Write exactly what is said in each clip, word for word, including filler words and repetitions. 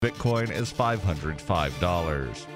Bitcoin is five hundred five dollars.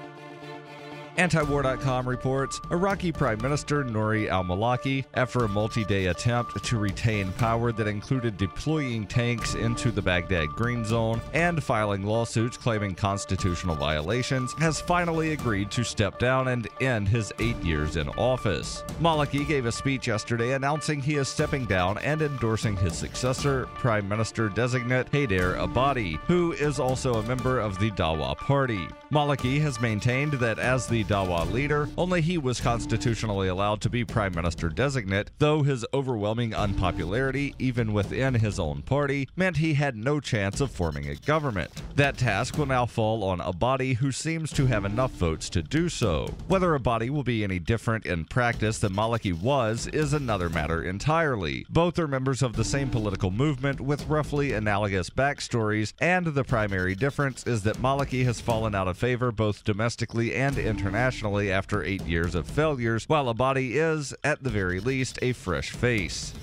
Antiwar dot com reports Iraqi Prime Minister Nouri al-Maliki, after a multi-day attempt to retain power that included deploying tanks into the Baghdad Green Zone and filing lawsuits claiming constitutional violations, has finally agreed to step down and end his eight years in office. Maliki gave a speech yesterday announcing he is stepping down and endorsing his successor, Prime Minister-designate Haider Abadi, who is also a member of the Dawa Party. Maliki has maintained that as the Dawa leader, only he was constitutionally allowed to be Prime Minister-designate, though his overwhelming unpopularity, even within his own party, meant he had no chance of forming a government. That task will now fall on Abadi, who seems to have enough votes to do so. Whether Abadi will be any different in practice than Maliki was is another matter entirely. Both are members of the same political movement with roughly analogous backstories, and the primary difference is that Maliki has fallen out of favor both domestically and internationally. internationally after eight years of failures, while Abadi is, at the very least, a fresh face.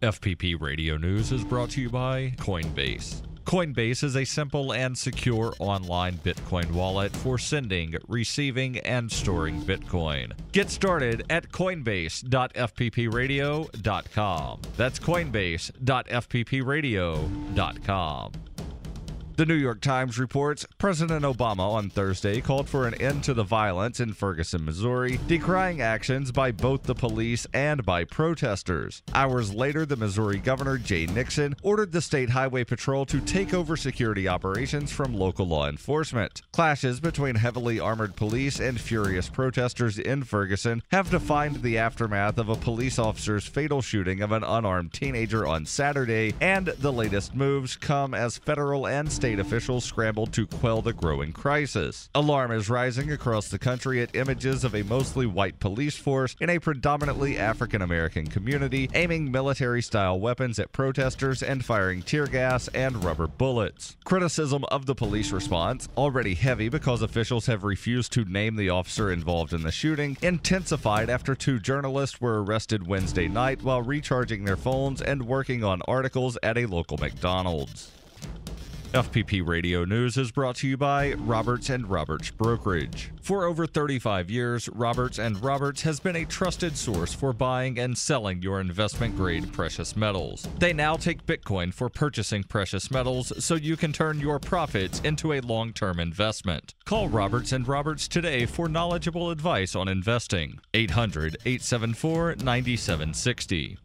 F P P Radio News is brought to you by Coinbase. Coinbase is a simple and secure online Bitcoin wallet for sending, receiving, and storing Bitcoin. Get started at coinbase dot f p p radio dot com. That's coinbase dot f p p radio dot com. The New York Times reports President Obama on Thursday called for an end to the violence in Ferguson, Missouri, decrying actions by both the police and by protesters. Hours later, the Missouri Governor, Jay Nixon, ordered the State Highway Patrol to take over security operations from local law enforcement. Clashes between heavily armored police and furious protesters in Ferguson have defined the aftermath of a police officer's fatal shooting of an unarmed teenager on Saturday, and the latest moves come as federal and state officials scrambled to quell the growing crisis. Alarm is rising across the country at images of a mostly white police force in a predominantly African-American community aiming military-style weapons at protesters and firing tear gas and rubber bullets. Criticism of the police response, already heavy because officials have refused to name the officer involved in the shooting, intensified after two journalists were arrested Wednesday night while recharging their phones and working on articles at a local McDonald's. F P P Radio News is brought to you by Roberts and Roberts Brokerage. For over thirty-five years, Roberts and Roberts has been a trusted source for buying and selling your investment-grade precious metals. They now take Bitcoin for purchasing precious metals so you can turn your profits into a long-term investment. Call Roberts and Roberts today for knowledgeable advice on investing. eight hundred, eight seven four, nine seven six zero.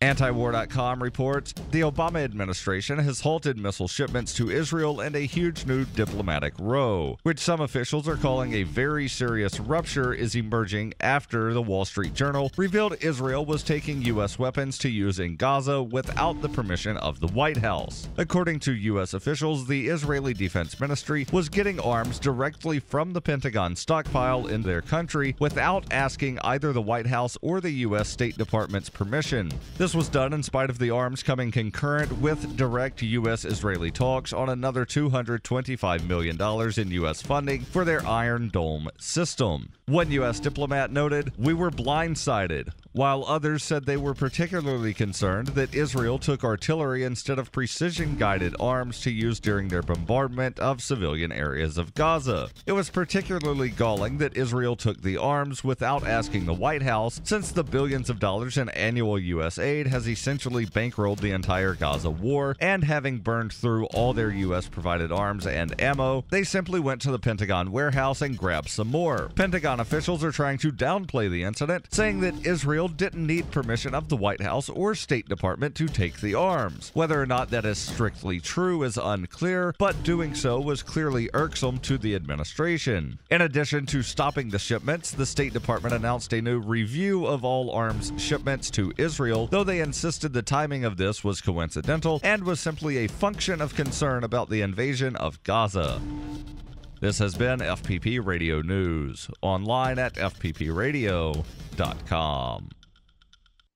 Antiwar dot com reports the Obama administration has halted missile shipments to Israel and a huge new diplomatic row, which some officials are calling a very serious rupture, is emerging after the Wall Street Journal revealed Israel was taking U S weapons to use in Gaza without the permission of the White House. According to U S officials, the Israeli Defense Ministry was getting arms directly from the Pentagon stockpile in their country without asking either the White House or the U S State Department's permission. This This was done in spite of the arms coming concurrent with direct U S-Israeli talks on another two hundred twenty-five million dollars in U S funding for their Iron Dome system. One U S diplomat noted, "We were blindsided," while others said they were particularly concerned that Israel took artillery instead of precision-guided arms to use during their bombardment of civilian areas of Gaza. It was particularly galling that Israel took the arms without asking the White House, since the billions of dollars in annual U S aid has essentially bankrolled the entire Gaza war, and having burned through all their U S-provided arms and ammo, they simply went to the Pentagon warehouse and grabbed some more. Pentagon officials are trying to downplay the incident, saying that Israel didn't need permission of the White House or State Department to take the arms. Whether or not that is strictly true is unclear, but doing so was clearly irksome to the administration. In addition to stopping the shipments, the State Department announced a new review of all arms shipments to Israel, though they insisted the timing of this was coincidental and was simply a function of concern about the invasion of Gaza. This has been F P P Radio News, online at f p p radio dot com.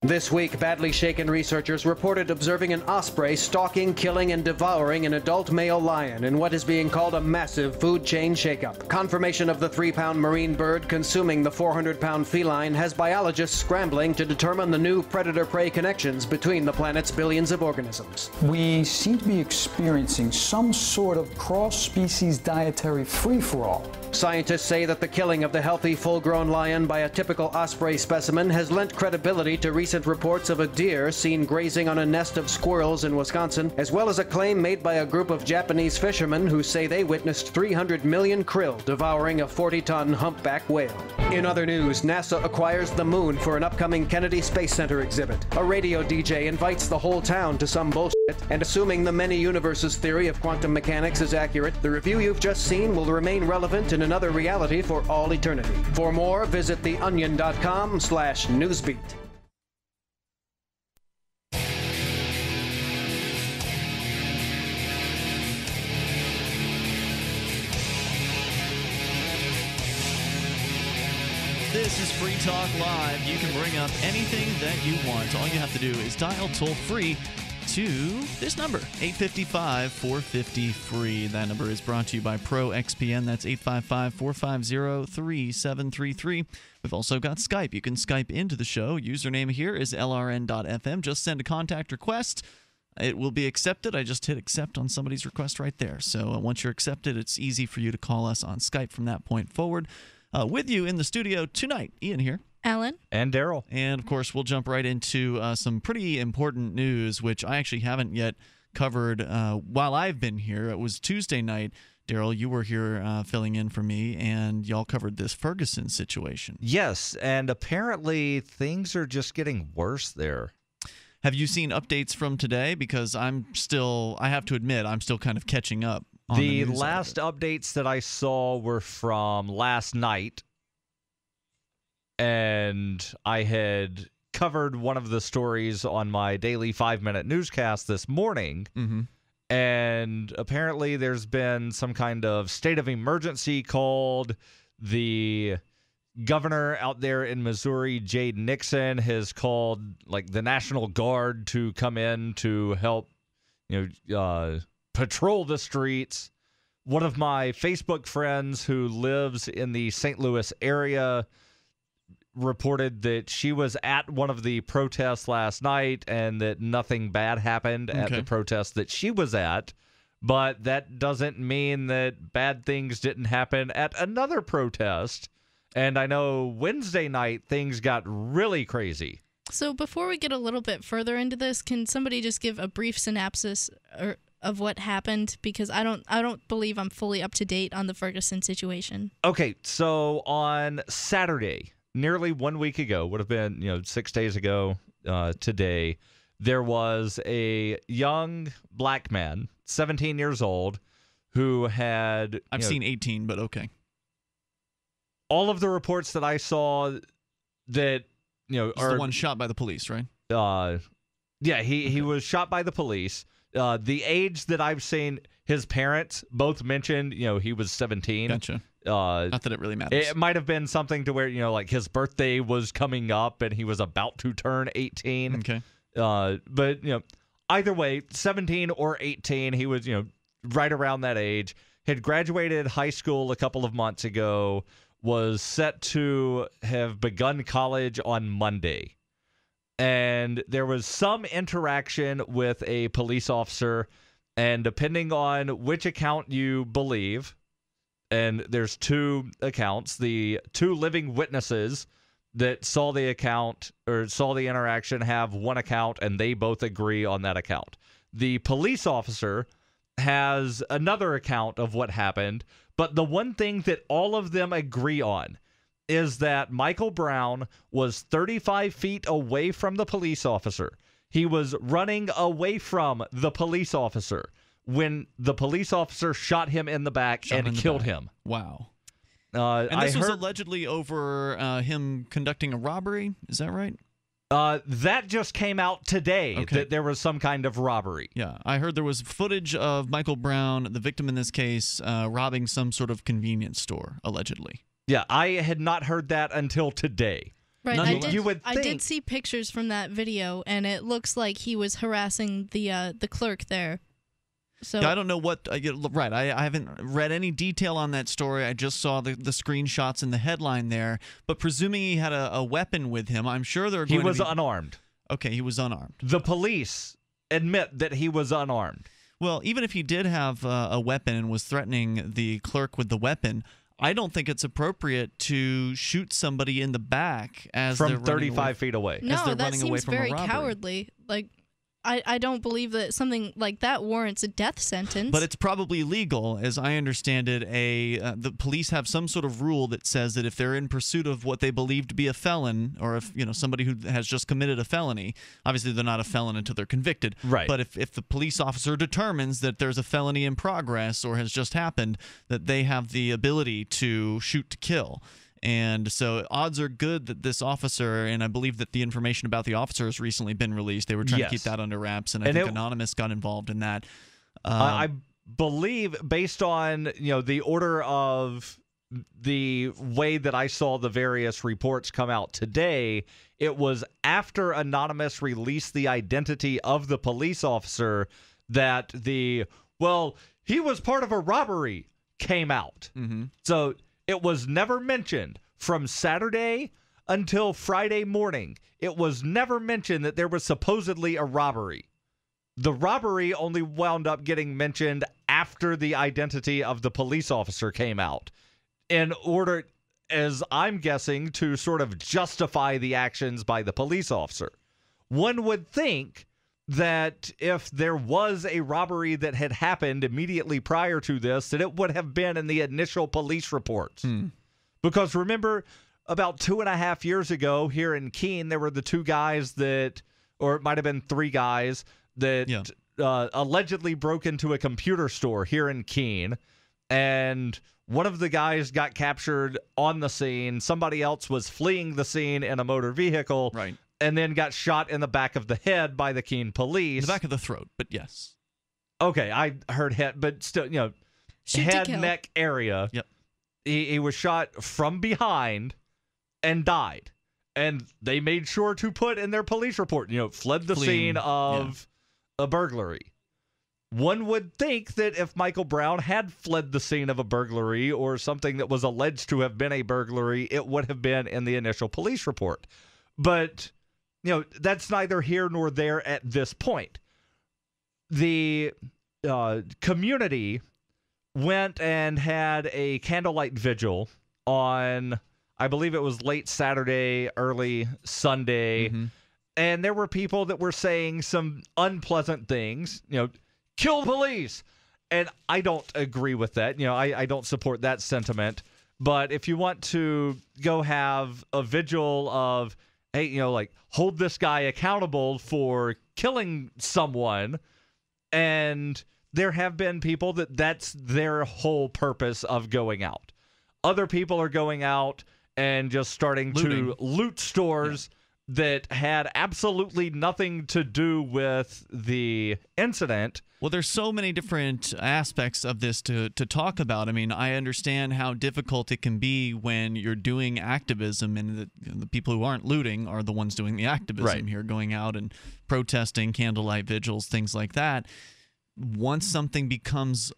This week, badly shaken researchers reported observing an osprey stalking, killing, and devouring an adult male lion in what is being called a massive food chain shakeup. Confirmation of the three pound marine bird consuming the four hundred pound feline has biologists scrambling to determine the new predator-prey connections between the planet's billions of organisms. We seem to be experiencing some sort of cross-species dietary free-for-all. Scientists say that the killing of the healthy, full-grown lion by a typical osprey specimen has lent credibility to recent reports of a deer seen grazing on a nest of squirrels in Wisconsin, as well as a claim made by a group of Japanese fishermen who say they witnessed three hundred million krill devouring a forty ton humpback whale. In other news, NASA acquires the moon for an upcoming Kennedy Space Center exhibit. A radio D J invites the whole town to some bullshit, and assuming the many universes theory of quantum mechanics is accurate, the review you've just seen will remain relevant in another reality for all eternity. For more, visit theonion.com slash newsbeat. This is Free Talk Live. You can bring up anything that you want. All you have to do is dial toll free to this number, eight five five, four five zero, F R E E. That number is brought to you by Pro X P N. That's eight five five, four five zero, three seven three three. We've also got Skype. You can Skype into the show. Username here is L R N dot F M. Just send a contact request. It will be accepted. I just hit accept on somebody's request right there. So uh, once you're accepted, it's easy for you to call us on Skype from that point forward. Uh, with you in the studio tonight, Ian here. Ellen. And Daryl. And, of course, we'll jump right into uh, some pretty important news, which I actually haven't yet covered uh, while I've been here. It was Tuesday night. Daryl, you were here uh, filling in for me, and y'all covered this Ferguson situation. Yes, and apparently things are just getting worse there. Have you seen updates from today? Because I'm still, I have to admit, I'm still kind of catching up on the, the last updates that I saw were from last night. And I had covered one of the stories on my daily five minute newscast this morning. Mm-hmm. And apparently there's been some kind of state of emergency called. The governor out there in Missouri, Jay Nixon, has called like the National Guard to come in to help, you know, uh, patrol the streets. One of my Facebook friends who lives in the Saint Louis area reported that she was at one of the protests last night and that nothing bad happened okay. at the protest that she was at, but that doesn't mean that bad things didn't happen at another protest. And I know Wednesday night things got really crazy. So before we get a little bit further into this, can somebody just give a brief synopsis or of what happened, because I don't I don't believe I'm fully up to date on the Ferguson situation. Okay, so on Saturday, nearly one week ago, would have been, you know, six days ago uh, today, there was a young black man, seventeen years old, who had... I've seen eighteen, but okay. All of the reports that I saw that, you know... He's the one shot by the police, right? Uh, yeah, he, he was shot by the police. Uh, the age that I've seen, his parents both mentioned, you know, he was seventeen. Gotcha. Uh, Not that it really matters. It might have been something to where, you know, like his birthday was coming up and he was about to turn eighteen. Okay. Uh, but, you know, either way, seventeen or eighteen, he was, you know, right around that age, had graduated high school a couple of months ago, was set to have begun college on Monday. And there was some interaction with a police officer, and depending on which account you believe... And there's two accounts, the two living witnesses that saw the account or saw the interaction have one account, and they both agree on that account. The police officer has another account of what happened, but the one thing that all of them agree on is that Michael Brown was thirty-five feet away from the police officer. He was running away from the police officer when the police officer shot him in the back shot and killed back. him. Wow. Uh, and this I was heard, allegedly over uh, him conducting a robbery. Is that right? Uh, that just came out today, okay. that there was some kind of robbery. Yeah, I heard there was footage of Michael Brown, the victim in this case, uh, robbing some sort of convenience store, allegedly. Yeah, I had not heard that until today. Right. I did, you would think. I did see pictures from that video, and it looks like he was harassing the uh, the clerk there. So I don't know what. Uh, right. I, I haven't read any detail on that story. I just saw the, the screenshots in the headline there. But presuming he had a, a weapon with him, I'm sure there. He was to be, unarmed. Okay, he was unarmed. The police admit that he was unarmed. Well, even if he did have uh, a weapon and was threatening the clerk with the weapon, I don't think it's appropriate to shoot somebody in the back as from thirty-five feet away. No, that seems very cowardly. Like, I, I don't believe that something like that warrants a death sentence. But it's probably legal, as I understand it. A uh, the police have some sort of rule that says that if they're in pursuit of what they believe to be a felon, or if you know somebody who has just committed a felony, obviously they're not a felon until they're convicted. Right. But if if the police officer determines that there's a felony in progress or has just happened, that they have the ability to shoot to kill. And so odds are good that this officer, and I believe that the information about the officer has recently been released. They were trying yes. to keep that under wraps, and I and think it, Anonymous got involved in that. Um, I believe, based on you know the order of the way that I saw the various reports come out today, it was after Anonymous released the identity of the police officer that the, well, he was part of a robbery came out. Mm-hmm. So it was never mentioned from Saturday until Friday morning. It was never mentioned that there was supposedly a robbery. The robbery only wound up getting mentioned after the identity of the police officer came out, in order, as I'm guessing, to sort of justify the actions by the police officer. One would think that if there was a robbery that had happened immediately prior to this, that it would have been in the initial police reports. Hmm. Because remember, about two and a half years ago here in Keene, there were the two guys that, or it might have been three guys, that yeah. uh, allegedly broke into a computer store here in Keene. And one of the guys got captured on the scene. Somebody else was fleeing the scene in a motor vehicle. Right. And then got shot in the back of the head by the Keene police. The back of the throat, but yes. Okay, I heard head, but still, you know, shoot head, neck area. Yep. He, he was shot from behind and died. And they made sure to put in their police report, you know, fled the Fleeing. scene of yeah. a burglary. One would think that if Michael Brown had fled the scene of a burglary or something that was alleged to have been a burglary, it would have been in the initial police report. But you know, that's neither here nor there at this point. The uh, community went and had a candlelight vigil on, I believe it was late Saturday, early Sunday. Mm-hmm. And there were people that were saying some unpleasant things, you know, kill police. And I don't agree with that. You know, I, I don't support that sentiment. But if you want to go have a vigil of, hey, you know, like, hold this guy accountable for killing someone. And there have been people that that's their whole purpose of going out. Other people are going out and just starting Looting. to loot stores yeah. that had absolutely nothing to do with the incident. Well, there's so many different aspects of this to, to talk about. I mean, I understand how difficult it can be when you're doing activism, and the, the people who aren't looting are the ones doing the activism right. here, going out and protesting, candlelight vigils, things like that. Once something becomes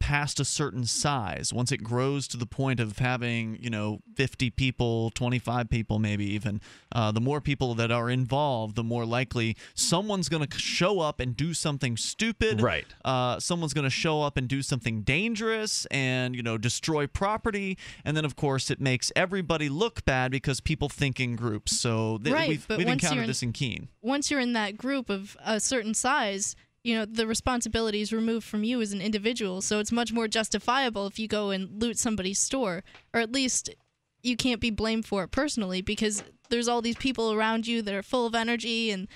past a certain size, once it grows to the point of having, you know, fifty people, twenty-five people maybe even, uh, the more people that are involved, the more likely someone's going to show up and do something stupid. Right. Uh, someone's going to show up and do something dangerous and, you know, destroy property. And then, of course, it makes everybody look bad because people think in groups. So th right, we've, but we've encountered in, this in Keene. Once you're in that group of a certain size, you know, the responsibility is removed from you as an individual, so it's much more justifiable if you go and loot somebody's store, or at least you can't be blamed for it personally because there's all these people around you that are full of energy, and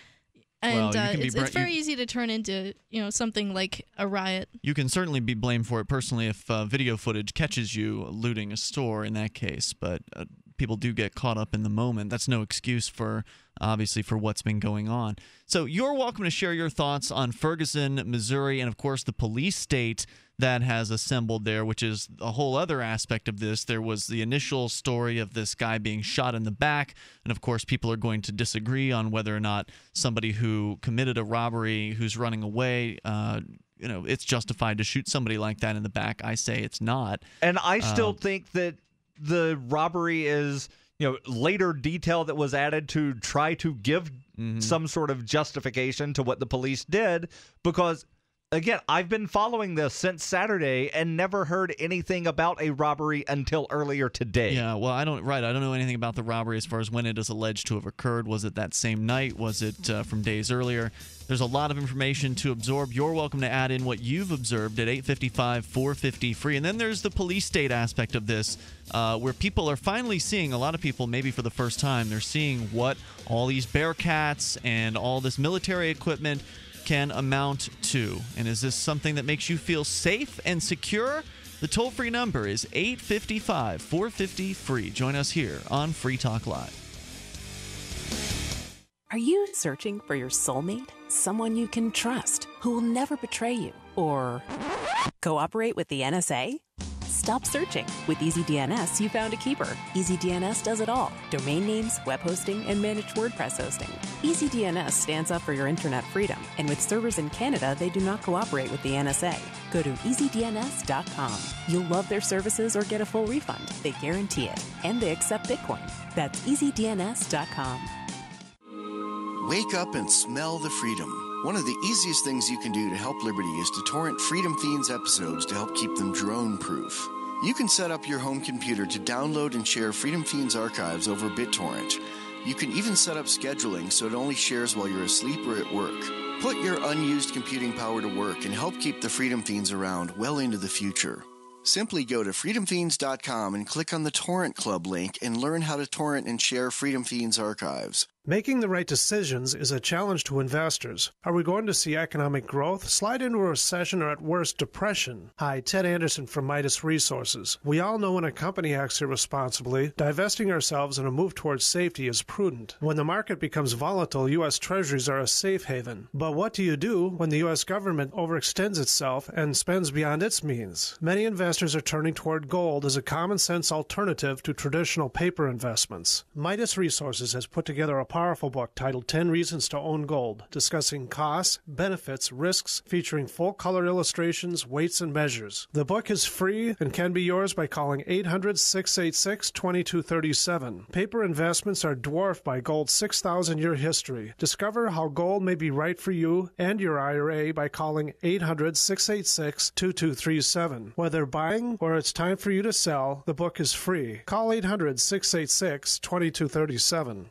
and well, uh, it's, it's very easy to turn into, you know, something like a riot. You can certainly be blamed for it personally if uh, video footage catches you looting a store in that case, but uh, people do get caught up in the moment. That's no excuse for, obviously, for what's been going on. So you're welcome to share your thoughts on Ferguson, Missouri, and, of course, the police state that has assembled there, which is a whole other aspect of this. There was the initial story of this guy being shot in the back, and of course people are going to disagree on whether or not somebody who committed a robbery, who's running away, uh, you know, it's justified to shoot somebody like that in the back. I say it's not. And I still uh, think that the robbery is, you know, later detail that was added to try to give mm-hmm. some sort of justification to what the police did, because again, I've been following this since Saturday and never heard anything about a robbery until earlier today. Yeah, well, I don't, right, I don't know anything about the robbery as far as when it is alleged to have occurred. Was it that same night? Was it uh, from days earlier? There's a lot of information to absorb. You're welcome to add in what you've observed at eight five five, four five zero, free. And then there's the police state aspect of this, uh, where people are finally seeing, a lot of people maybe for the first time, they're seeing what all these Bearcats and all this military equipment can amount to. And is this something that makes you feel safe and secure? The toll-free number is eight five five, four five zero, free. Join us here on Free Talk Live. Are you searching for your soulmate? Someone you can trust, who will never betray you or cooperate with the N S A? Stop searching. With EasyDNS, you found a keeper. EasyDNS does it all. Domain names, web hosting, and managed WordPress hosting. EasyDNS stands up for your internet freedom, and with servers in Canada, they do not cooperate with the N S A. Go to easy D N S dot com. You'll love their services or get a full refund. They guarantee it, and they accept Bitcoin. That's easy D N S dot com. Wake up and smell the freedom. One of the easiest things you can do to help Liberty is to torrent Freedom Fiends episodes to help keep them drone-proof. You can set up your home computer to download and share Freedom Fiends archives over BitTorrent. You can even set up scheduling so it only shares while you're asleep or at work. Put your unused computing power to work and help keep the Freedom Fiends around well into the future. Simply go to freedom fiends dot com and click on the Torrent Club link and learn how to torrent and share Freedom Fiends archives. Making the right decisions is a challenge to investors. Are we going to see economic growth, slide into a recession, or at worst, depression? Hi, Ted Anderson from Midas Resources. We all know when a company acts irresponsibly, divesting ourselves in a move towards safety is prudent. When the market becomes volatile, U S treasuries are a safe haven. But what do you do when the U S government overextends itself and spends beyond its means? Many investors are turning toward gold as a common-sense alternative to traditional paper investments. Midas Resources has put together a powerful book titled ten reasons to Own Gold, discussing costs, benefits, risks, featuring full-color illustrations, weights, and measures. The book is free and can be yours by calling eight hundred, six eight six, two two three seven. Paper investments are dwarfed by gold's six thousand year history. Discover how gold may be right for you and your I R A by calling eight hundred, six eight six, two two three seven. Whether buying or it's time for you to sell, the book is free. Call eight hundred, six eight six, two two three seven.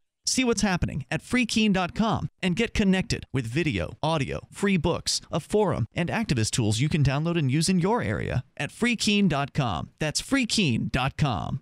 See what's happening at free keene dot com and get connected with video, audio, free books, a forum, and activist tools you can download and use in your area at free keene dot com. That's free keene dot com.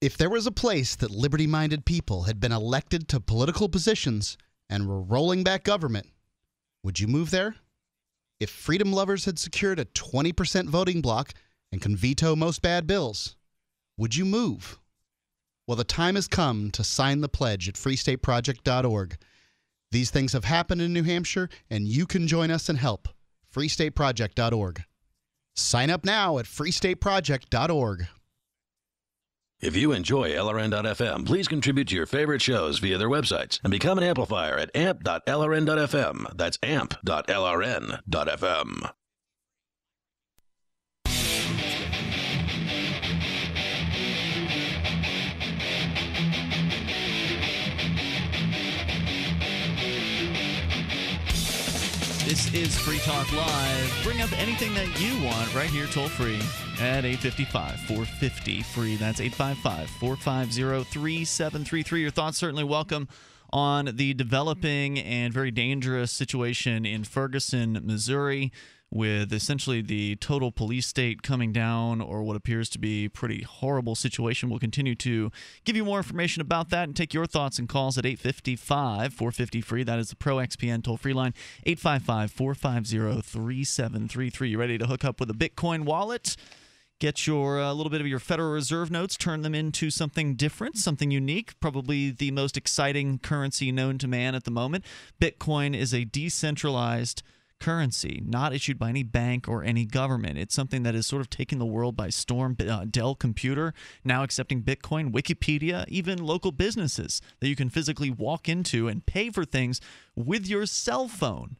If there was a place that liberty-minded people had been elected to political positions and were rolling back government, would you move there? If freedom lovers had secured a twenty percent voting block and can veto most bad bills, would you move? Well, the time has come to sign the pledge at free state project dot org. These things have happened in New Hampshire, and you can join us and help. free state project dot org. Sign up now at free state project dot org. If you enjoy L R N dot F M, please contribute to your favorite shows via their websites and become an amplifier at amp dot L R N dot F M. That's amp dot L R N dot F M. This is Free Talk Live. Bring up anything that you want right here toll-free at eight five five, four five zero, free. That's eight five five, four five zero, three seven three three. Your thoughts certainly welcome on the developing and very dangerous situation in Ferguson, Missouri, with essentially the total police state coming down, or what appears to be a pretty horrible situation. We'll continue to give you more information about that and take your thoughts and calls at eight five five, four five zero, free. That is the Pro X P N toll-free line, eight five five, four five zero, three seven three three. You ready to hook up with a Bitcoin wallet? Get your a uh, little bit of your Federal Reserve notes, turn them into something different, something unique, probably the most exciting currency known to man at the moment. Bitcoin is a decentralized currency, not issued by any bank or any government. It's something that is sort of taking the world by storm. Uh, Dell Computer now accepting Bitcoin, Wikipedia, even local businesses that you can physically walk into and pay for things with your cell phone.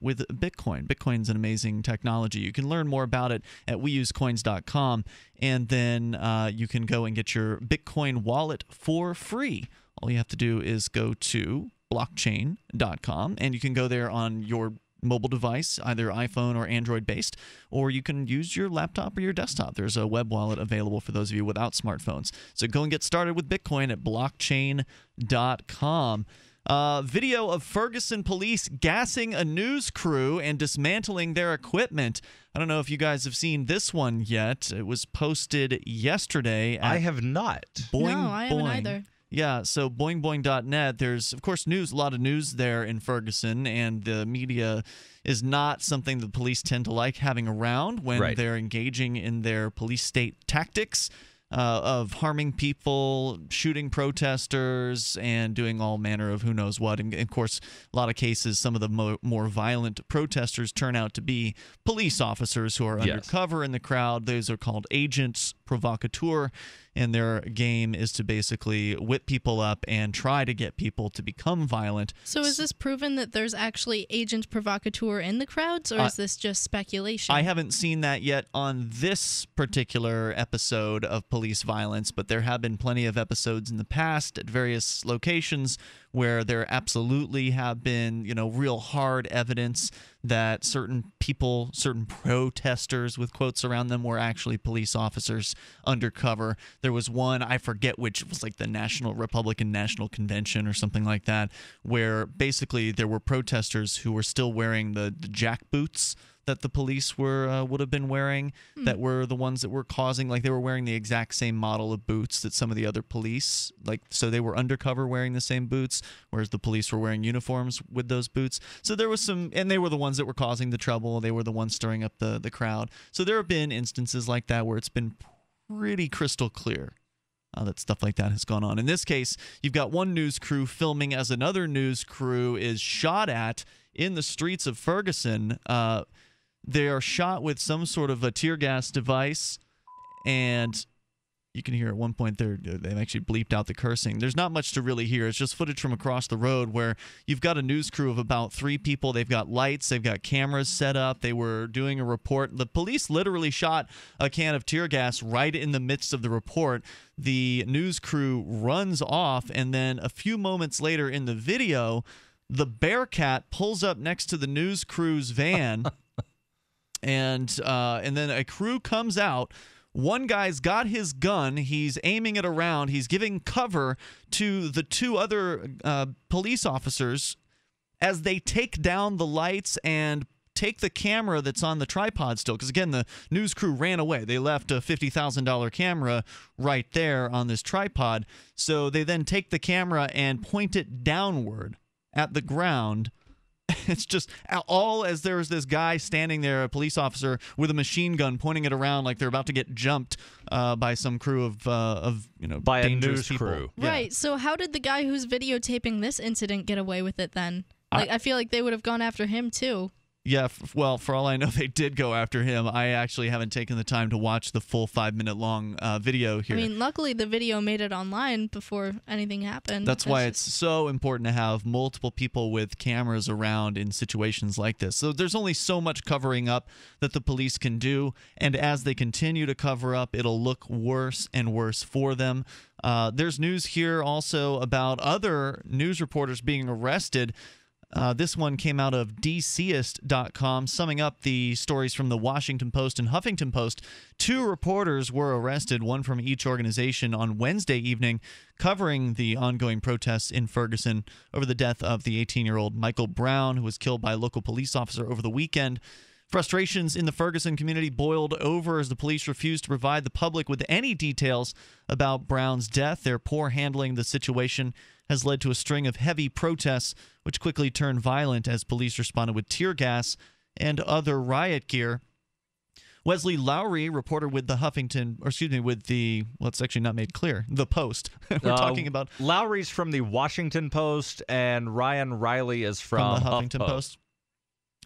With Bitcoin. Bitcoin's an amazing technology. You can learn more about it at we use coins dot com, and then uh, you can go and get your Bitcoin wallet for free. All you have to do is go to blockchain dot com, and you can go there on your mobile device, either iPhone or Android-based, or you can use your laptop or your desktop. There's a web wallet available for those of you without smartphones. So go and get started with Bitcoin at blockchain dot com. Uh, video of Ferguson police gassing a news crew and dismantling their equipment. I don't know if you guys have seen this one yet. It was posted yesterday. I have not. Boing, no, I haven't boing. either. Yeah, so boing boing dot net, there's, of course, news, a lot of news there in Ferguson, and the media is not something the police tend to like having around when right. they're engaging in their police state tactics uh, of harming people, shooting protesters, and doing all manner of who knows what. And, of course, a lot of cases, some of the mo more violent protesters turn out to be police officers who are yes. undercover in the crowd. Those are called agents provocateur. And their game is to basically whip people up and try to get people to become violent. So is this proven that there's actually agent provocateur in the crowds, or uh, is this just speculation? I haven't seen that yet on this particular episode of police violence, but there have been plenty of episodes in the past at various locations where there absolutely have been, you know, real hard evidence that certain people, certain protesters with quotes around them were actually police officers undercover. There was one, I forget which, it was like the National Republican National Convention or something like that, where basically there were protesters who were still wearing the, the jack boots that the police were uh, would have been wearing, mm. that were the ones that were causing, like they were wearing the exact same model of boots that some of the other police, like, so they were undercover wearing the same boots, whereas the police were wearing uniforms with those boots. So there was some, and they were the ones that were causing the trouble. They were the ones stirring up the, the crowd. So there have been instances like that where it's been pretty crystal clear Uh, that stuff like that has gone on. In this case, you've got one news crew filming as another news crew is shot at in the streets of Ferguson. Uh, they are shot with some sort of a tear gas device, and you can hear at one point they're, they've actually bleeped out the cursing. There's not much to really hear. It's just footage from across the road where you've got a news crew of about three people. They've got lights. They've got cameras set up. They were doing a report. The police literally shot a can of tear gas right in the midst of the report. The news crew runs off, and then a few moments later in the video, the Bearcat pulls up next to the news crew's van, and uh, and then a crew comes out. One guy's got his gun. He's aiming it around. He's giving cover to the two other uh, police officers as they take down the lights and take the camera that's on the tripod still. Because, again, the news crew ran away. They left a fifty thousand dollar camera right there on this tripod. So they then take the camera and point it downward at the ground it's just all as there was this guy standing there, a police officer, with a machine gun pointing it around like they're about to get jumped uh, by some crew of, uh, of you know, by dangerous a news people. crew. Yeah. Right. So how did the guy who's videotaping this incident get away with it then? Like, I, I feel like they would have gone after him too. Yeah, f well, for all I know, they did go after him. I actually haven't taken the time to watch the full five-minute-long uh, video here. I mean, luckily, the video made it online before anything happened. That's why it's so important to have multiple people with cameras around in situations like this. So there's only so much covering up that the police can do, and as they continue to cover up, it'll look worse and worse for them. Uh, there's news here also about other news reporters being arrested. Uh, this one came out of D C ist dot com, summing up the stories from the Washington Post and Huffington Post. Two reporters were arrested, one from each organization, on Wednesday evening, covering the ongoing protests in Ferguson over the death of the eighteen-year-old Michael Brown, who was killed by a local police officer over the weekend. Frustrations in the Ferguson community boiled over as the police refused to provide the public with any details about Brown's death. Their poor handling of the situation has led to a string of heavy protests, which quickly turned violent as police responded with tear gas and other riot gear. Wesley Lowery, reporter with the Huffington, or excuse me, with the, well, it's actually not made clear, the Post. We're uh, talking about... Lowry's from the Washington Post, and Ryan Reilly is from, from the Huffington Huff Post. Post.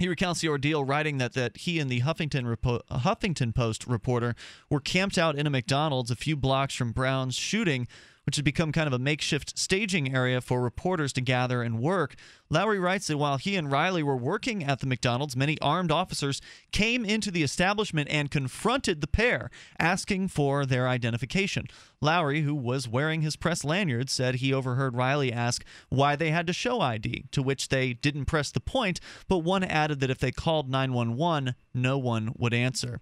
He recounts the ordeal, writing that, that he and the Huffington, Repo Huffington Post reporter were camped out in a McDonald's a few blocks from Brown's shooting, which had become kind of a makeshift staging area for reporters to gather and work. Lowry writes that while he and Reilly were working at the McDonald's, many armed officers came into the establishment and confronted the pair, asking for their identification. Lowry, who was wearing his press lanyard, said he overheard Reilly ask why they had to show I D, to which they didn't press the point, but one added that if they called nine one one, no one would answer.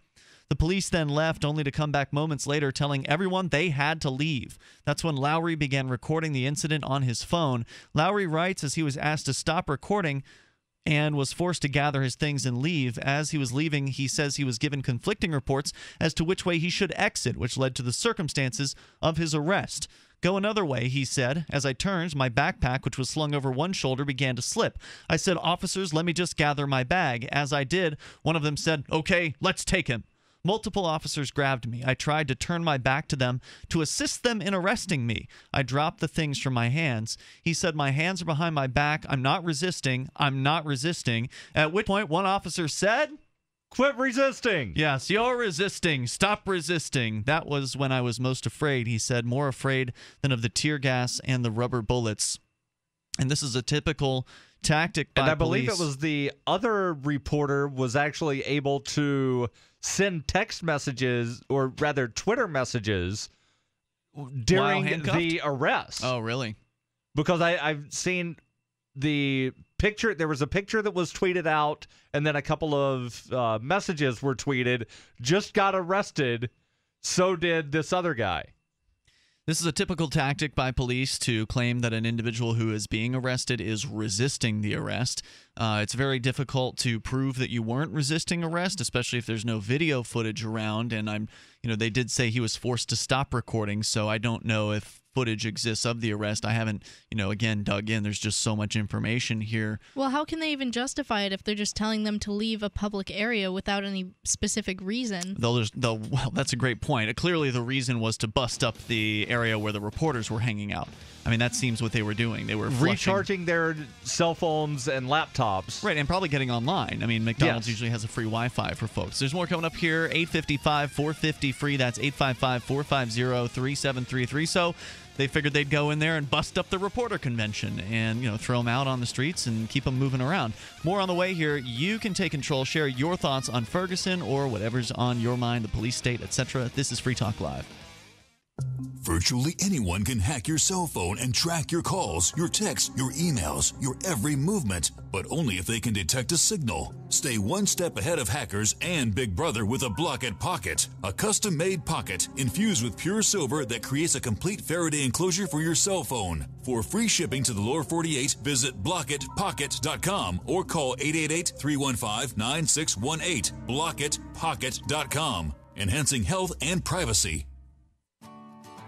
The police then left, only to come back moments later telling everyone they had to leave. That's when Lowry began recording the incident on his phone. Lowry writes as he was asked to stop recording and was forced to gather his things and leave. As he was leaving, he says he was given conflicting reports as to which way he should exit, which led to the circumstances of his arrest. "Go another way," he said. "As I turned, my backpack, which was slung over one shoulder, began to slip. I said, 'Officers, let me just gather my bag.' As I did, one of them said, 'Okay, let's take him.' Multiple officers grabbed me. I tried to turn my back to them to assist them in arresting me. I dropped the things from my hands. He said, 'My hands are behind my back. I'm not resisting. I'm not resisting.' At which point one officer said, 'Quit resisting.' 'Yes, you're resisting. Stop resisting.' That was when I was most afraid," he said, "more afraid than of the tear gas and the rubber bullets." And this is a typical tactic by police. And I believe it was the other reporter was actually able to send text messages, or rather Twitter messages, during the arrest. Oh, really? Because I, I've seen the picture. There was a picture that was tweeted out, and then a couple of uh, messages were tweeted. "Just got arrested. So did this other guy." This is a typical tactic by police to claim that an individual who is being arrested is resisting the arrest. Uh, it's very difficult to prove that you weren't resisting arrest, especially if there's no video footage around. And I'm, you know, they did say he was forced to stop recording, so I don't know if footage exists of the arrest. I haven't, you know, again, dug in. There's just so much information here. Well, how can they even justify it if they're just telling them to leave a public area without any specific reason? They'll just, they'll, well, that's a great point. Clearly, the reason was to bust up the area where the reporters were hanging out. I mean, that seems what they were doing. They were flushing. Recharging their cell phones and laptops. Right, and probably getting online. I mean, McDonald's yes. usually has a free Wi-Fi for folks. There's more coming up here. eight five five, four five zero, free. That's eight five five, four five zero, three seven three three. So they figured they'd go in there and bust up the reporter convention and, you know, throw them out on the streets and keep them moving around. More on the way here. You can take control. Share your thoughts on Ferguson or whatever's on your mind, the police state, et cetera. This is Free Talk Live. Virtually anyone can hack your cell phone and track your calls, your texts, your emails, your every movement, but only if they can detect a signal. Stay one step ahead of hackers and Big Brother with a Blockit Pocket, a custom-made pocket infused with pure silver that creates a complete Faraday enclosure for your cell phone. For free shipping to the lower forty-eight, visit Blockit Pocket dot com or call eight eight eight, three one five, nine six one eight. Blockit Pocket dot com. Enhancing health and privacy.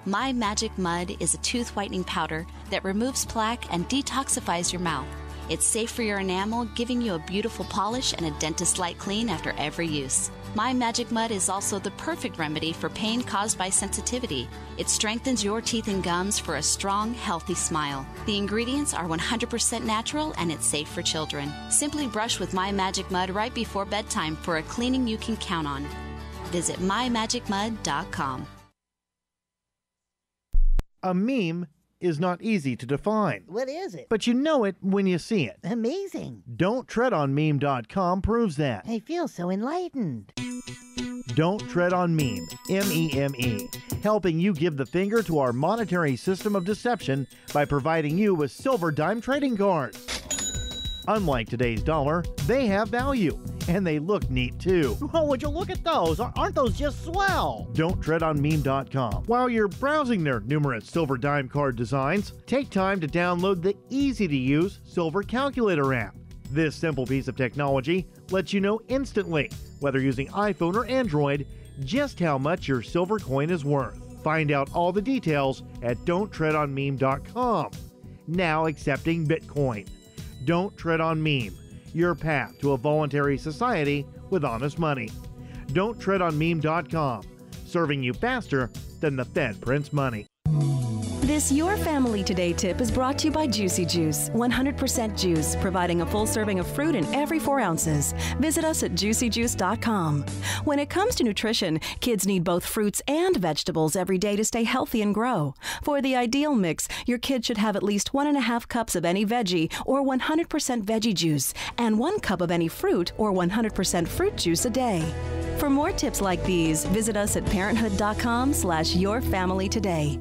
My Magic Mud is a tooth whitening powder that removes plaque and detoxifies your mouth. It's safe for your enamel, giving you a beautiful polish and a dentist-like clean after every use. My Magic Mud is also the perfect remedy for pain caused by sensitivity. It strengthens your teeth and gums for a strong, healthy smile. The ingredients are one hundred percent natural and it's safe for children. Simply brush with My Magic Mud right before bedtime for a cleaning you can count on. Visit my magic mud dot com. A meme is not easy to define. What is it? But you know it when you see it. Amazing. Don't Tread On Meme dot com proves that. I feel so enlightened. Don't Tread on Meme, M E M E, helping you give the finger to our monetary system of deception by providing you with silver dime trading cards. Unlike today's dollar, they have value. And they look neat, too. Oh, would you look at those? Aren't those just swell? Don't Tread On Meme dot com. While you're browsing their numerous silver dime card designs, take time to download the easy-to-use Silver Calculator app. This simple piece of technology lets you know instantly, whether using iPhone or Android, just how much your silver coin is worth. Find out all the details at Don't Tread On Meme dot com. Now accepting Bitcoin. Don't Tread on Meme. Your path to a voluntary society with honest money. Don't Tread On Meme dot com, serving you faster than the Fed prints money. This Your Family Today tip is brought to you by Juicy Juice, one hundred percent juice, providing a full serving of fruit in every four ounces. Visit us at juicy juice dot com. When it comes to nutrition, kids need both fruits and vegetables every day to stay healthy and grow. For the ideal mix, your kid should have at least one and a half cups of any veggie or one hundred percent veggie juice, and one cup of any fruit or one hundred percent fruit juice a day. For more tips like these, visit us at parenthood dot com slash your family today.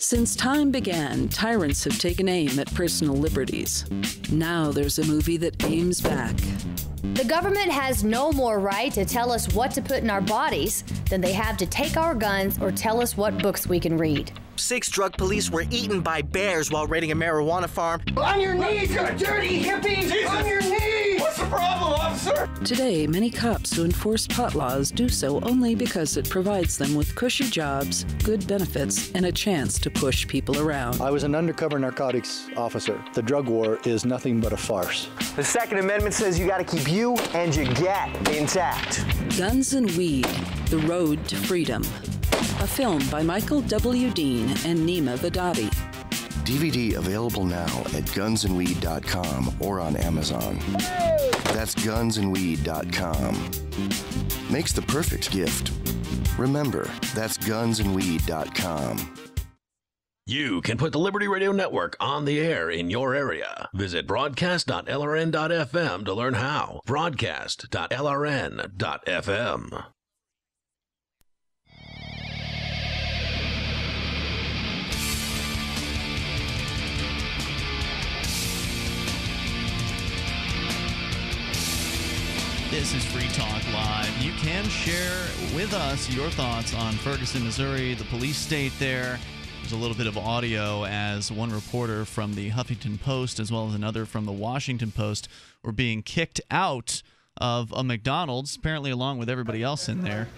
Since time began, tyrants have taken aim at personal liberties. Now there's a movie that aims back. The government has no more right to tell us what to put in our bodies than they have to take our guns or tell us what books we can read. Six drug police were eaten by bears while raiding a marijuana farm. On your knees, you dirty hippies! Jesus. On your knees! What's the problem, officer? Today, many cops who enforce pot laws do so only because it provides them with cushy jobs, good benefits, and a chance to push people around. I was an undercover narcotics officer. The drug war is nothing but a farce. The Second Amendment says you gotta keep you and your gat intact. Guns and Weed, The Road to Freedom. A film by Michael W. Dean and Nima Vadadi. D V D available now at guns and weed dot com or on Amazon. Hey! That's guns and weed dot com. Makes the perfect gift. Remember, that's guns and weed dot com. You can put the Liberty Radio Network on the air in your area. Visit broadcast dot L R N dot F M to learn how. broadcast dot L R N dot F M. This is Free Talk Live. You can share with us your thoughts on Ferguson, Missouri, the police state there. There's a little bit of audio as one reporter from the Huffington Post as well as another from the Washington Post were being kicked out of a McDonald's, apparently along with everybody else in there.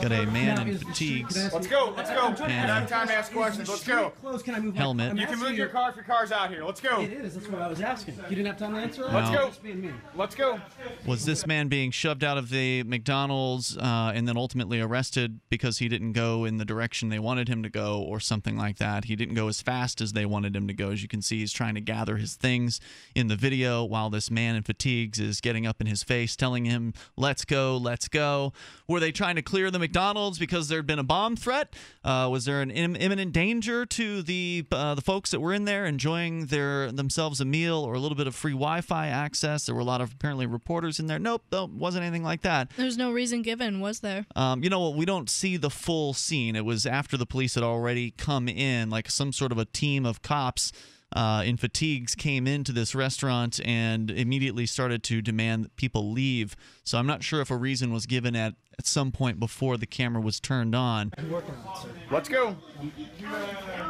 Got a man in fatigues. Let's go, let's go. And I don't have time to ask questions. Let's go. Can I move helmet. You can move your car if your car's out here. Let's go. It is. That's what I was asking. You didn't have time to answer that? Let's go. Let's go. Was this man being shoved out of the McDonald's uh, and then ultimately arrested because he didn't go in the direction they wanted him to go or something like that? He didn't go as fast as they wanted him to go. As you can see, he's trying to gather his things in the video while this man in fatigues is getting up in his face telling him, let's go, let's go. Were they trying to clear the McDonald's because there had been a bomb threat? Uh, was there an im imminent danger to the uh, the folks that were in there enjoying their themselves a meal or a little bit of free Wi-Fi access? There were a lot of apparently reporters in there. Nope, nope, wasn't anything like that. There's no reason given, was there? Um, you know what? We don't see the full scene. It was after the police had already come in, like some sort of a team of cops uh, in fatigues came into this restaurant and immediately started to demand that people leave. So I'm not sure if a reason was given at, at some point before the camera was turned on. I'm working on it, sir. Let's go.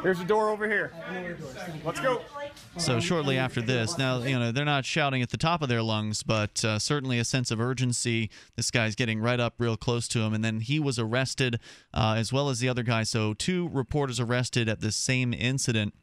There's a door over here. Let's go. So shortly after this, now, you know, they're not shouting at the top of their lungs, but uh, certainly a sense of urgency. This guy's getting right up real close to him, and then he was arrested uh, as well as the other guy. So two reporters arrested at this same incident.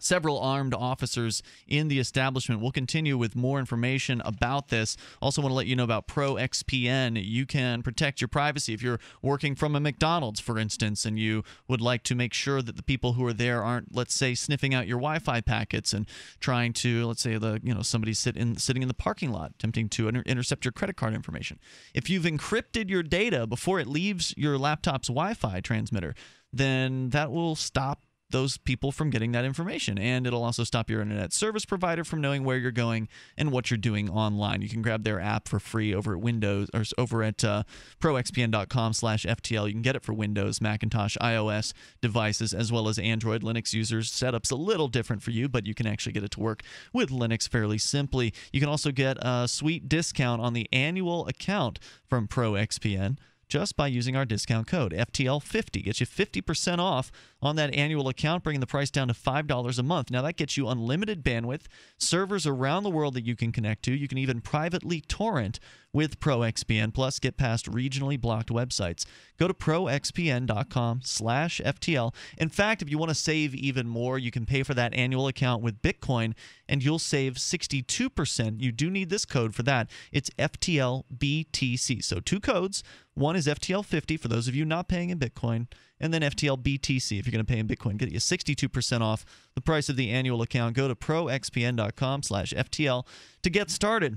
Several armed officers in the establishment. We'll continue with more information about this. Also want to let you know about Pro X P N. You can protect your privacy if you're working from a McDonald's, for instance, and you would like to make sure that the people who are there aren't, let's say, sniffing out your Wi-Fi packets and trying to, let's say, the you know somebody sit in, sitting in the parking lot attempting to inter intercept your credit card information. If you've encrypted your data before it leaves your laptop's Wi-Fi transmitter, then that will stop those people from getting that information, and it'll also stop your internet service provider from knowing where you're going and what you're doing online. You can grab their app for free over at Windows or over at uh, pro X P N dot com slash F T L. You can get it for Windows, Macintosh, iOS devices, as well as Android, Linux users. Setup's a little different for you, but you can actually get it to work with Linux fairly simply. You can also get a sweet discount on the annual account from Pro X P N, just by using our discount code, F T L fifty. Gets you fifty percent off on that annual account, bringing the price down to five dollars a month. Now, that gets you unlimited bandwidth, servers around the world that you can connect to. You can even privately torrent with Pro X P N, plus get past regionally blocked websites. Go to pro X P N dot com slash F T L. In fact, if you want to save even more, you can pay for that annual account with Bitcoin, and you'll save sixty-two percent. You do need this code for that. It's F T L B T C. So two codes. One is F T L fifty for those of you not paying in Bitcoin, and then F T L B T C if you're going to pay in Bitcoin. Get you sixty-two percent off the price of the annual account. Go to pro X P N dot com slash F T L to get started.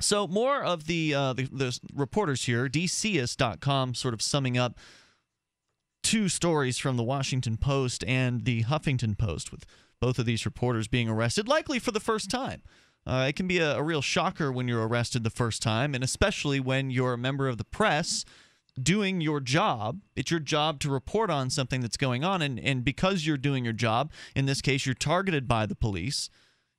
So more of the, uh, the, the reporters here, D C S dot com sort of summing up two stories from the Washington Post and the Huffington Post, with both of these reporters being arrested, likely for the first time. Uh, it can be a, a real shocker when you're arrested the first time, and especially when you're a member of the press doing your job. It's your job to report on something that's going on, and, and because you're doing your job, in this case, you're targeted by the police,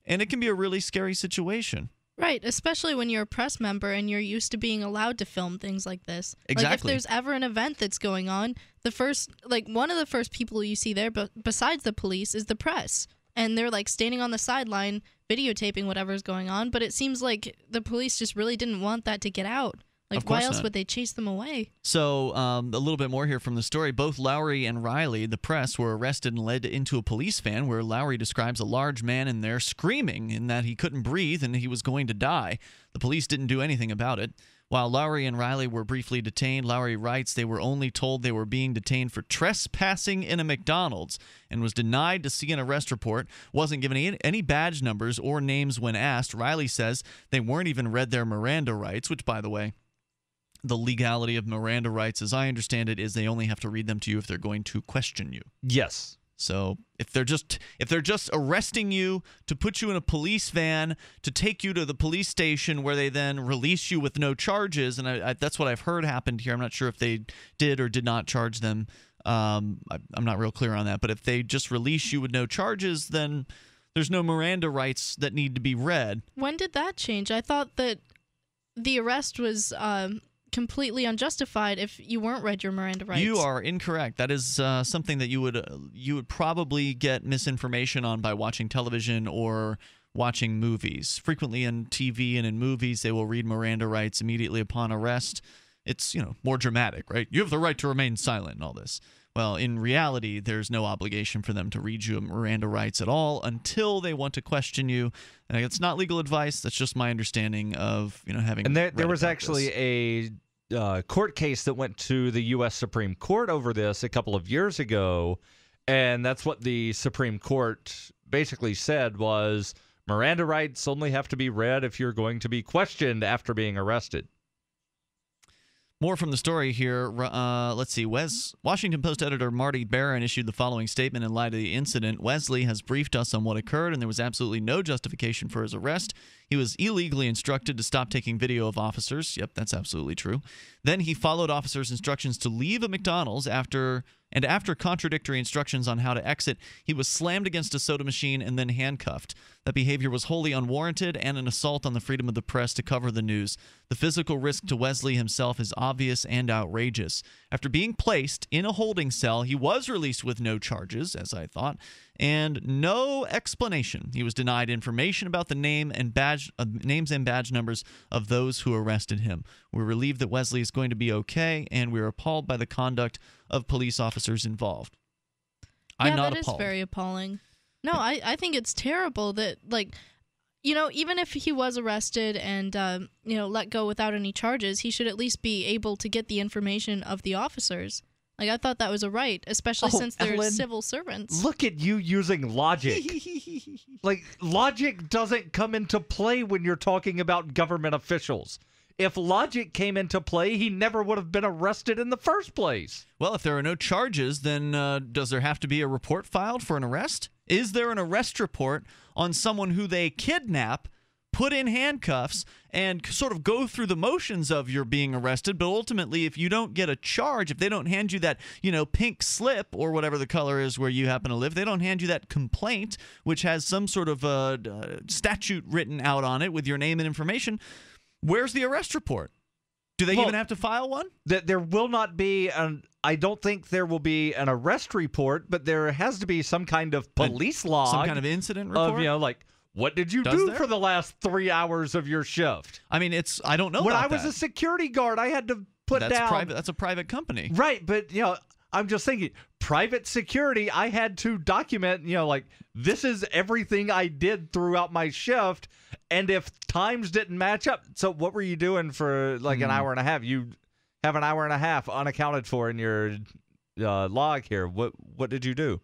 and it can be a really scary situation. Right, especially when you're a press member and you're used to being allowed to film things like this. Exactly. Like if there's ever an event that's going on, the first, like one of the first people you see there, but besides the police, is the press. And they're like standing on the sideline videotaping whatever's going on, but it seems like the police just really didn't want that to get out. Like, why else not. would they chase them away? So, um, a little bit more here from the story. Both Lowery and Reilly, the press, were arrested and led into a police van where Lowery describes a large man in there screaming in that he couldn't breathe and he was going to die. The police didn't do anything about it. While Lowery and Reilly were briefly detained, Lowery writes they were only told they were being detained for trespassing in a McDonald's and was denied to see an arrest report, wasn't given any badge numbers or names when asked. Reilly says they weren't even read their Miranda rights, which, by the way, the legality of Miranda rights, as I understand it, is they only have to read them to you if they're going to question you. Yes. So if they're just if they're just arresting you to put you in a police van to take you to the police station where they then release you with no charges, and I, I, that's what I've heard happened here. I'm not sure if they did or did not charge them. Um, I, I'm not real clear on that. But if they just release you with no charges, then there's no Miranda rights that need to be read. When did that change? I thought that the arrest was Um completely unjustified if you weren't read your Miranda rights. You are incorrect. That is uh, something that you would uh, you would probably get misinformation on by watching television or watching movies. Frequently in T V and in movies, they will read Miranda rights immediately upon arrest. It's, you know, more dramatic, right? You have the right to remain silent and all this. Well, in reality, there's no obligation for them to read you Miranda rights at all until they want to question you. And it's not legal advice. That's just my understanding of, you know, having. And there, there was actually a Uh, court case that went to the U S Supreme Court over this a couple of years ago, and that's what the Supreme Court basically said was Miranda rights only have to be read if you're going to be questioned after being arrested. More from the story here. Uh, let's see. Wes, Washington Post editor Marty Barron issued the following statement in light of the incident. Wesley has briefed us on what occurred, and there was absolutely no justification for his arrest. He was illegally instructed to stop taking video of officers. Yep, that's absolutely true. Then he followed officers' instructions to leave a McDonald's after and after contradictory instructions on how to exit, he was slammed against a soda machine and then handcuffed. That behavior was wholly unwarranted and an assault on the freedom of the press to cover the news. The physical risk to Wesley himself is obvious and outrageous. After being placed in a holding cell, he was released with no charges, as I thought, and no explanation. He was denied information about the name and badge, uh, names and badge numbers of those who arrested him. We're relieved that Wesley is going to be okay, and we're appalled by the conduct of police officers involved. I'm yeah, not that appalled. That is very appalling. No, yeah. I, I think it's terrible that, like, you know, even if he was arrested and, um, you know, let go without any charges, he should at least be able to get the information of the officers. Like, I thought that was a right, especially oh, since they're Ellen, civil servants. Look at you using logic. Like, logic doesn't come into play when you're talking about government officials. If logic came into play, he never would have been arrested in the first place. Well, if there are no charges, then uh, does there have to be a report filed for an arrest? Is there an arrest report on someone who they kidnap, put in handcuffs, and sort of go through the motions of your being arrested, but ultimately if you don't get a charge, if they don't hand you that, you know, pink slip or whatever the color is where you happen to live, they don't hand you that complaint, which has some sort of uh, uh, statute written out on it with your name and information, where's the arrest report? Do they well, even have to file one? Th there will not be an... I don't think there will be an arrest report, but there has to be some kind of police a, log. Some kind of incident report? Of, you know, like... What did you Does do there? for the last three hours of your shift? I mean, it's, I don't know When about I was that. a security guard, I had to put that's down. Private, that's a private company. Right, but, you know, I'm just thinking, private security, I had to document, you know, like, this is everything I did throughout my shift, and if times didn't match up, so what were you doing for, like, mm. an hour and a half? You have an hour and a half unaccounted for in your uh, log here. What, what did you do?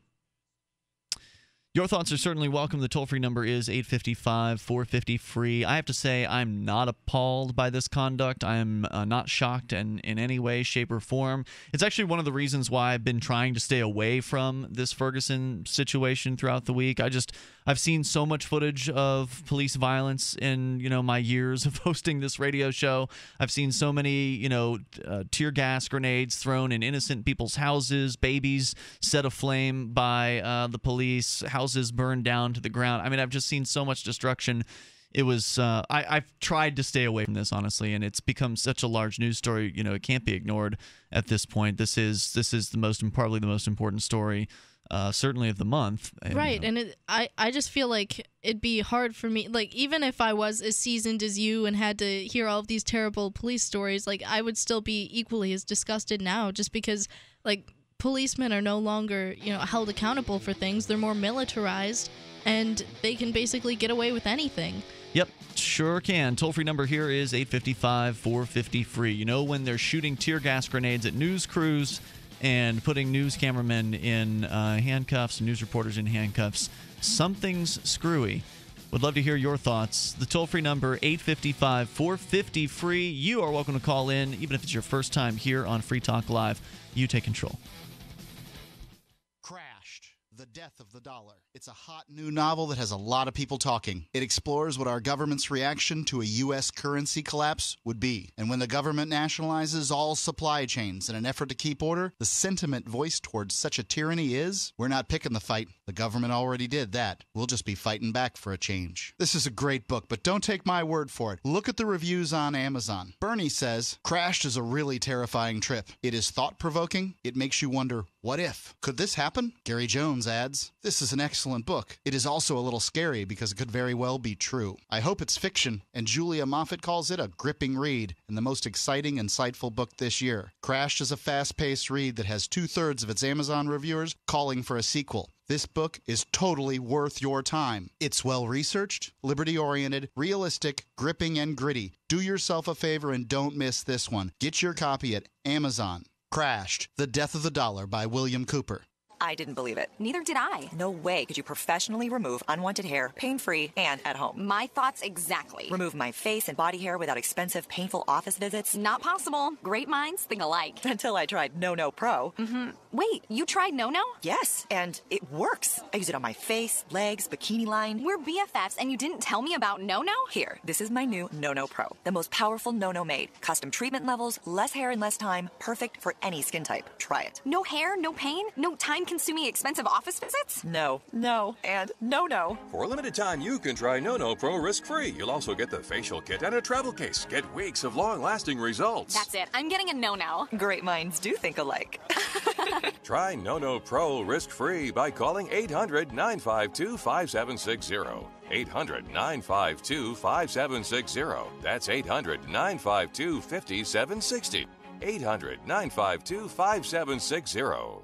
Your thoughts are certainly welcome. The toll-free number is eight five five, four five zero, F R E E. I have to say I'm not appalled by this conduct. I am uh, not shocked in, in any way, shape, or form. It's actually one of the reasons why I've been trying to stay away from this Ferguson situation throughout the week. I just, I've seen so much footage of police violence in, you know, my years of hosting this radio show. I've seen so many, you know, uh, tear gas grenades thrown in innocent people's houses, babies set aflame by uh, the police, houses burned down to the ground. I mean, I've just seen so much destruction. It was, uh, I, I've tried to stay away from this, honestly, and it's become such a large news story, you know, it can't be ignored at this point. This is, this is the most, probably the most important story, uh, certainly of the month. And, right, you know, and it, I, I just feel like it'd be hard for me, like, even if I was as seasoned as you and had to hear all of these terrible police stories, like, I would still be equally as disgusted now, just because, like, policemen are no longer, you know, held accountable for things. They're more militarized, and they can basically get away with anything. Yep, sure can. Toll-free number here is eight five five, four five zero, F R E E. You know, when they're shooting tear gas grenades at news crews and putting news cameramen in uh, handcuffs, news reporters in handcuffs, something's screwy. Would love to hear your thoughts. The toll-free number, eight five five, four five zero, F R E E. You are welcome to call in, even if it's your first time here on Free Talk Live. You take control. Crashed, The Death of the Dollar. It's a hot new novel that has a lot of people talking. It explores what our government's reaction to a U S currency collapse would be. And when the government nationalizes all supply chains in an effort to keep order, the sentiment voiced towards such a tyranny is, we're not picking the fight. The government already did that. We'll just be fighting back for a change. This is a great book, but don't take my word for it. Look at the reviews on Amazon. Bernie says, Crashed is a really terrifying trip. It is thought-provoking. It makes you wonder, what if? Could this happen? Gary Jones adds, this is an excellent Excellent book. It is also a little scary because it could very well be true. I hope it's fiction, and Julia Moffat calls it a gripping read and the most exciting, insightful book this year. Crashed is a fast-paced read that has two-thirds of its Amazon reviewers calling for a sequel. This book is totally worth your time. It's well-researched, liberty-oriented, realistic, gripping, and gritty. Do yourself a favor and don't miss this one. Get your copy at Amazon. Crashed, The Death of the Dollar by William Cooper. I didn't believe it. Neither did I. No way could you professionally remove unwanted hair pain-free and at home. My thoughts exactly. Remove my face and body hair without expensive, painful office visits? Not possible. Great minds think alike. Until I tried No No Pro. Mm-hmm. Wait, you tried No No? Yes, and it works. I use it on my face, legs, bikini line. We're B F Fs and you didn't tell me about No No? Here, this is my new No No Pro. The most powerful No No made. Custom treatment levels, less hair in less time, perfect for any skin type. Try it. No hair, no pain, no time-consuming expensive office visits? No, no, and no no. For a limited time, you can try No No Pro risk-free. You'll also get the facial kit and a travel case. Get weeks of long-lasting results. That's it. I'm getting a no no. Great minds do think alike. Try No No Pro risk-free by calling eight hundred, nine five two, five seven six zero. eight hundred, nine five two, five seven six zero. That's eight hundred, nine five two, five seven six zero. eight hundred, nine five two, five seven six zero.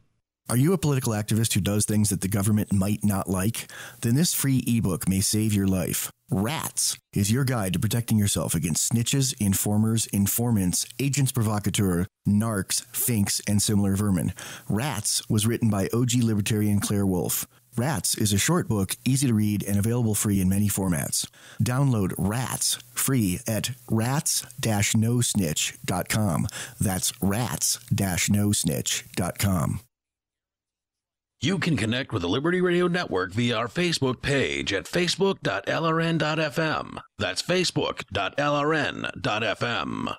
Are you a political activist who does things that the government might not like? Then this free ebook may save your life. Rats is your guide to protecting yourself against snitches, informers, informants, agents provocateur, narcs, finks, and similar vermin. Rats was written by O G libertarian Claire Wolfe. Rats is a short book, easy to read, and available free in many formats. Download Rats free at rats dash no snitch dot com. That's rats dash no snitch dot com. You can connect with the Liberty Radio Network via our Facebook page at facebook dot L R N dot F M. That's facebook dot L R N dot F M.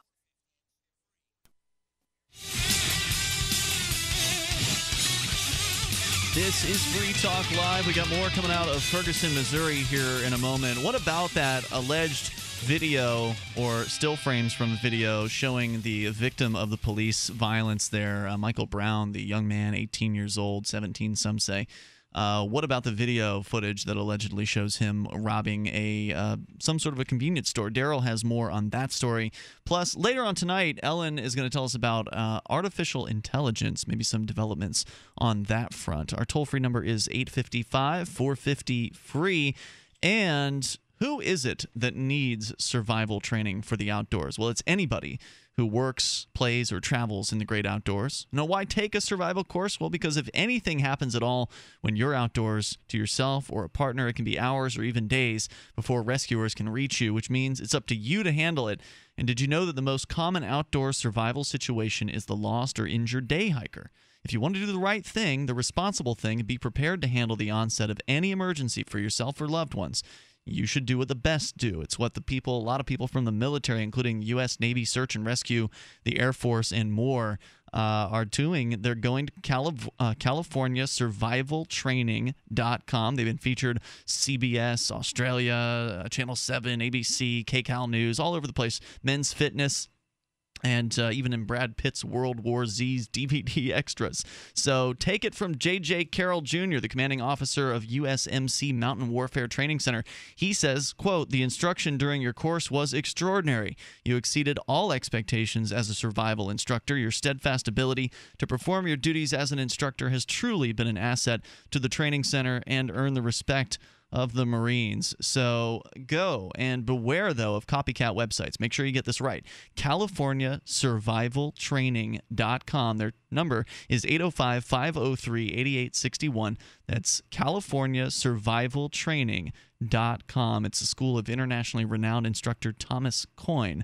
This is Free Talk Live. We got more coming out of Ferguson, Missouri here in a moment. What about that alleged video or still frames from the video showing the victim of the police violence there, uh, Michael Brown, the young man, eighteen years old, seventeen some say. Uh, what about the video footage that allegedly shows him robbing a uh, some sort of a convenience store? Daryl has more on that story. Plus, later on tonight, Ellen is going to tell us about uh, artificial intelligence, maybe some developments on that front. Our toll-free number is eight five five, four five zero, F R E E. And who is it that needs survival training for the outdoors? Well, it's anybody who works, plays, or travels in the great outdoors. Now, why take a survival course? Well, because if anything happens at all when you're outdoors to yourself or a partner, it can be hours or even days before rescuers can reach you, which means it's up to you to handle it. And did you know that the most common outdoor survival situation is the lost or injured day hiker? If you want to do the right thing, the responsible thing, and be prepared to handle the onset of any emergency for yourself or loved ones, you should do what the best do. It's what the people, a lot of people from the military, including U S Navy Search and Rescue, the Air Force, and more, uh, are doing. They're going to Calif uh, California Survival Training dot com. They've been featured C B S, Australia, Channel seven, A B C, K Cal News, all over the place. Men's Fitness. and uh, even in Brad Pitt's World War Z's D V D extras. So take it from J J. Carroll Junior, the commanding officer of U S M C Mountain Warfare Training Center. He says, quote, "The instruction during your course was extraordinary. You exceeded all expectations as a survival instructor. Your steadfast ability to perform your duties as an instructor has truly been an asset to the training center and earned the respect of the Marines." So go and beware, though, of copycat websites. Make sure you get this right. California Survival Training dot com. Their number is eight oh five, five oh three, eight eight six one. That's California Survival Training dot com. It's the school of internationally renowned instructor Thomas Coyne.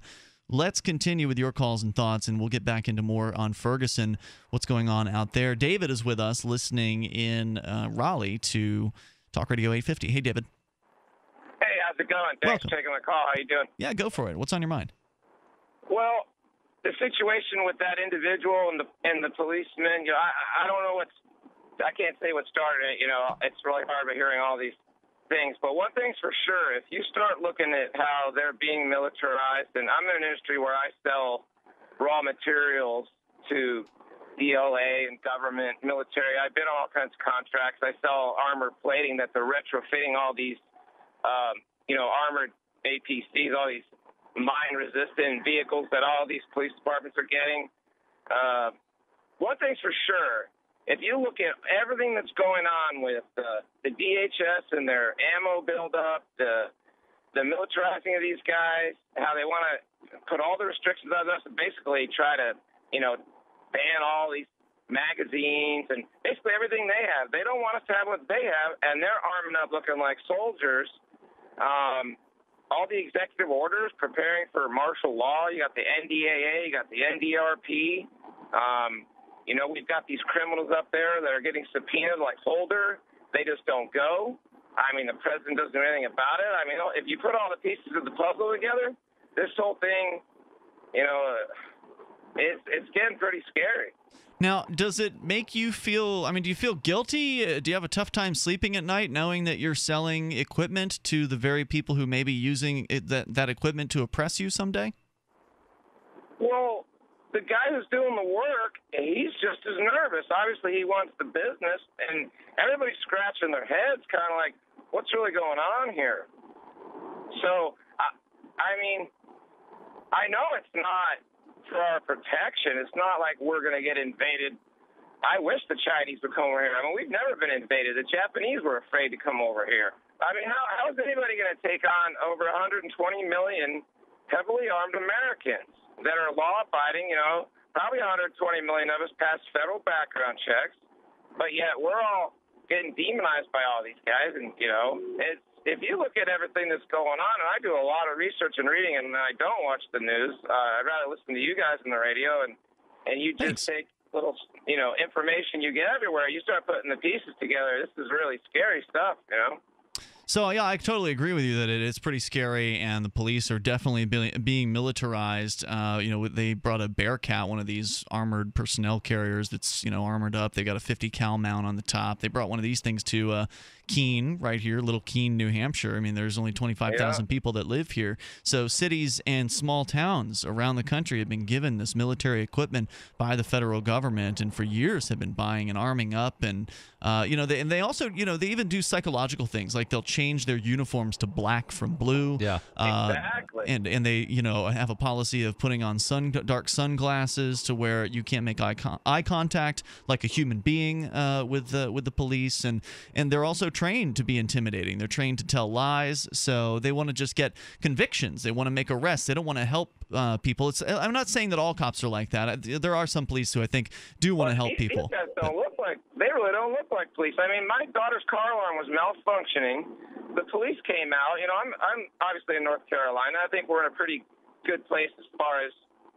Let's continue with your calls and thoughts, and we'll get back into more on Ferguson, what's going on out there. David is with us, listening in uh, Raleigh to Talk Radio eight fifty. Hey, David. Hey, how's it going? Thanks Welcome. for taking the call. How you doing? Yeah, go for it. What's on your mind? Well, the situation with that individual and the and the policeman, you know, I I don't know what's, I can't say what started it. You know, it's really hard by hearing all these things. But one thing's for sure, if you start looking at how they're being militarized, and I'm in an industry where I sell raw materials to D L A and government, military. I've been on all kinds of contracts. I sell armor plating that they're retrofitting all these, um, you know, armored A P Cs, all these mine-resistant vehicles that all these police departments are getting. Uh, one thing's for sure, if you look at everything that's going on with uh, the D H S and their ammo buildup, the the militarizing of these guys, how they want to put all the restrictions on us and basically try to, you know, ban all these magazines and basically everything they have. They don't want us to have what they have, and they're arming up looking like soldiers. Um, all the executive orders preparing for martial law. You got the N D A A, you got the N D R P. Um, you know, we've got these criminals up there that are getting subpoenaed like Holder. They just don't go. I mean, the president doesn't do anything about it. I mean, if you put all the pieces of the puzzle together, this whole thing, you know, uh, It's, it's getting pretty scary. Now, does it make you feel, I mean, do you feel guilty? Do you have a tough time sleeping at night knowing that you're selling equipment to the very people who may be using it, that, that equipment to oppress you someday? Well, the guy who's doing the work, he's just as nervous. Obviously, he wants the business, and everybody's scratching their heads kind of like, what's really going on here? So, I, I mean, I know it's not for our protection. It's not like we're going to get invaded. I wish the Chinese would come over here. I mean, we've never been invaded. The Japanese were afraid to come over here. I mean, how, how is anybody going to take on over one hundred twenty million heavily armed Americans that are law-abiding, you know, probably one hundred twenty million of us pass federal background checks, but yet we're all getting demonized by all these guys, and, you know, it's, if you look at everything that's going on, and I do a lot of research and reading, and I don't watch the news. Uh, I'd rather listen to you guys on the radio, and, and you just Thanks. take little, you know, information you get everywhere. You start putting the pieces together. This is really scary stuff, you know? So, yeah, I totally agree with you that it is pretty scary, and the police are definitely be being militarized. Uh, you know, they brought a Bearcat, one of these armored personnel carriers that's, you know, armored up. They got a fifty cal mount on the top. They brought one of these things to uh, Keene, right here, little Keene, New Hampshire. I mean, there's only twenty-five thousand yeah. people that live here. So cities and small towns around the country have been given this military equipment by the federal government, and for years have been buying and arming up. And, uh, you know, they, and they also, you know, they even do psychological things, like they'll change their uniforms to black from blue. Yeah, uh, exactly. And and they you know have a policy of putting on sun dark sunglasses to where you can't make eye con eye contact like a human being uh, with the with the police. And and they're also trained to be intimidating. They're trained to tell lies. So they want to just get convictions. They want to make arrests. They don't want to help uh, people. It's I'm not saying that all cops are like that. I, there are some police who I think do want to well, help these, people. These guys don't look like, they really don't look like police. I mean, my daughter's car alarm was malfunctioning. The police came out. You know, I'm I'm obviously in North Carolina. I think we're in a pretty good place as far as,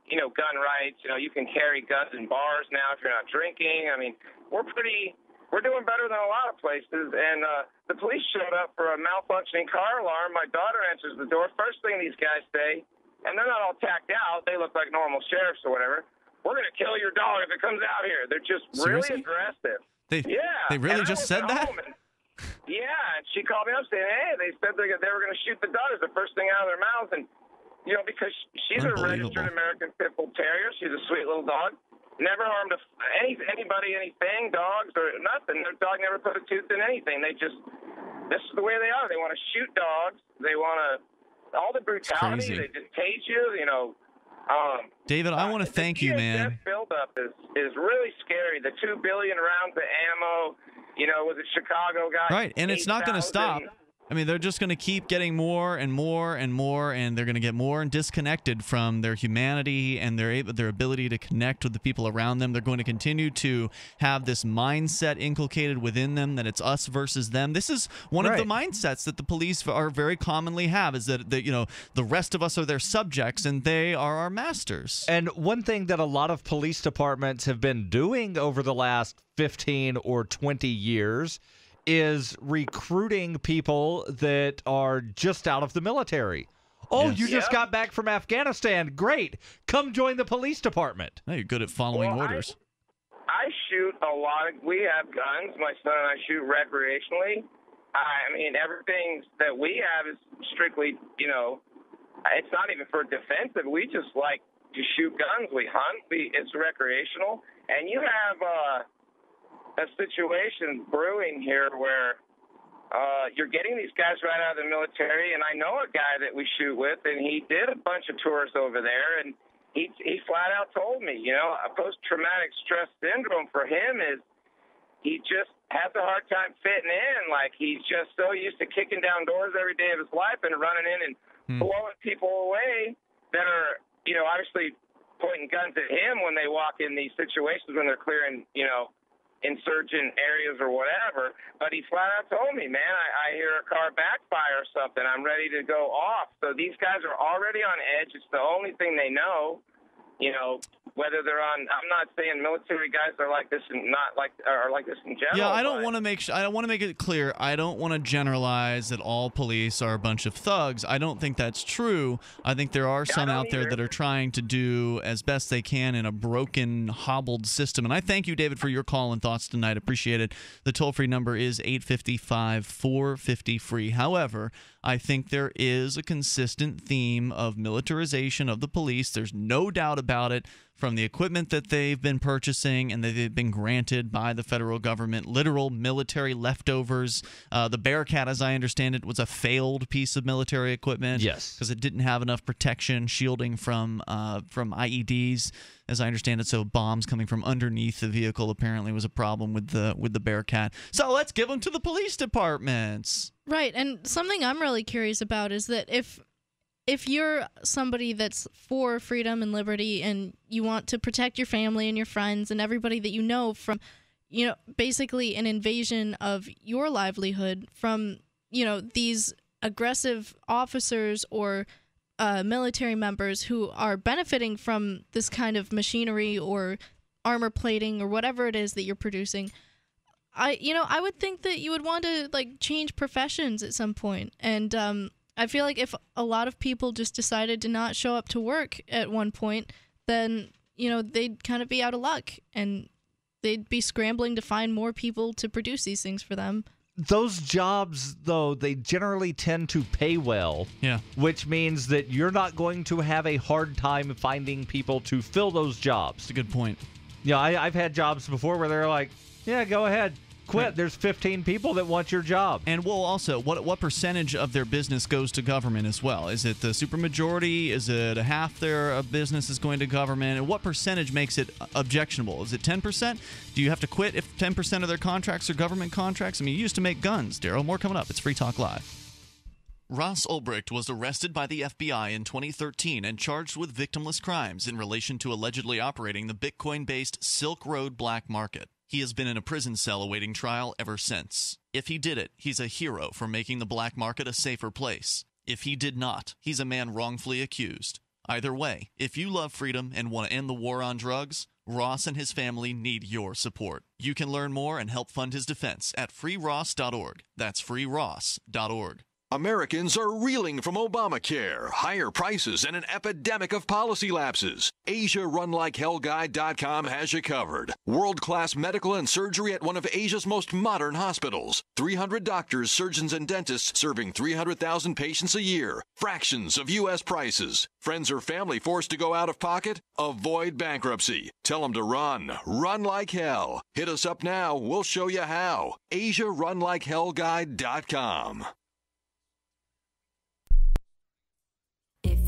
you know, gun rights. You know, you can carry guns in bars now if you're not drinking. I mean, we're pretty, we're doing better than a lot of places. And uh, the police showed up for a malfunctioning car alarm. My daughter answers the door. First thing these guys say, and they're not all tacked out. They look like normal sheriffs or whatever. We're going to kill your dog if it comes out here. They're just Seriously? really aggressive. They, yeah. They really and just said that? Yeah, and she called me up saying, hey, they said they, they were going to shoot the dog. It's the first thing out of their mouths. And You know, because she's a registered American Pit Bull Terrier. She's a sweet little dog. Never harmed a, any anybody, anything, dogs or nothing. Their dog never put a tooth in anything. They just, this is the way they are. They want to shoot dogs. They want to, all the brutality. They just tase you, you know. Um, David, I want to uh, thank you, man. That buildup is, is really scary. The two billion rounds of ammo, you know, was it Chicago guy? Right, and it's not going to stop. I mean, they're just going to keep getting more and more and more, and they're going to get more and disconnected from their humanity and their their ability to connect with the people around them. They're going to continue to have this mindset inculcated within them that it's us versus them. This is one right. of the mindsets that the police are very commonly have, is that, that you know, the rest of us are their subjects and they are our masters. And one thing that a lot of police departments have been doing over the last fifteen or twenty years is recruiting people that are just out of the military. Oh, yes. you just yep. got back from Afghanistan. Great. Come join the police department. Now you're good at following well, orders. I, I shoot a lot. Of, we have guns. My son and I shoot recreationally. I mean, everything that we have is strictly, you know, it's not even for defensive. We just like to shoot guns. We hunt. We, it's recreational. And you have... Uh, a situation brewing here where uh, you're getting these guys right out of the military, and I know a guy that we shoot with, and he did a bunch of tours over there, and he, he flat out told me, you know, a post-traumatic stress syndrome for him is he just has a hard time fitting in. Like, he's just so used to kicking down doors every day of his life and running in and mm. blowing people away that are, you know, obviously pointing guns at him when they walk in these situations when they're clearing, you know, insurgent areas or whatever. But he flat out told me, man, I, I hear a car backfire or something. I'm ready to go off. So these guys are already on edge. It's the only thing they know, you know, whether they're on, I'm not saying military guys are like this and not like, are like this in general. Yeah, I don't want to make, sh I want to make it clear. I don't want to generalize that all police are a bunch of thugs. I don't think that's true. I think there are some out there that are trying to do as best they can in a broken, hobbled system. And I thank you, David, for your call and thoughts tonight. Appreciate it. The toll-free number is eight five five, four five zero, free. However, I think there is a consistent theme of militarization of the police. There's no doubt about it, from the equipment that they've been purchasing and that they've been granted by the federal government, literal military leftovers. Uh, the Bearcat, as I understand it, was a failed piece of military equipment. Yes. Because it didn't have enough protection, shielding from, uh, from I E Ds, as I understand it. So bombs coming from underneath the vehicle apparently was a problem with the, with the Bearcat. So let's give them to the police departments. Right. And something I'm really curious about is that if... if you're somebody that's for freedom and liberty and you want to protect your family and your friends and everybody that you know from, you know, basically an invasion of your livelihood from, you know, these aggressive officers or uh, military members who are benefiting from this kind of machinery or armor plating or whatever it is that you're producing, I, you know, I would think that you would want to, like, change professions at some point. And, um, I feel like if a lot of people just decided to not show up to work at one point, then, you know, they'd kind of be out of luck and they'd be scrambling to find more people to produce these things for them. Those jobs, though, they generally tend to pay well, yeah. which means that you're not going to have a hard time finding people to fill those jobs. That's a good point. Yeah, I, I've had jobs before where they're like, yeah, go ahead. Quit. There's fifteen people that want your job. And we'll also, what what percentage of their business goes to government as well? Is it the supermajority? Is it a half their business is going to government? And what percentage makes it objectionable? Is it ten percent? Do you have to quit if ten percent of their contracts are government contracts? I mean, you used to make guns, Daryl. More coming up. It's Free Talk Live. Ross Ulbricht was arrested by the F B I in twenty thirteen and charged with victimless crimes in relation to allegedly operating the Bitcoin-based Silk Road black market. He has been in a prison cell awaiting trial ever since. If he did it, he's a hero for making the black market a safer place. If he did not, he's a man wrongfully accused. Either way, if you love freedom and want to end the war on drugs, Ross and his family need your support. You can learn more and help fund his defense at free ross dot org. That's free ross dot org. Americans are reeling from Obamacare, higher prices, and an epidemic of policy lapses. Asia Run Like Hell Guide dot com has you covered. World-class medical and surgery at one of Asia's most modern hospitals. three hundred doctors, surgeons, and dentists serving three hundred thousand patients a year. Fractions of U S prices. Friends or family forced to go out of pocket? Avoid bankruptcy. Tell them to run. Run like hell. Hit us up now. We'll show you how. Asia Run Like Hell Guide dot com. If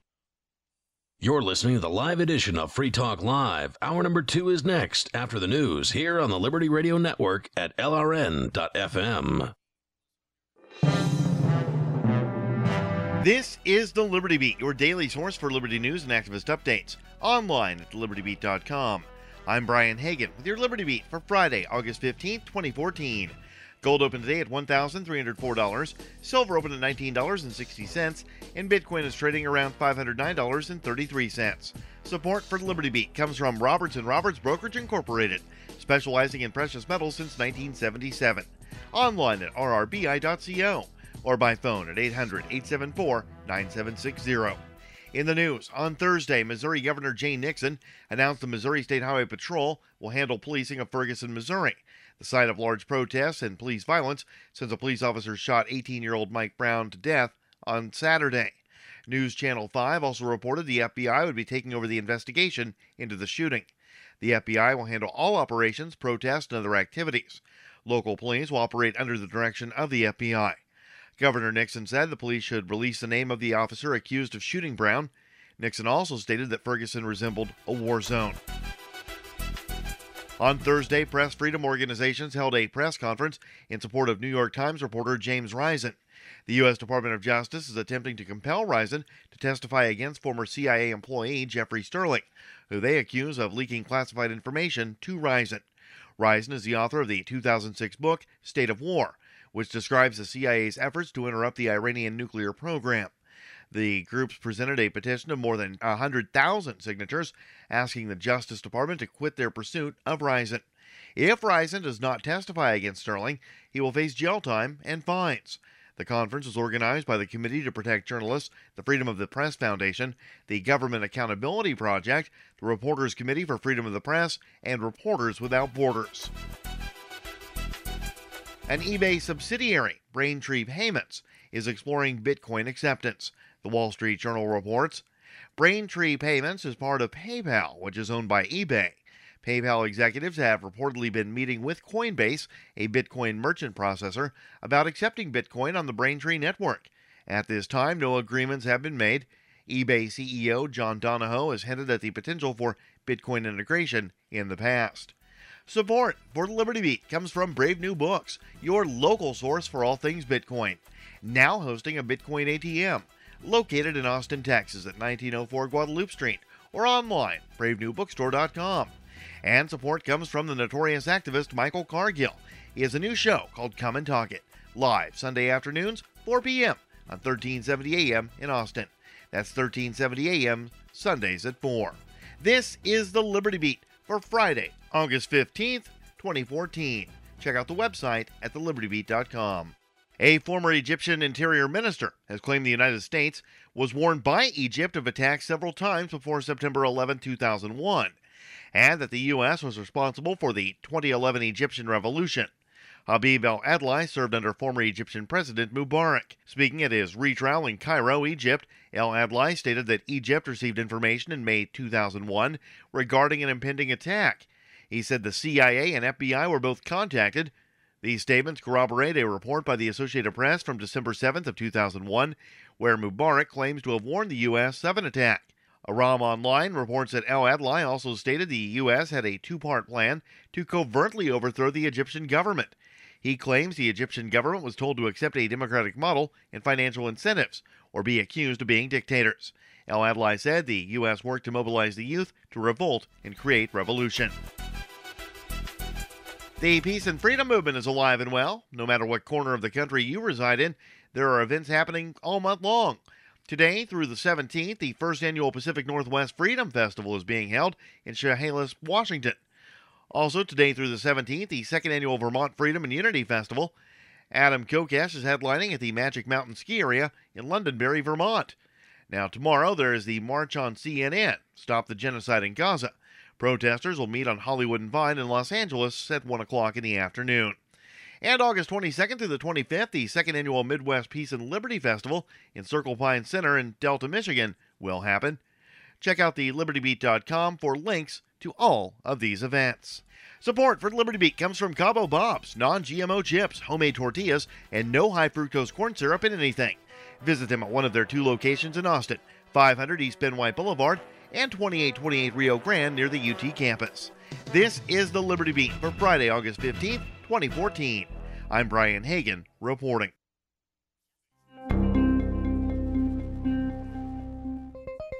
You're listening to the live edition of Free Talk Live. Hour number two is next after the news here on the Liberty Radio Network at L R N dot F M. This is the Liberty Beat, your daily source for Liberty news and activist updates, online at liberty beat dot com. I'm Brian Hagan with your Liberty Beat for Friday, August fifteenth, twenty fourteen. Gold opened today at one thousand three hundred four dollars, silver opened at nineteen dollars and sixty cents, and Bitcoin is trading around five hundred nine dollars and thirty-three cents. Support for Liberty Beat comes from Roberts and Roberts Brokerage Incorporated, specializing in precious metals since nineteen seventy-seven. Online at R R B I dot co or by phone at eight hundred, eight seven four, nine seven six zero. In the news, on Thursday, Missouri Governor Jay Nixon announced the Missouri State Highway Patrol will handle policing of Ferguson, Missouri, the site of large protests and police violence since a police officer shot eighteen-year-old Mike Brown to death on Saturday. News Channel five also reported the F B I would be taking over the investigation into the shooting. The F B I will handle all operations, protests, and other activities. Local police will operate under the direction of the F B I. Governor Nixon said the police should release the name of the officer accused of shooting Brown. Nixon also stated that Ferguson resembled a war zone. On Thursday, press freedom organizations held a press conference in support of New York Times reporter James Risen. The U S Department of Justice is attempting to compel Risen to testify against former C I A employee Jeffrey Sterling, who they accuse of leaking classified information to Risen. Risen is the author of the two thousand six book, State of War, which describes the C I A's efforts to interrupt the Iranian nuclear program. The groups presented a petition of more than one hundred thousand signatures asking the Justice Department to quit their pursuit of Risen. If Risen does not testify against Sterling, he will face jail time and fines. The conference was organized by the Committee to Protect Journalists, the Freedom of the Press Foundation, the Government Accountability Project, the Reporters Committee for Freedom of the Press, and Reporters Without Borders. An eBay subsidiary, Braintree Payments, is exploring Bitcoin acceptance. The Wall Street Journal reports, Braintree Payments is part of PayPal, which is owned by eBay. PayPal executives have reportedly been meeting with Coinbase, a Bitcoin merchant processor, about accepting Bitcoin on the Braintree network. At this time, no agreements have been made. eBay C E O John Donahoe has hinted at the potential for Bitcoin integration in the past. Support for Liberty Beat comes from Brave New Books, your local source for all things Bitcoin. Now hosting a Bitcoin A T M, located in Austin, Texas at nineteen oh four Guadalupe Street, or online, brave new bookstore dot com. And support comes from the notorious activist Michael Cargill. He has a new show called Come and Talk It, live Sunday afternoons, four p m on thirteen seventy A M in Austin. That's thirteen seventy A M, Sundays at four. This is the Liberty Beat for Friday, August fifteenth, twenty fourteen. Check out the website at the liberty beat dot com. A former Egyptian interior minister has claimed the United States was warned by Egypt of attacks several times before September eleventh, two thousand one, and that the U S was responsible for the twenty eleven Egyptian revolution. Habib al-Adlai served under former Egyptian President Mubarak. Speaking at his retrial in Cairo, Egypt, al-Adlai stated that Egypt received information in May two thousand one regarding an impending attack. He said the C I A and F B I were both contacted. These statements corroborate a report by the Associated Press from December seventh of two thousand one, where Mubarak claims to have warned the U S of an attack. Aram Online reports that al-Adlai also stated the U S had a two-part plan to covertly overthrow the Egyptian government. He claims the Egyptian government was told to accept a democratic model and financial incentives, or be accused of being dictators. Al-Adlai said the U S worked to mobilize the youth to revolt and create revolution. The peace and freedom movement is alive and well. No matter what corner of the country you reside in, there are events happening all month long. Today through the seventeenth, the first annual Pacific Northwest Freedom Festival is being held in Chehalis, Washington. Also today through the seventeenth, the second annual Vermont Freedom and Unity Festival. Adam Kokesh is headlining at the Magic Mountain Ski Area in Londonderry, Vermont. Now tomorrow there is the March on C N N, Stop the Genocide in Gaza. Protesters will meet on Hollywood and Vine in Los Angeles at one o'clock in the afternoon. And August twenty-second through the twenty-fifth, the second annual Midwest Peace and Liberty Festival in Circle Pine Center in Delta, Michigan will happen. Check out the liberty beat dot com for links to all of these events. Support for Liberty Beat comes from Cabo Bob's, non-G M O chips, homemade tortillas, and no high fructose corn syrup in anything. Visit them at one of their two locations in Austin, five hundred East Ben White Boulevard and twenty-eight twenty-eight Rio Grande near the U T campus. This is the Liberty Beat for Friday, August fifteenth, twenty fourteen. I'm Brian Hagan reporting.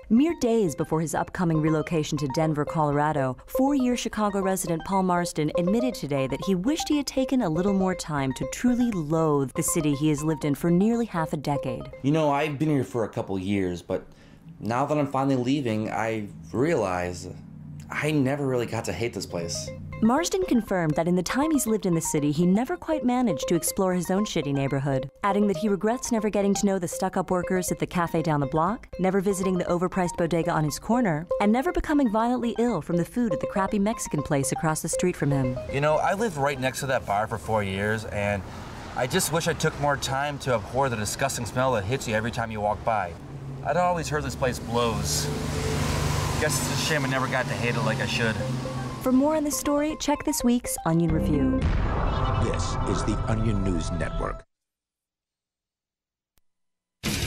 Mere days before his upcoming relocation to Denver, Colorado, four-year Chicago resident Paul Marston admitted today that he wished he had taken a little more time to truly loathe the city he has lived in for nearly half a decade. You know, I've been here for a couple years, but now that I'm finally leaving, I realize I never really got to hate this place. Marston confirmed that in the time he's lived in the city, he never quite managed to explore his own shitty neighborhood, adding that he regrets never getting to know the stuck-up workers at the cafe down the block, never visiting the overpriced bodega on his corner, and never becoming violently ill from the food at the crappy Mexican place across the street from him. You know, I lived right next to that bar for four years, and I just wish I took more time to abhor the disgusting smell that hits you every time you walk by. I'd always heard this place blows. Guess it's a shame I never got to hate it like I should. For more on this story, check this week's Onion Review. This is the Onion News Network. This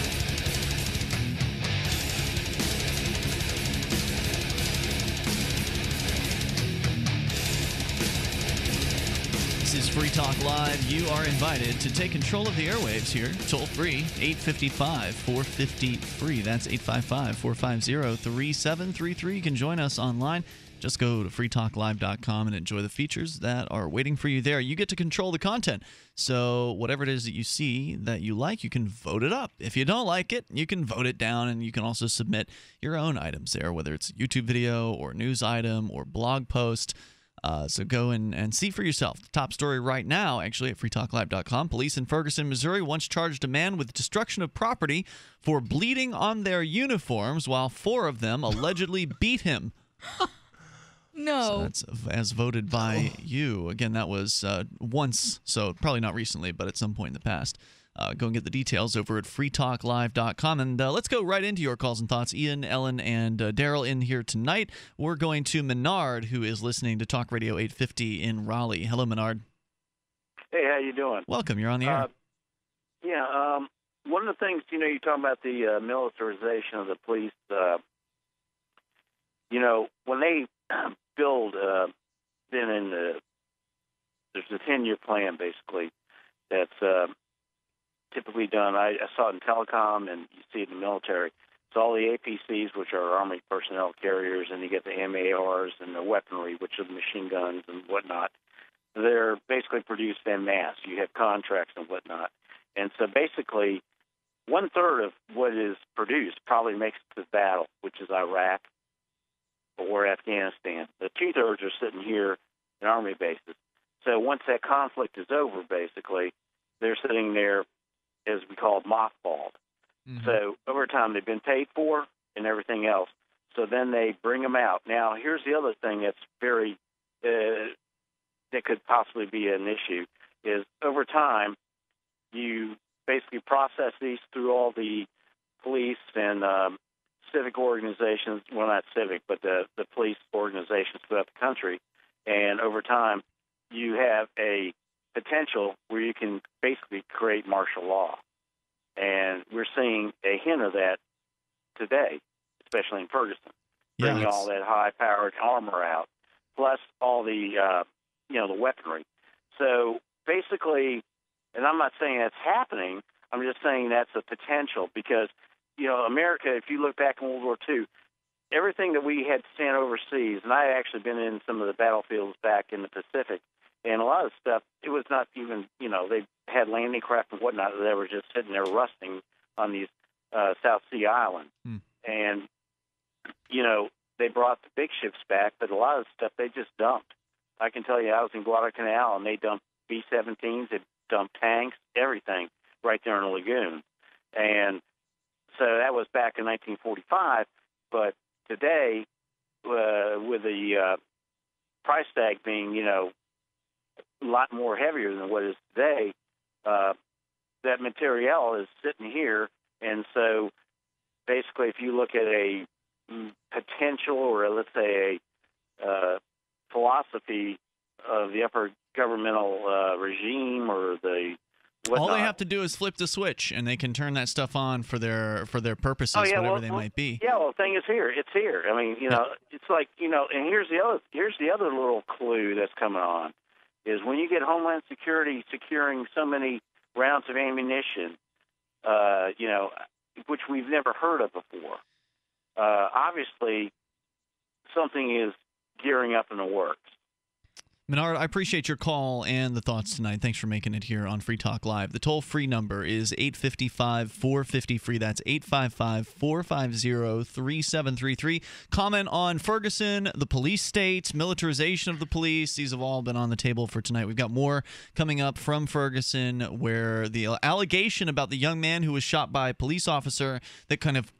is Free Talk Live. You are invited to take control of the airwaves here, toll-free, eight five five, four five zero, free. That's eight five five, four five zero, three seven three three. You can join us online. Just go to free talk live dot com and enjoy the features that are waiting for you there. You get to control the content. So whatever it is that you see that you like, you can vote it up. If you don't like it, you can vote it down, and you can also submit your own items there, whether it's YouTube video or news item or blog post. Uh, so go and, and see for yourself. The top story right now, actually, at free talk live dot com. Police in Ferguson, Missouri once charged a man with destruction of property for bleeding on their uniforms while four of them allegedly beat him. No. So that's as voted by oh. you. Again, that was uh, once, so probably not recently, but at some point in the past. Uh, go and get the details over at free talk live dot com. And uh, let's go right into your calls and thoughts. Ian, Ellen, and uh, Daryl in here tonight. We're going to Menard, who is listening to Talk Radio eight fifty in Raleigh. Hello, Menard. Hey, how you doing? Welcome. You're on the air. Uh, yeah. Um, one of the things, you know, you're talking about the uh, militarization of the police. Uh, you know, when they... build uh, been in the there's a ten-year plan basically that's uh, typically done. I, I saw it in telecom, and you see it in the military. It's all the A P Cs, which are Army personnel carriers, and you get the M A Rs and the weaponry, which are the machine guns and whatnot. They're basically produced en masse. You have contracts and whatnot, and so basically one third of what is produced probably makes it to the battle, which is Iraq or Afghanistan. The two-thirds are sitting here in Army bases. So once that conflict is over, basically, they're sitting there, as we call it, mothballed. Mm-hmm. So over time, they've been paid for and everything else. So then they bring them out. Now, here's the other thing that's very uh, – that could possibly be an issue is over time, you basically process these through all the police and um, civic organizations, well, not civic, but the, the police organizations throughout the country. And over time, you have a potential where you can basically create martial law. And we're seeing a hint of that today, especially in Ferguson, yeah, bringing all that high-powered armor out, plus all the, uh, you know, the weaponry. So basically, and I'm not saying that's happening, I'm just saying that's a potential because, you know, America, if you look back in World War Two, everything that we had sent overseas, and I had actually been in some of the battlefields back in the Pacific, and a lot of stuff, it was not even, you know, they had landing craft and whatnot that were just sitting there rusting on these uh, South Sea islands. Mm. And, you know, they brought the big ships back, but a lot of stuff they just dumped. I can tell you, I was in Guadalcanal, and they dumped B seventeens, they dumped tanks, everything right there in the lagoon. And so that was back in nineteen forty-five, but today, uh, with the uh, price tag being, you know, a lot more heavier than what it is today, uh, that material is sitting here. And so basically if you look at a potential or, let's say, a uh, philosophy of the upper governmental uh, regime or the whatnot, all they have to do is flip the switch, and they can turn that stuff on for their for their purposes, oh, yeah, whatever well, they well, might be. Yeah, well, the thing is here. It's here. I mean, you know, yeah. it's like, you know, and here's the other here's the other little clue that's coming on. Is when you get Homeland Security securing so many rounds of ammunition, uh, you know, which we've never heard of before. Uh, obviously, something is gearing up in the works. Menard, I appreciate your call and the thoughts tonight. Thanks for making it here on Free Talk Live. The toll-free number is eight five five, four five zero, free. That's eight five five, four five zero, three seven three three. Comment on Ferguson, the police state, militarization of the police. These have all been on the table for tonight. We've got more coming up from Ferguson, where the allegation about the young man who was shot by a police officer that kind of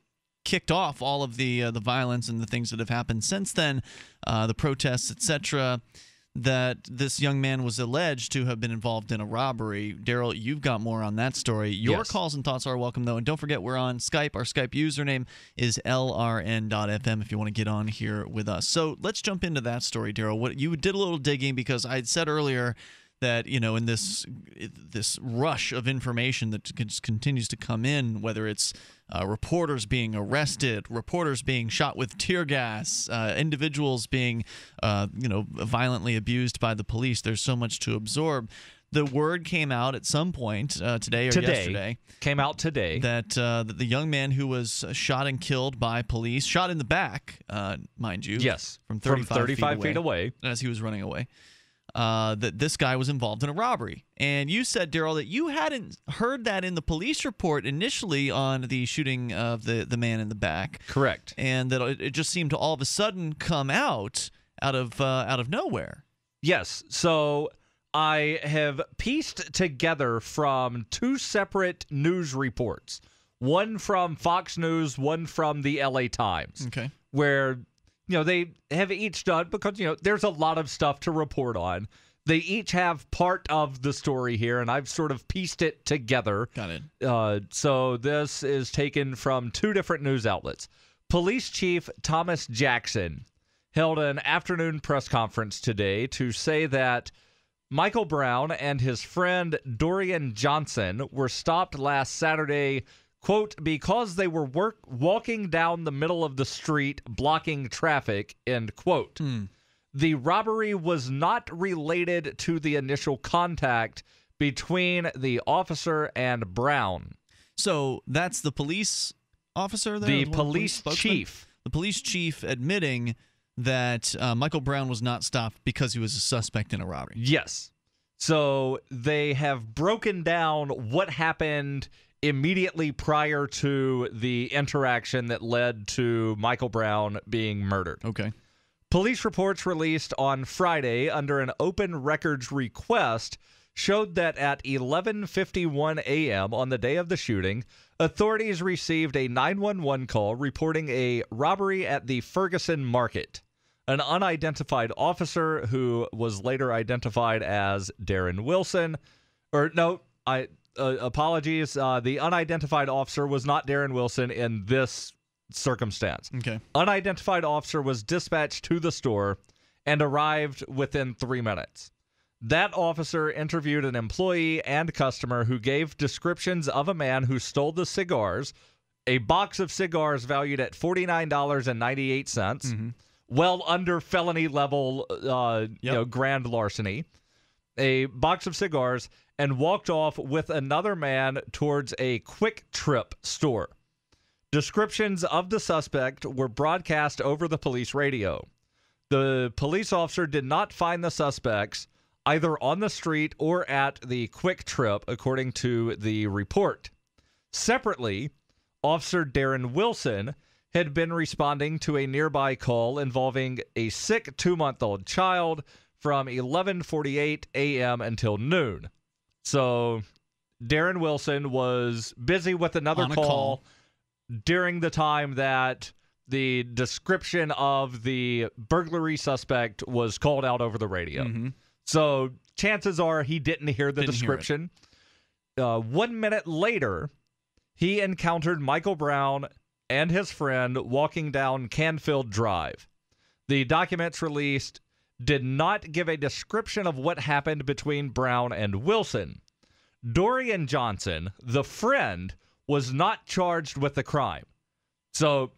kicked off all of the, uh, the violence and the things that have happened since then, uh, the protests, et cetera, that this young man was alleged to have been involved in a robbery. Daryl, you've got more on that story. Your yes. calls and thoughts are welcome, though. And don't forget, we're on Skype. Our Skype username is L R N dot F M if you want to get on here with us. So let's jump into that story, Daryl. What you did a little digging, because I had said earlier that, you know, in this this rush of information that continues to come in, whether it's uh, reporters being arrested, reporters being shot with tear gas, uh, individuals being, uh, you know, violently abused by the police, there's so much to absorb. The word came out at some point uh, today or today, yesterday. Came out today. That, uh, that the young man who was shot and killed by police, shot in the back, uh, mind you. Yes, from thirty-five, from thirty-five feet, away, feet away. As he was running away. Uh, that this guy was involved in a robbery. And you said, Daryl, that you hadn't heard that in the police report initially on the shooting of the, the man in the back. Correct. And that it just seemed to all of a sudden come out out of, uh, out of nowhere. Yes. So I have pieced together from two separate news reports, one from Fox News, one from the L A Times, okay, where – you know, they have each done, because, you know, there's a lot of stuff to report on. They each have part of the story here, and I've sort of pieced it together. Got it. Uh, so this is taken from two different news outlets. Police Chief Thomas Jackson held an afternoon press conference today to say that Michael Brown and his friend Dorian Johnson were stopped last Saturday, quote, because they were work, walking down the middle of the street blocking traffic, end quote. Mm. The robbery was not related to the initial contact between the officer and Brown. So that's the police officer there? The police chief. The police chief admitting that uh, Michael Brown was not stopped because he was a suspect in a robbery. Yes. So they have broken down what happened immediately prior to the interaction that led to Michael Brown being murdered. Okay. Police reports released on Friday under an open records request showed that at eleven fifty-one a m on the day of the shooting, authorities received a nine one one call reporting a robbery at the Ferguson Market. An unidentified officer, who was later identified as Darren Wilson, Or no, I uh, apologies. Uh, the unidentified officer was not Darren Wilson in this circumstance. Okay. Unidentified officer was dispatched to the store and arrived within three minutes. That officer interviewed an employee and customer who gave descriptions of a man who stole the cigars, a box of cigars valued at forty-nine dollars and ninety-eight cents, mm-hmm. well under felony level uh, yep. you know, grand larceny, a box of cigars, and walked off with another man towards a Quick Trip store. Descriptions of the suspect were broadcast over the police radio. The police officer did not find the suspects either on the street or at the Quick Trip, according to the report. Separately, Officer Darren Wilson had been responding to a nearby call involving a sick two-month-old child from eleven forty-eight a m until noon. So Darren Wilson was busy with another call, call during the time that the description of the burglary suspect was called out over the radio. Mm-hmm. So chances are he didn't hear the didn't description. Hear uh, one minute later, he encountered Michael Brown and his friend walking down Canfield Drive. The documents released did not give a description of what happened between Brown and Wilson. Dorian Johnson, the friend, was not charged with the crime. So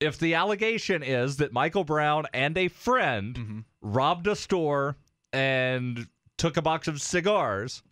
if the allegation is that Michael Brown and a friend mm-hmm. robbed a store and took a box of cigars,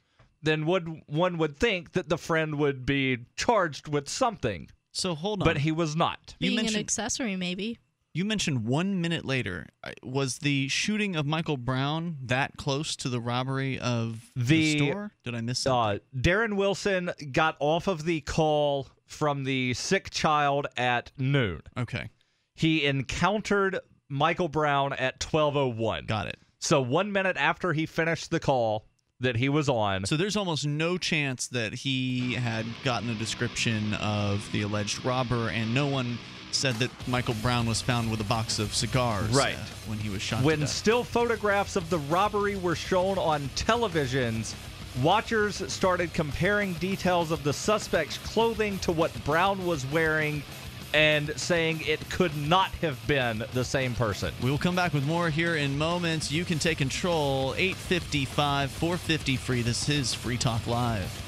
then would, one would think that the friend would be charged with something. So hold on. But he was not. Being an accessory, maybe. You mentioned one minute later. Was the shooting of Michael Brown that close to the robbery of the, the store? Did I miss something? Uh, Darren Wilson got off of the call from the sick child at noon. Okay. He encountered Michael Brown at twelve oh one. Got it. So one minute after he finished the call that he was on. So there's almost no chance that he had gotten a description of the alleged robber, and no one said that Michael Brown was found with a box of cigars right. uh, when he was shot. When still photographs of the robbery were shown on televisions, watchers started comparing details of the suspect's clothing to what Brown was wearing and saying it could not have been the same person. We'll come back with more here in moments. You can take control. eight fifty-five, four fifty, free. This is Free Talk Live.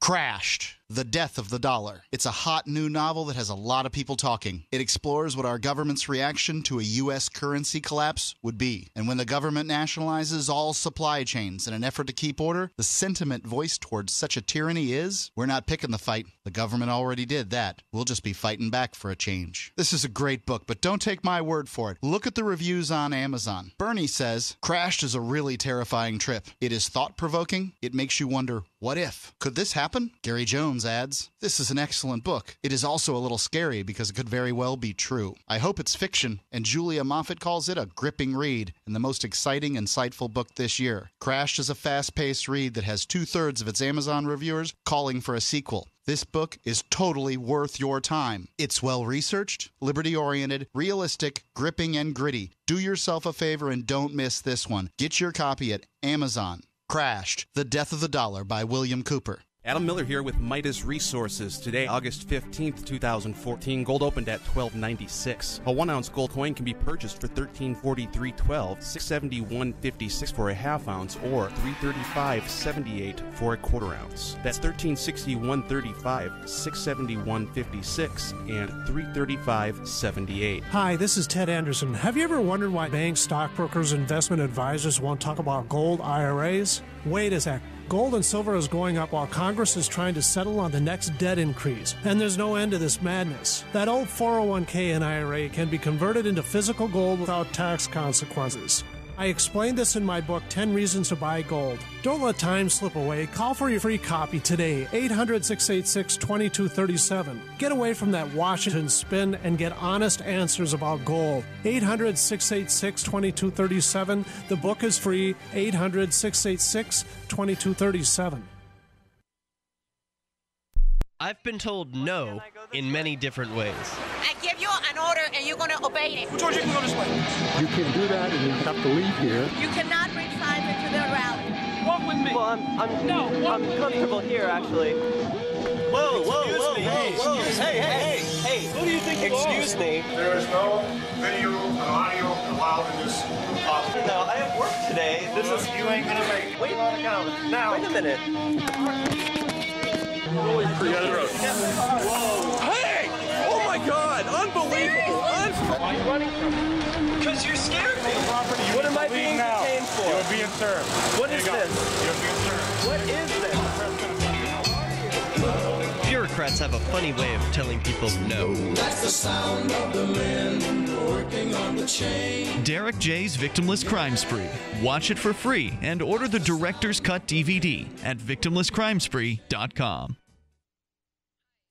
Crashed: The Death of the Dollar. It's a hot new novel that has a lot of people talking. It explores what our government's reaction to a U S currency collapse would be. And when the government nationalizes all supply chains in an effort to keep order, the sentiment voiced towards such a tyranny is, we're not picking the fight. The government already did that. We'll just be fighting back for a change. This is a great book, but don't take my word for it. Look at the reviews on Amazon. Bernie says, Crashed is a really terrifying trip. It is thought-provoking. It makes you wonder, what if? Could this happen? Gary Jones adds, this is an excellent book. It is also a little scary because it could very well be true. I hope it's fiction, and Julia Moffat calls it a gripping read and the most exciting, insightful book this year. Crashed is a fast-paced read that has two-thirds of its Amazon reviewers calling for a sequel. This book is totally worth your time. It's well-researched, liberty-oriented, realistic, gripping, and gritty. Do yourself a favor and don't miss this one. Get your copy at Amazon. Crashed: The Death of the Dollar by William Cooper. Adam Miller here with Midas Resources. Today, August fifteenth, two thousand fourteen, gold opened at twelve ninety-six. A one-ounce gold coin can be purchased for thirteen forty-three twelve, six seventy-one fifty-six for a half-ounce, or three thirty-five seventy-eight for a quarter-ounce. That's thirteen sixty-one thirty-five, six seventy-one fifty-six, and three thirty-five seventy-eight. Hi, this is Ted Anderson. Have you ever wondered why banks, stockbrokers, investment advisors won't talk about gold I R As? Wait a sec. Gold and silver is going up while Congress is trying to settle on the next debt increase. And there's no end to this madness. That old four oh one K and I R A can be converted into physical gold without tax consequences. I explained this in my book, ten reasons to Buy Gold. Don't let time slip away. Call for your free copy today, eight hundred, six eight six, two two three seven. Get away from that Washington spin and get honest answers about gold. eight hundred, six eight six, two two three seven. The book is free, eight hundred, six eight six, two two three seven. I've been told no in many different ways. I give you an order and you're going to obey it. George, you can go this way. You can do that and you have to leave here. You cannot bring signs into the rally. What with me. Well, I'm, I'm, no, I'm comfortable me. Here, actually. Whoa, whoa, excuse whoa, me. Hey, whoa. Excuse hey, me. hey, hey, hey. Who do you think you Excuse are? me. There is no video and audio allowed in this office. No, I have work today. This well, is... You ain't gonna make it. Wait, now. Wait a minute. Holy forget it. Whoa. Hey! Oh my God, unbelievable. Unbelievable. Why are you running from me? Because you're scared me. What am I being detained for? You're being served. What is this? You're being served. What is this? Bureaucrats have a funny way of telling people no. That's the sound of the men working on the chain. Derek Jay's Victimless Crime Spree. Watch it for free and order the Director's Cut D V D at victimless crime spree dot com.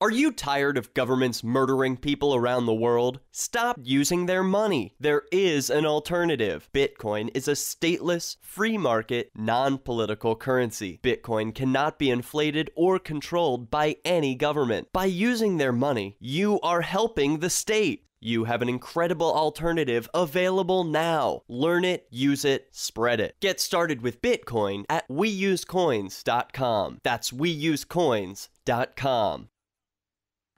Are you tired of governments murdering people around the world? Stop using their money. There is an alternative. Bitcoin is a stateless, free market, non-political currency. Bitcoin cannot be inflated or controlled by any government. By using their money, you are helping the state. You have an incredible alternative available now. Learn it, use it, spread it. Get started with Bitcoin at we use coins dot com. That's we use coins dot com.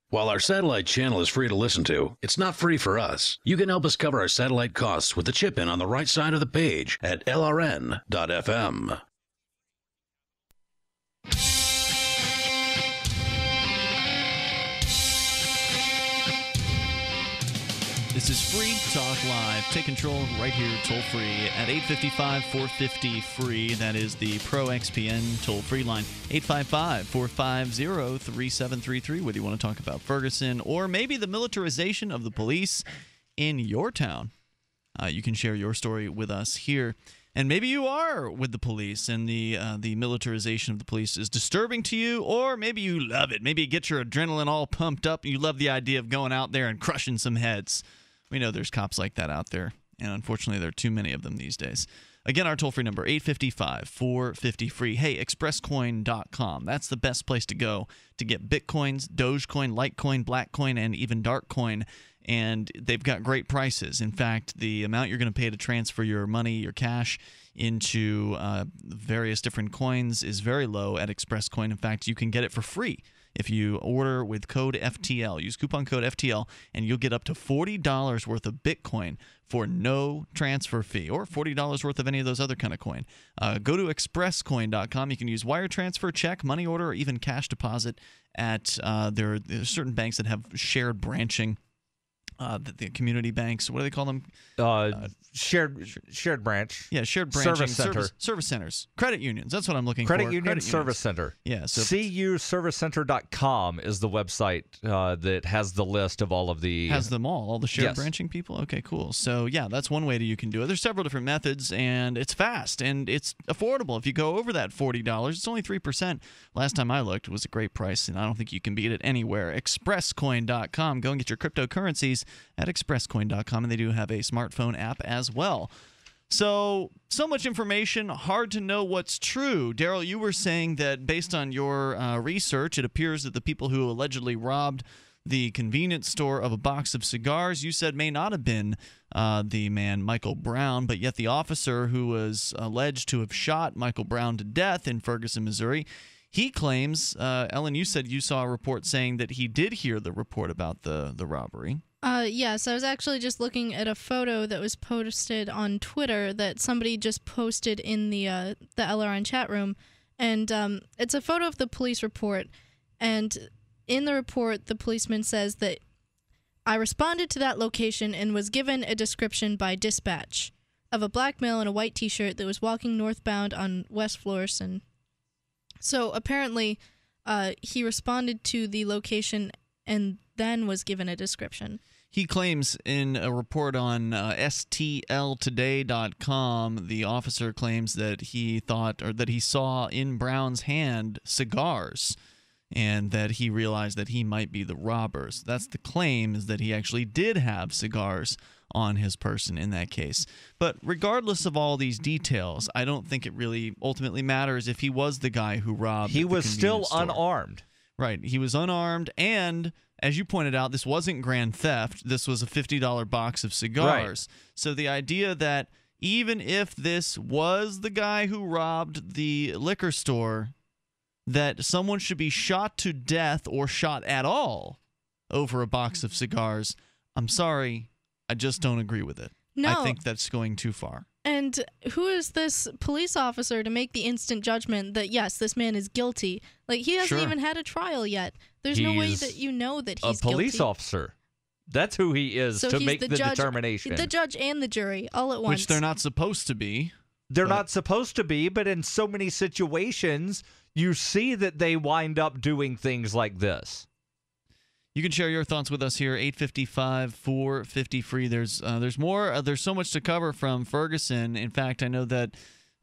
While our satellite channel is free to listen to, it's not free for us. You can help us cover our satellite costs with the chip-in on the right side of the page at L R N dot F M. This is Free Talk Live. Take control right here, toll-free, at eight five five, four five zero, F R E E. That is the Pro X P N toll-free line, eight five five, four five zero, three seven three three, whether you want to talk about Ferguson or maybe the militarization of the police in your town. Uh, you can share your story with us here. And maybe you are with the police, and the uh, the militarization of the police is disturbing to you, or maybe you love it. Maybe you get your adrenaline all pumped up, and you love the idea of going out there and crushing some heads. We know there's cops like that out there, and unfortunately there are too many of them these days. Again, our toll-free number, eight five five, four five zero, F R E E. Hey, express coin dot com. That's the best place to go to get Bitcoins, Dogecoin, Litecoin, Blackcoin, and even Darkcoin. And they've got great prices. In fact, the amount you're going to pay to transfer your money, your cash, into uh, various different coins is very low at ExpressCoin. In fact, you can get it for free if you order with code F T L. Use coupon code F T L, and you'll get up to forty dollars worth of Bitcoin for no transfer fee, or forty dollars worth of any of those other kind of coin. Uh, go to express coin dot com. You can use wire transfer, check, money order, or even cash deposit at uh, – there, there are certain banks that have shared branching. Uh, the, the community banks. What do they call them? Uh, uh, shared shared branch. Yeah, shared branch. Service center. Service, service centers. Credit unions. That's what I'm looking Credit for. Union Credit union service unions. Center. Yeah. So C U service center dot com is the website uh, that has the list of all of the... Has them all? All the shared yes. branching people? Okay, cool. So, yeah, that's one way that you can do it. There's several different methods, and it's fast, and it's affordable. If you go over that forty dollars, it's only three percent. Last time I looked, it was a great price, and I don't think you can beat it anywhere. express coin dot com. Go and get your cryptocurrencies at express coin dot com, and they do have a smartphone app as well. So, so much information, hard to know what's true. Daryl, you were saying that based on your uh, research, it appears that the people who allegedly robbed the convenience store of a box of cigars, you said may not have been uh, the man Michael Brown, but yet the officer who was alleged to have shot Michael Brown to death in Ferguson, Missouri, he claims, uh, Ellen, you said you saw a report saying that he did hear the report about the, the robbery. Uh, yes, I was actually just looking at a photo that was posted on Twitter that somebody just posted in the uh, the L R N chat room. And um, it's a photo of the police report. And in the report, the policeman says that I responded to that location and was given a description by dispatch of a black male in a white T-shirt that was walking northbound on West Florissant. So apparently uh, he responded to the location and then was given a description. He claims in a report on uh, S T L today dot com, the officer claims that he thought or that he saw in Brown's hand cigars and that he realized that he might be the robber. So that's the claim, is that he actually did have cigars on his person in that case. But regardless of all these details, I don't think it really ultimately matters if he was the guy who robbed. He was still unarmed. Right. He was unarmed, and as you pointed out, this wasn't grand theft. This was a fifty dollar box of cigars. Right. So the idea that even if this was the guy who robbed the liquor store, that someone should be shot to death or shot at all over a box of cigars, I'm sorry, I just don't agree with it. No. I think that's going too far. And who is this police officer to make the instant judgment that, yes, this man is guilty? Like, he hasn't sure. even had a trial yet. There's he's no way that you know that he's a police guilty. Officer. That's who he is, so to make the, the judge, determination. The judge and the jury all at once. Which they're not supposed to be. They're but. not supposed to be, but in so many situations, you see that they wind up doing things like this. You can share your thoughts with us here, eight five five, four five zero, free. There's uh, there's more. Uh, there's so much to cover from Ferguson. In fact, I know that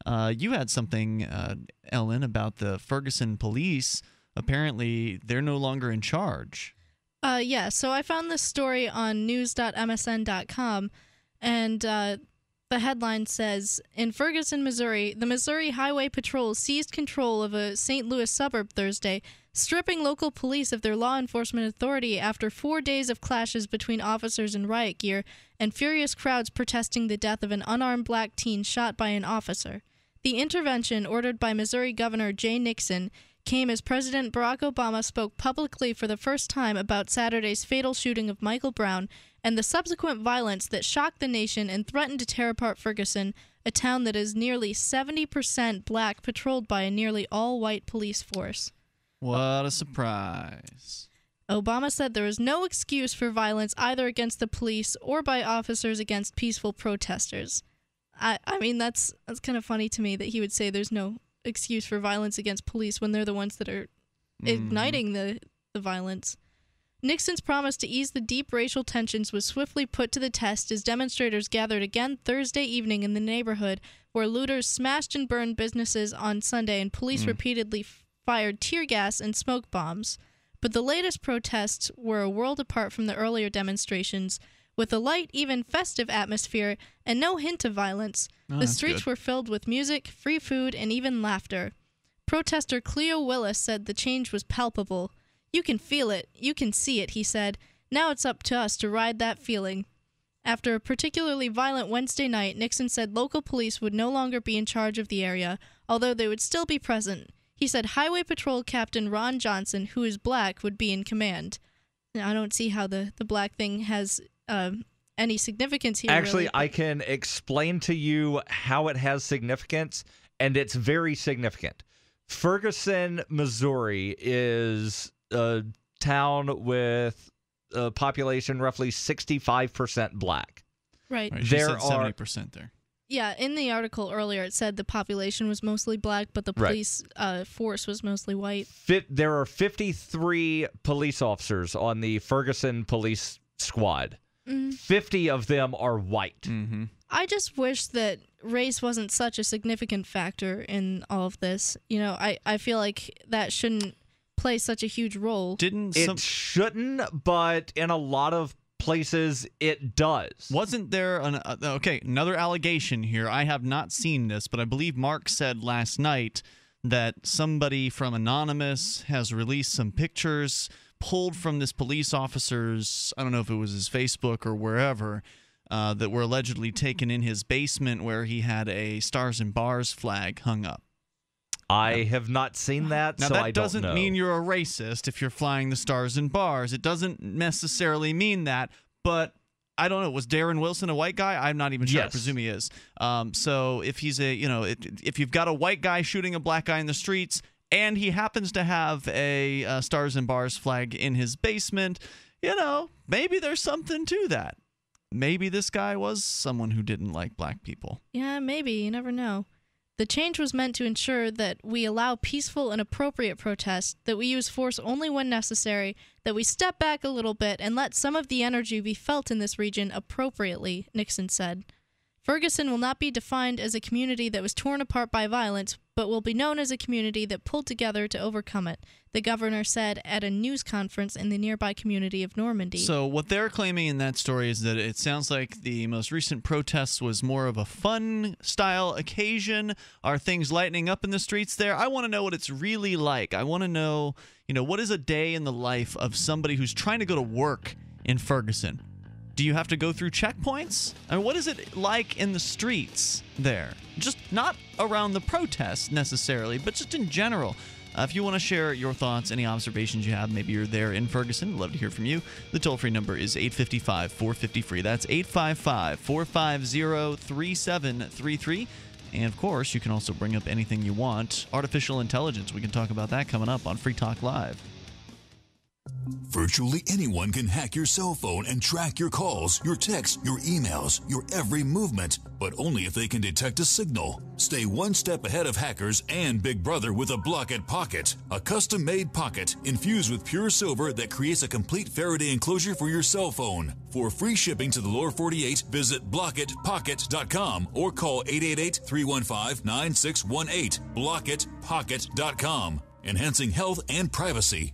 uh, you had something, uh, Ellen, about the Ferguson police. Apparently, they're no longer in charge. Uh, yeah, so I found this story on news dot M S N dot com, and uh, the headline says, in Ferguson, Missouri, the Missouri Highway Patrol seized control of a Saint Louis suburb Thursday, stripping local police of their law enforcement authority after four days of clashes between officers in riot gear and furious crowds protesting the death of an unarmed black teen shot by an officer. The intervention, ordered by Missouri Governor Jay Nixon, came as President Barack Obama spoke publicly for the first time about Saturday's fatal shooting of Michael Brown and the subsequent violence that shocked the nation and threatened to tear apart Ferguson, a town that is nearly seventy percent black, patrolled by a nearly all-white police force. What a surprise. Obama said there is no excuse for violence either against the police or by officers against peaceful protesters. I, I mean, that's that's kind of funny to me that he would say there's no excuse for violence against police when they're the ones that are igniting mm-hmm. the, the violence. Nixon's promise to ease the deep racial tensions was swiftly put to the test as demonstrators gathered again Thursday evening in the neighborhood where looters smashed and burned businesses on Sunday, and police mm-hmm. repeatedly fired tear gas and smoke bombs. But the latest protests were a world apart from the earlier demonstrations, with a light, even festive atmosphere and no hint of violence. Oh, the streets good. were filled with music, free food, and even laughter. Protester Cleo Willis said the change was palpable. "You can feel it. You can see it," he said. "Now it's up to us to ride that feeling." After a particularly violent Wednesday night, Nixon said local police would no longer be in charge of the area, although they would still be present. He said Highway Patrol Captain Ron Johnson, who is black, would be in command. Now, I don't see how the, the black thing has uh, any significance here. Actually, really. I can explain to you how it has significance, and it's very significant. Ferguson, Missouri is a town with a population roughly sixty-five percent black. Right. Right, there said seventy percent there. Yeah, in the article earlier, it said the population was mostly black, but the police right. uh, force was mostly white. Fit, there are fifty-three police officers on the Ferguson police squad. Mm-hmm. fifty of them are white. Mm-hmm. I just wish that race wasn't such a significant factor in all of this. You know, I, I feel like that shouldn't play such a huge role. Didn't some- It shouldn't, but in a lot of places it does. Wasn't there an uh, okay, another allegation here? I have not seen this, but I believe Mark said last night that somebody from Anonymous has released some pictures pulled from this police officer's, I don't know if it was his Facebook or wherever, uh, that were allegedly taken in his basement where he had a Stars and Bars flag hung up. I have not seen that, now, so that I don't know. That doesn't mean you're a racist if you're flying the Stars and Bars. It doesn't necessarily mean that, but I don't know. Was Darren Wilson a white guy? I'm not even sure. Yes. I presume he is. Um, so if he's a, you know, it, if you've got a white guy shooting a black guy in the streets and he happens to have a uh, Stars and Bars flag in his basement, you know, maybe there's something to that. Maybe this guy was someone who didn't like black people. Yeah, maybe. You never know. The change was meant to ensure that we allow peaceful and appropriate protest, that we use force only when necessary, that we step back a little bit and let some of the energy be felt in this region appropriately, Nixon said. Ferguson will not be defined as a community that was torn apart by violence, but will be known as a community that pulled together to overcome it, the governor said at a news conference in the nearby community of Normandy. So what they're claiming in that story is that it sounds like the most recent protests was more of a fun-style occasion. Are things lightening up in the streets there? I want to know what it's really like. I want to know, you know, what is a day in the life of somebody who's trying to go to work in Ferguson? Do you have to go through checkpoints? I mean, what is it like in the streets there? Just not around the protests necessarily, but just in general. Uh, if you want to share your thoughts, any observations you have, maybe you're there in Ferguson, love to hear from you. The toll-free number is eight five five, four five zero, free. That's eight five five, four five zero, three seven three three. And, of course, you can also bring up anything you want. Artificial intelligence, we can talk about that coming up on Free Talk Live. Virtually anyone can hack your cell phone and track your calls, your texts, your emails, your every movement, but only if they can detect a signal. Stay one step ahead of hackers and Big Brother with a Blockit Pocket, a custom-made pocket infused with pure silver that creates a complete Faraday enclosure for your cell phone. For free shipping to the lower forty-eight, visit Blockit Pocket dot com or call eight eight eight, three one five, nine six one eight. Blockit Pocket dot com. Enhancing health and privacy.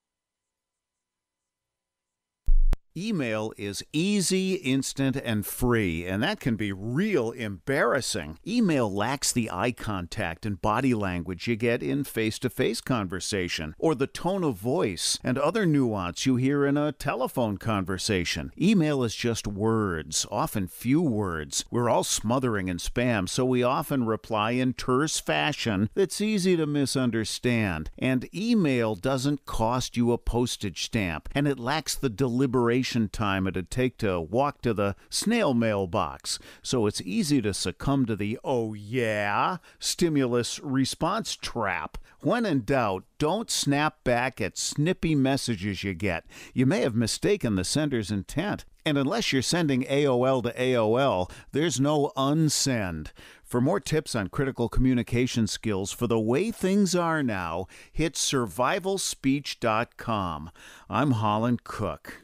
Email is easy, instant, and free, and that can be real embarrassing. Email lacks the eye contact and body language you get in face-to-face conversation, or the tone of voice and other nuance you hear in a telephone conversation. Email is just words, often few words. We're all smothering in spam, so we often reply in terse fashion that's easy to misunderstand. And email doesn't cost you a postage stamp, and it lacks the deliberation time it'd take to walk to the snail mail box, so it's easy to succumb to the oh yeah stimulus response trap. When in doubt, don't snap back at snippy messages you get. You may have mistaken the sender's intent, and unless you're sending A O L to A O L, there's no unsend. For more tips on critical communication skills for the way things are now, hit survival speech dot com. I'm Holland Cook.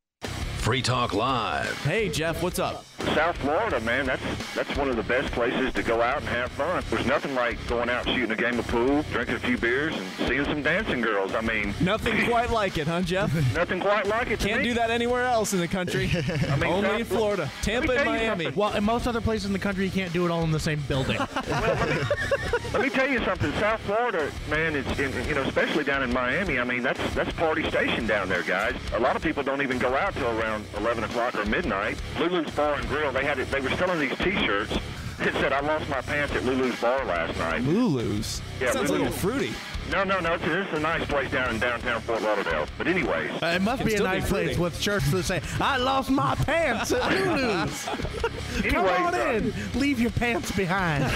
Free Talk Live. Hey, Jeff, what's up? South Florida, man, that's that's one of the best places to go out and have fun. There's nothing like going out shooting a game of pool, drinking a few beers, and seeing some dancing girls. I mean... Nothing quite like it, huh, Jeff? Nothing quite like it to Can't me. do that anywhere else in the country. I mean, Only South in Florida. Tampa and Miami. Well, in most other places in the country, you can't do it all in the same building. Well, let me, let me tell you something. South Florida, man, it's in, you know, especially down in Miami, I mean, that's, that's party station down there, guys. A lot of people don't even go out till around eleven o'clock or midnight. Lulu's Bar and Grill, they had it, they were selling these t-shirts. It said, I lost my pants at Lulu's Bar last night. Lulu's? Yeah, Sounds Lulu's. a little fruity. No, no, no. It's, it's a nice place down in downtown Fort Lauderdale. But anyways. Uh, it must be a nice place with shirts that say, I lost my pants at Lulu's. Come on in. Leave your pants behind.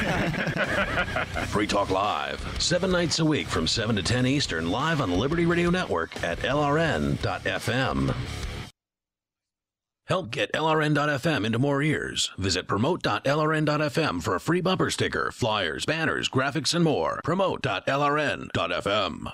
Free Talk Live. Seven nights a week from seven to ten Eastern, live on the Liberty Radio Network at L R N dot F M. Help get L R N dot F M into more ears. Visit promote dot L R N dot F M for a free bumper sticker, flyers, banners, graphics, and more. promote dot L R N dot F M.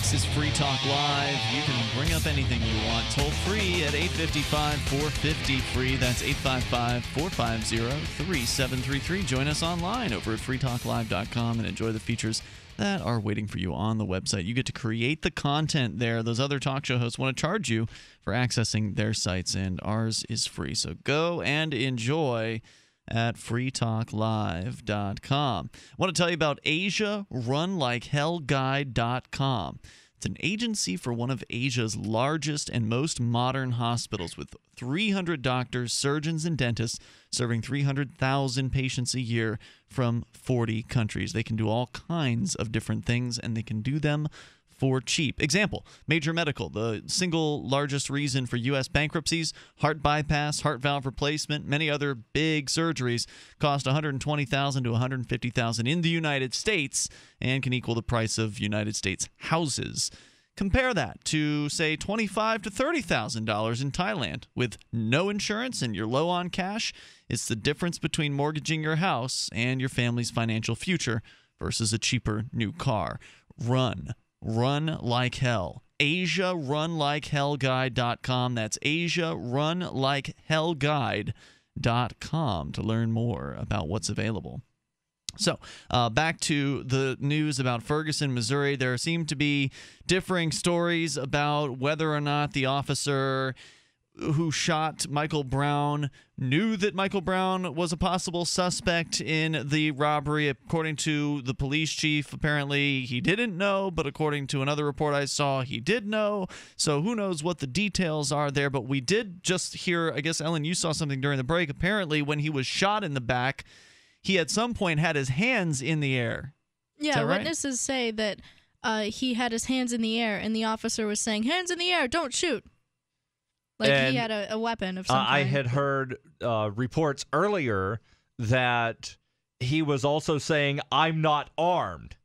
This is Free Talk Live. You can bring up anything you want. Toll free at eight five five, four five zero, free. That's eight five five, four five zero, three seven three three. Join us online over at free talk live dot com and enjoy the features that are waiting for you on the website. You get to create the content there. Those other talk show hosts want to charge you for accessing their sites, and ours is free. So go and enjoy at free talk live dot com. I want to tell you about Asia Run Like Hell Guide dot com. It's an agency for one of Asia's largest and most modern hospitals, with three hundred doctors, surgeons, and dentists serving three hundred thousand patients a year from forty countries. They can do all kinds of different things, and they can do them for cheap. Example, major medical, the single largest reason for U S bankruptcies, heart bypass, heart valve replacement, many other big surgeries cost one hundred twenty thousand dollars to one hundred fifty thousand dollars in the United States and can equal the price of United States houses. Compare that to, say, twenty-five thousand to thirty thousand dollars in Thailand. With no insurance and you're low on cash, it's the difference between mortgaging your house and your family's financial future versus a cheaper new car. Run. Run like hell. Asia Run Like Hell Guide dot com. That's Asia Run Like Hell Guide dot com to learn more about what's available. So uh, back to the news about Ferguson, Missouri. There seem to be differing stories about whether or not the officer who shot Michael Brown knew that Michael Brown was a possible suspect in the robbery. According to the police chief, apparently he didn't know, but according to another report I saw, he did know. So who knows what the details are there, but we did just hear, I guess, Ellen, you saw something during the break. Apparently when he was shot in the back, he at some point had his hands in the air. Yeah, witnesses right? say that uh, he had his hands in the air, and the officer was saying, hands in the air, don't shoot. Like and, he had a, a weapon of some uh, kind. I had heard uh, reports earlier that he was also saying, I'm not armed.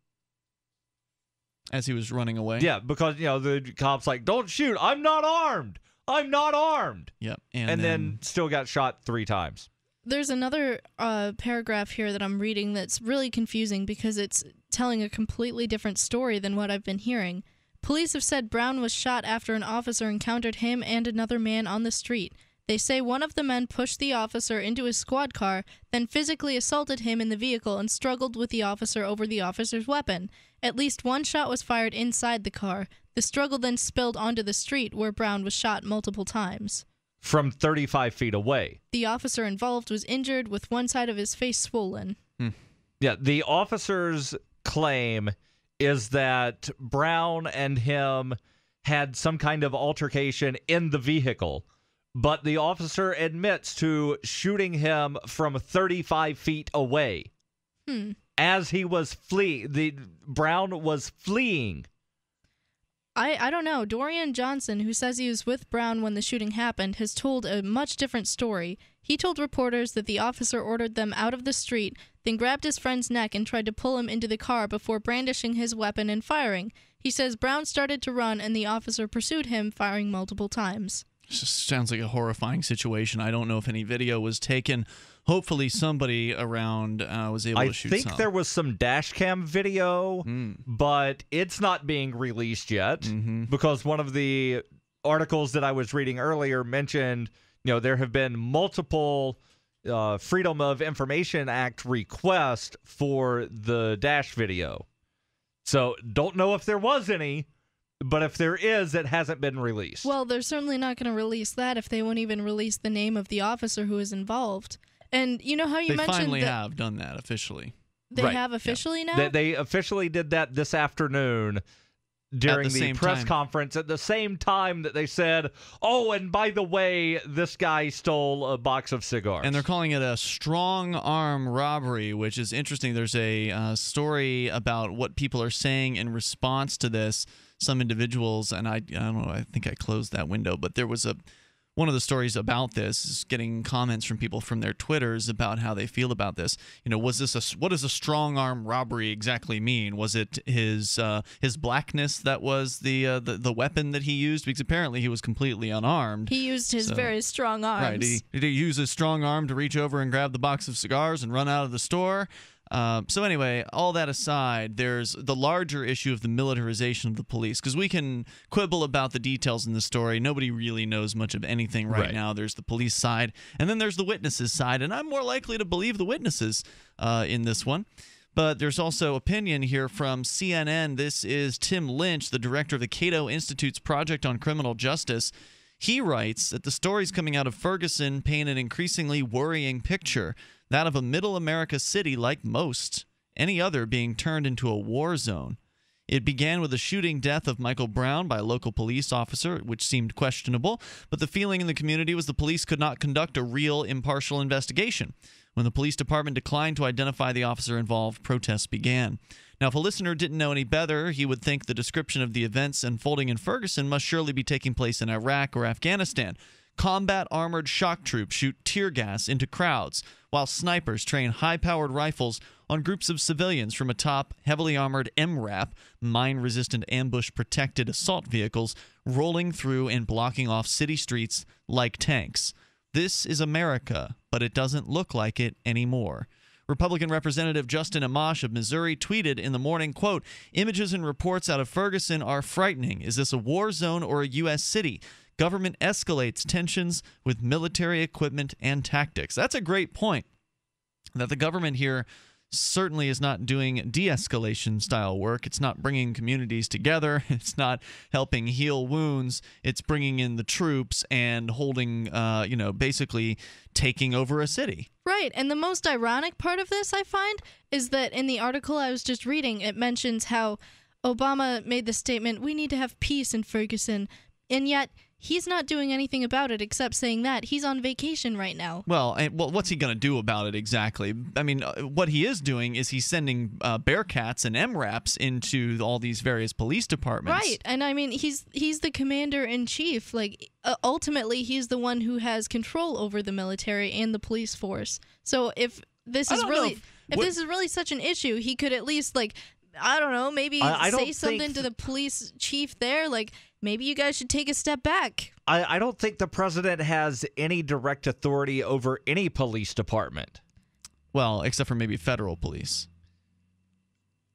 As he was running away? Yeah, because, you know, the cop's like, don't shoot, I'm not armed, I'm not armed. Yep. And, and then, then still got shot three times. There's another uh, paragraph here that I'm reading that's really confusing because it's telling a completely different story than what I've been hearing. Police have said Brown was shot after an officer encountered him and another man on the street. They say one of the men pushed the officer into his squad car, then physically assaulted him in the vehicle and struggled with the officer over the officer's weapon. At least one shot was fired inside the car. The struggle then spilled onto the street, where Brown was shot multiple times. From thirty-five feet away. The officer involved was injured, with one side of his face swollen. Hmm. Yeah, the officer's claim is that Brown and him had some kind of altercation in the vehicle, but the officer admits to shooting him from thirty-five feet away. Hmm. As he was fleeing, the Brown was fleeing. I, I don't know. Dorian Johnson, who says he was with Brown when the shooting happened, has told a much different story. He told reporters that the officer ordered them out of the street, then grabbed his friend's neck and tried to pull him into the car before brandishing his weapon and firing. He says Brown started to run and the officer pursued him, firing multiple times. This just sounds like a horrifying situation. I don't know if any video was taken. Hopefully somebody around uh, was able I to shoot some. I think there was some dash cam video, mm. but it's not being released yet mm-hmm. because one of the articles that I was reading earlier mentioned, you know, there have been multiple uh, Freedom of Information Act requests for the dash video. So don't know if there was any, but if there is, it hasn't been released. Well, they're certainly not going to release that if they won't even release the name of the officer who is involved. And you know how you they mentioned... They finally have done that officially. They right. have officially yeah. now? They, they officially did that this afternoon during the, the press time. conference at the same time that they said, oh, and by the way, this guy stole a box of cigars. And they're calling it a strong arm robbery, which is interesting. There's a uh, story about what people are saying in response to this. Some individuals, and I, I don't know, I think I closed that window, but there was a one of the stories about this is getting comments from people from their Twitters about how they feel about this. You know, was this a what does a strong arm robbery exactly mean? Was it his uh, his blackness that was the, uh, the the weapon that he used? Because apparently he was completely unarmed. He used his so, very strong arms. Right? He, did he use his strong arm to reach over and grab the box of cigars and run out of the store? Uh, so anyway, all that aside, there's the larger issue of the militarization of the police, because we can quibble about the details in the story. Nobody really knows much of anything right, right now. There's the police side, and then there's the witnesses side, and I'm more likely to believe the witnesses uh, in this one. But there's also opinion here from C N N. This is Tim Lynch, the director of the Cato Institute's Project on Criminal Justice. He writes that the stories coming out of Ferguson paint an increasingly worrying picture, that of a middle America city like most, any other being turned into a war zone. It began with the shooting death of Michael Brown by a local police officer, which seemed questionable, but the feeling in the community was the police could not conduct a real, impartial investigation. When the police department declined to identify the officer involved, protests began. Now, if a listener didn't know any better, he would think the description of the events unfolding in Ferguson must surely be taking place in Iraq or Afghanistan. Combat armored shock troops shoot tear gas into crowds, while snipers train high-powered rifles on groups of civilians from atop heavily armored M RAP, mine-resistant ambush-protected assault vehicles, rolling through and blocking off city streets like tanks. This is America, but it doesn't look like it anymore. Republican Representative Justin Amash of Missouri tweeted in the morning, quote, "Images and reports out of Ferguson are frightening. Is this a war zone or a U S city? Government escalates tensions with military equipment and tactics." That's a great point, that the government here certainly is not doing de-escalation style work. It's not bringing communities together. It's not helping heal wounds. It's bringing in the troops and holding, uh, you know, basically taking over a city. Right. And the most ironic part of this, I find, is that in the article I was just reading, it mentions how Obama made the statement, we need to have peace in Ferguson, and yet he's not doing anything about it except saying that he's on vacation right now. Well, and, well what's he going to do about it exactly? I mean, what he is doing is he's sending uh, Bearcats and M RAPs into all these various police departments. Right, and I mean, he's he's the commander-in-chief. Like, uh, ultimately, he's the one who has control over the military and the police force. So if this is really if, if this is really such an issue, he could at least, like, I don't know, maybe I, I say something to the police chief there, like, maybe you guys should take a step back. I, I don't think the president has any direct authority over any police department. Well, except for maybe federal police.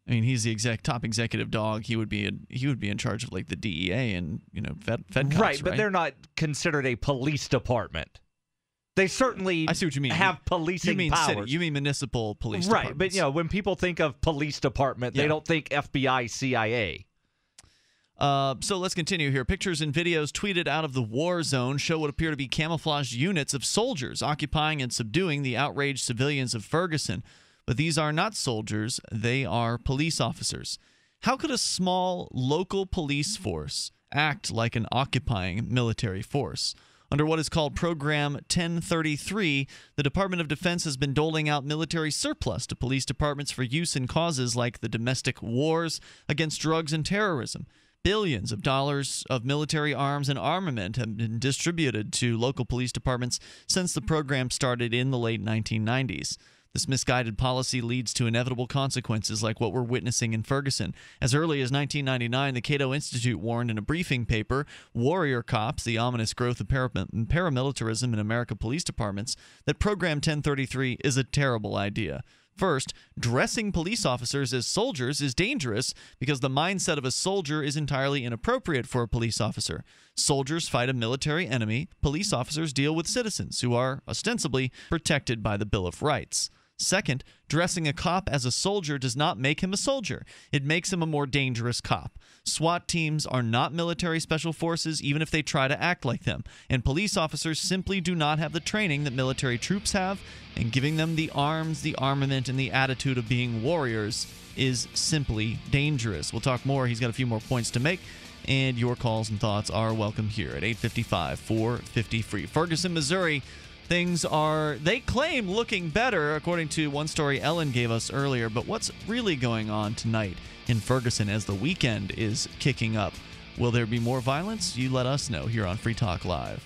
I mean, he's the exec top executive dog. He would be in, he would be in charge of, like, the D E A and, you know, Fed, fed cops, right? But right? They're not considered a police department. They certainly I see what you mean. have policing you mean powers. City. You mean municipal police departments. Right, but, you know, when people think of police department, yeah. they don't think F B I, C I A. Uh, so let's continue here. Pictures and videos tweeted out of the war zone show what appear to be camouflaged units of soldiers occupying and subduing the outraged civilians of Ferguson. But these are not soldiers. They are police officers. How could a small local police force act like an occupying military force? Under what is called Program ten thirty-three, the Department of Defense has been doling out military surplus to police departments for use in causes like the domestic wars against drugs and terrorism. Billions of dollars of military arms and armament have been distributed to local police departments since the program started in the late nineteen nineties. This misguided policy leads to inevitable consequences like what we're witnessing in Ferguson. As early as nineteen ninety-nine, the Cato Institute warned in a briefing paper, "Warrior Cops, the Ominous Growth of Paramilitarism in American Police Departments," that Program ten thirty-three is a terrible idea. First, dressing police officers as soldiers is dangerous because the mindset of a soldier is entirely inappropriate for a police officer. Soldiers fight a military enemy. Police officers deal with citizens who are ostensibly protected by the Bill of Rights. Second, dressing a cop as a soldier does not make him a soldier. It makes him a more dangerous cop. SWAT teams are not military special forces, even if they try to act like them. And police officers simply do not have the training that military troops have, and giving them the arms, the armament, and the attitude of being warriors is simply dangerous. We'll talk more. He's got a few more points to make. And your calls and thoughts are welcome here at eight five five, four five zero, free. Ferguson, Missouri, things are, they claim, looking better, according to one story Ellen gave us earlier. But what's really going on tonight in Ferguson as the weekend is kicking up? Will there be more violence? You let us know here on Free Talk Live.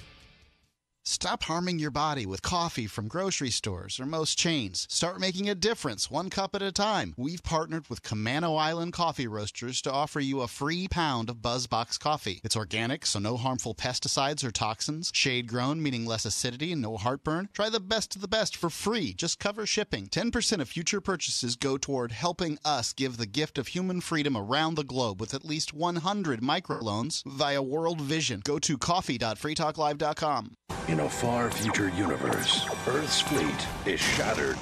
Stop harming your body with coffee from grocery stores or most chains. Start making a difference one cup at a time. We've partnered with Kamano Island Coffee Roasters to offer you a free pound of BuzzBox coffee. It's organic, so no harmful pesticides or toxins. Shade-grown, meaning less acidity and no heartburn. Try the best of the best for free. Just cover shipping. ten percent of future purchases go toward helping us give the gift of human freedom around the globe with at least one hundred microloans via World Vision. Go to coffee dot free talk live dot com. In a far future universe, Earth's fleet is shattered,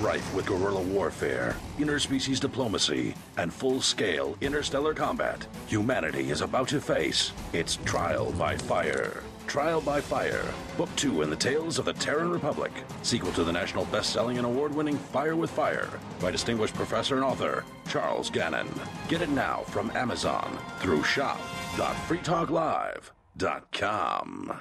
rife with guerrilla warfare, interspecies diplomacy, and full-scale interstellar combat. Humanity is about to face its trial by fire. Trial by Fire, Book two in the Tales of the Terran Republic, sequel to the national best-selling and award-winning Fire with Fire by distinguished professor and author Charles Gannon. Get it now from Amazon through shop dot free talk live dot com.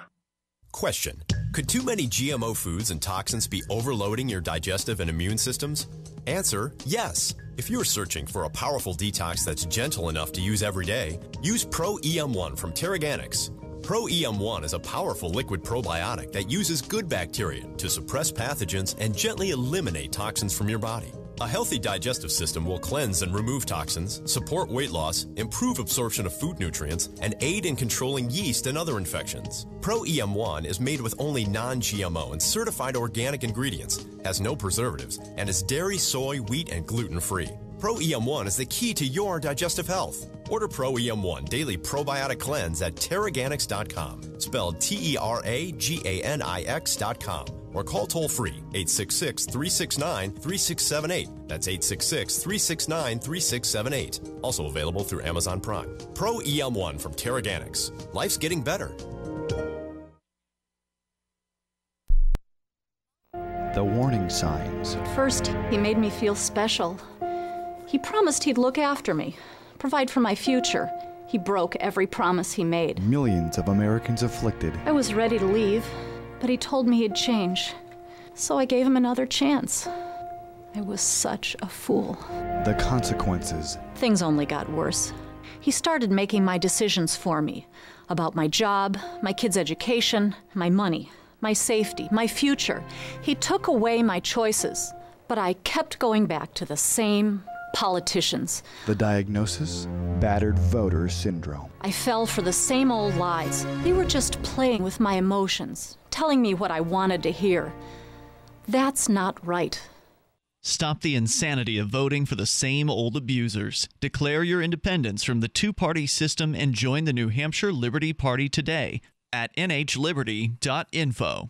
Question: could too many G M O foods and toxins be overloading your digestive and immune systems? Answer: yes. If you're searching for a powerful detox that's gentle enough to use every day, use Pro E M one from Terraganics. Pro E M one is a powerful liquid probiotic that uses good bacteria to suppress pathogens and gently eliminate toxins from your body. A healthy digestive system will cleanse and remove toxins, support weight loss, improve absorption of food nutrients, and aid in controlling yeast and other infections. Pro E M one is made with only non-G M O and certified organic ingredients, has no preservatives, and is dairy, soy, wheat, and gluten-free. Pro E M one is the key to your digestive health. Order Pro E M one Daily Probiotic Cleanse at Terraganics dot com, spelled T E R A G A N I X dot com, or call toll-free eight six six, three six nine, three six seven eight. That's eight six six, three six nine, three six seven eight. Also available through Amazon Prime. Pro E M one from Terraganics. Life's getting better. The warning signs. First, he made me feel special. He promised he'd look after me, provide for my future. He broke every promise he made. Millions of Americans afflicted. I was ready to leave, but he told me he'd change. So I gave him another chance. I was such a fool. The consequences. Things only got worse. He started making my decisions for me, about my job, my kids' education, my money, my safety, my future. He took away my choices, but I kept going back to the same politicians. The diagnosis? Battered voter syndrome. I fell for the same old lies. They were just playing with my emotions, telling me what I wanted to hear. That's not right. Stop the insanity of voting for the same old abusers. Declare your independence from the two-party system and join the New Hampshire Liberty Party today at N H liberty dot info.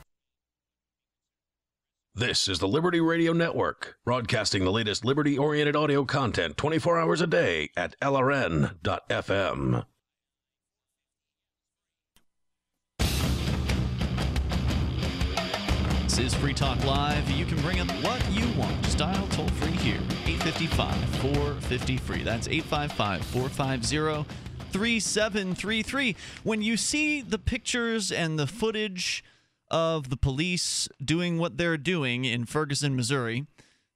This is the Liberty Radio Network, broadcasting the latest liberty-oriented audio content twenty-four hours a day at L R N dot F M. This is Free Talk Live. You can bring up what you want. Just dial toll free here, eight five five, four five zero, free. That's eight five five, four five zero, three seven three three. When you see the pictures and the footage of the police doing what they're doing in Ferguson, Missouri,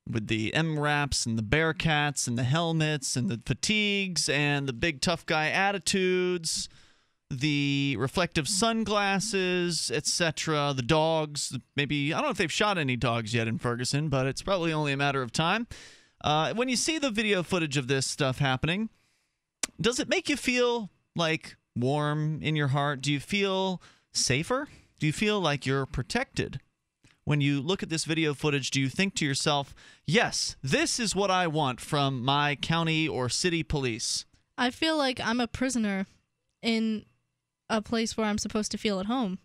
with the M RAPs and the Bearcats and the helmets and the fatigues and the big tough guy attitudes, the reflective sunglasses, et cetera, the dogs, maybe, I don't know if they've shot any dogs yet in Ferguson, but it's probably only a matter of time. Uh, when you see the video footage of this stuff happening, does it make you feel, like, warm in your heart? Do you feel safer? Do you feel like you're protected? When you look at this video footage, do you think to yourself, yes, this is what I want from my county or city police? I feel like I'm a prisoner in a place where I'm supposed to feel at home.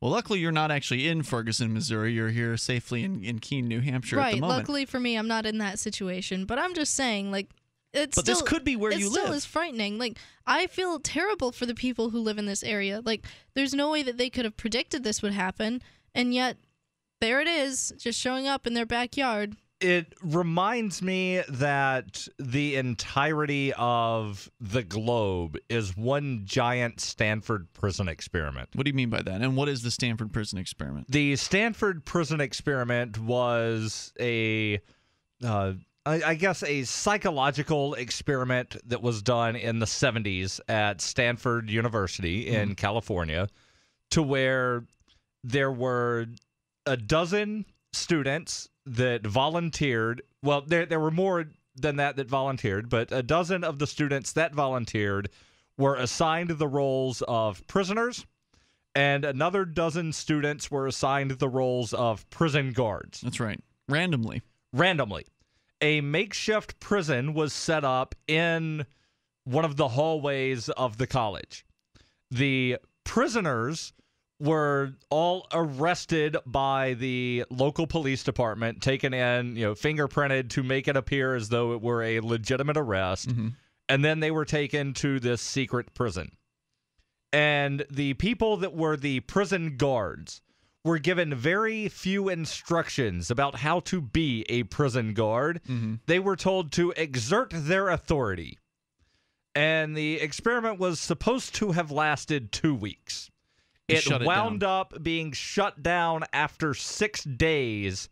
Well, luckily you're not actually in Ferguson, Missouri. You're here safely in, in Keene, New Hampshire right, at the moment. Right, luckily for me, I'm not in that situation. But I'm just saying, like, it's but still, this could be where you live. It still is frightening. Like, I feel terrible for the people who live in this area. Like, there's no way that they could have predicted this would happen, and yet there it is, just showing up in their backyard. It reminds me that the entirety of the globe is one giant Stanford prison experiment. What do you mean by that? And what is the Stanford prison experiment? The Stanford prison experiment was a, uh, I, I guess, a psychological experiment that was done in the seventies at Stanford University in mm. California, to where there were a dozen students that volunteered. Well, there there were more than that that volunteered, but a dozen of the students that volunteered were assigned the roles of prisoners, and another dozen students were assigned the roles of prison guards. That's right. Randomly. Randomly. A makeshift prison was set up in one of the hallways of the college. The prisoners were all arrested by the local police department, taken in, you know, fingerprinted to make it appear as though it were a legitimate arrest, mm-hmm. and then they were taken to this secret prison. And the people that were the prison guards were given very few instructions about how to be a prison guard. Mm-hmm. They were told to exert their authority. And the experiment was supposed to have lasted two weeks. It wound up being shut down after six days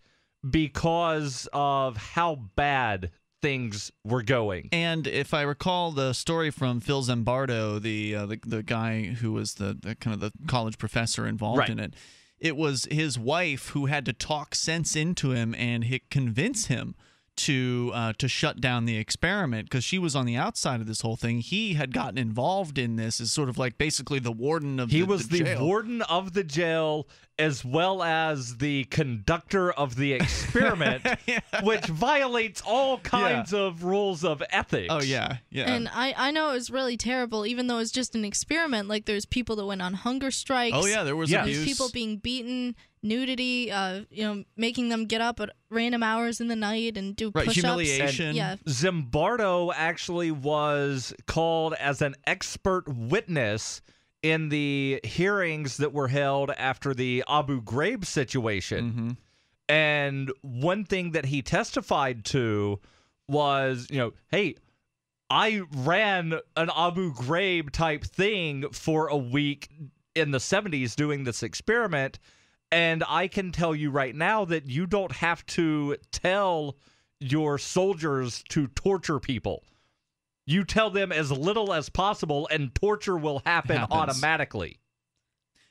because of how bad things were going. And if I recall the story from Phil Zimbardo, the uh, the, the guy who was the, the kind of the college professor involved right. in it, it was his wife who had to talk sense into him and convince him to uh, to shut down the experiment, because she was on the outside of this whole thing. He had gotten involved in this as sort of like basically the warden of the jail. He was the warden of the jail as well as the conductor of the experiment, yeah. which violates all kinds yeah. of rules of ethics. Oh, yeah. yeah. And I, I know it was really terrible, even though it was just an experiment. Like, there's people that went on hunger strikes. Oh, yeah, there was yeah. abuse. People being beaten. Nudity, uh, you know, making them get up at random hours in the night and do right, push-ups. Humiliation. And, yeah. Zimbardo actually was called as an expert witness in the hearings that were held after the Abu Ghraib situation. Mm-hmm. And one thing that he testified to was, you know, hey, I ran an Abu Ghraib type thing for a week in the seventies doing this experiment. And I can tell you right now that you don't have to tell your soldiers to torture people. You tell them as little as possible, and torture will happen automatically.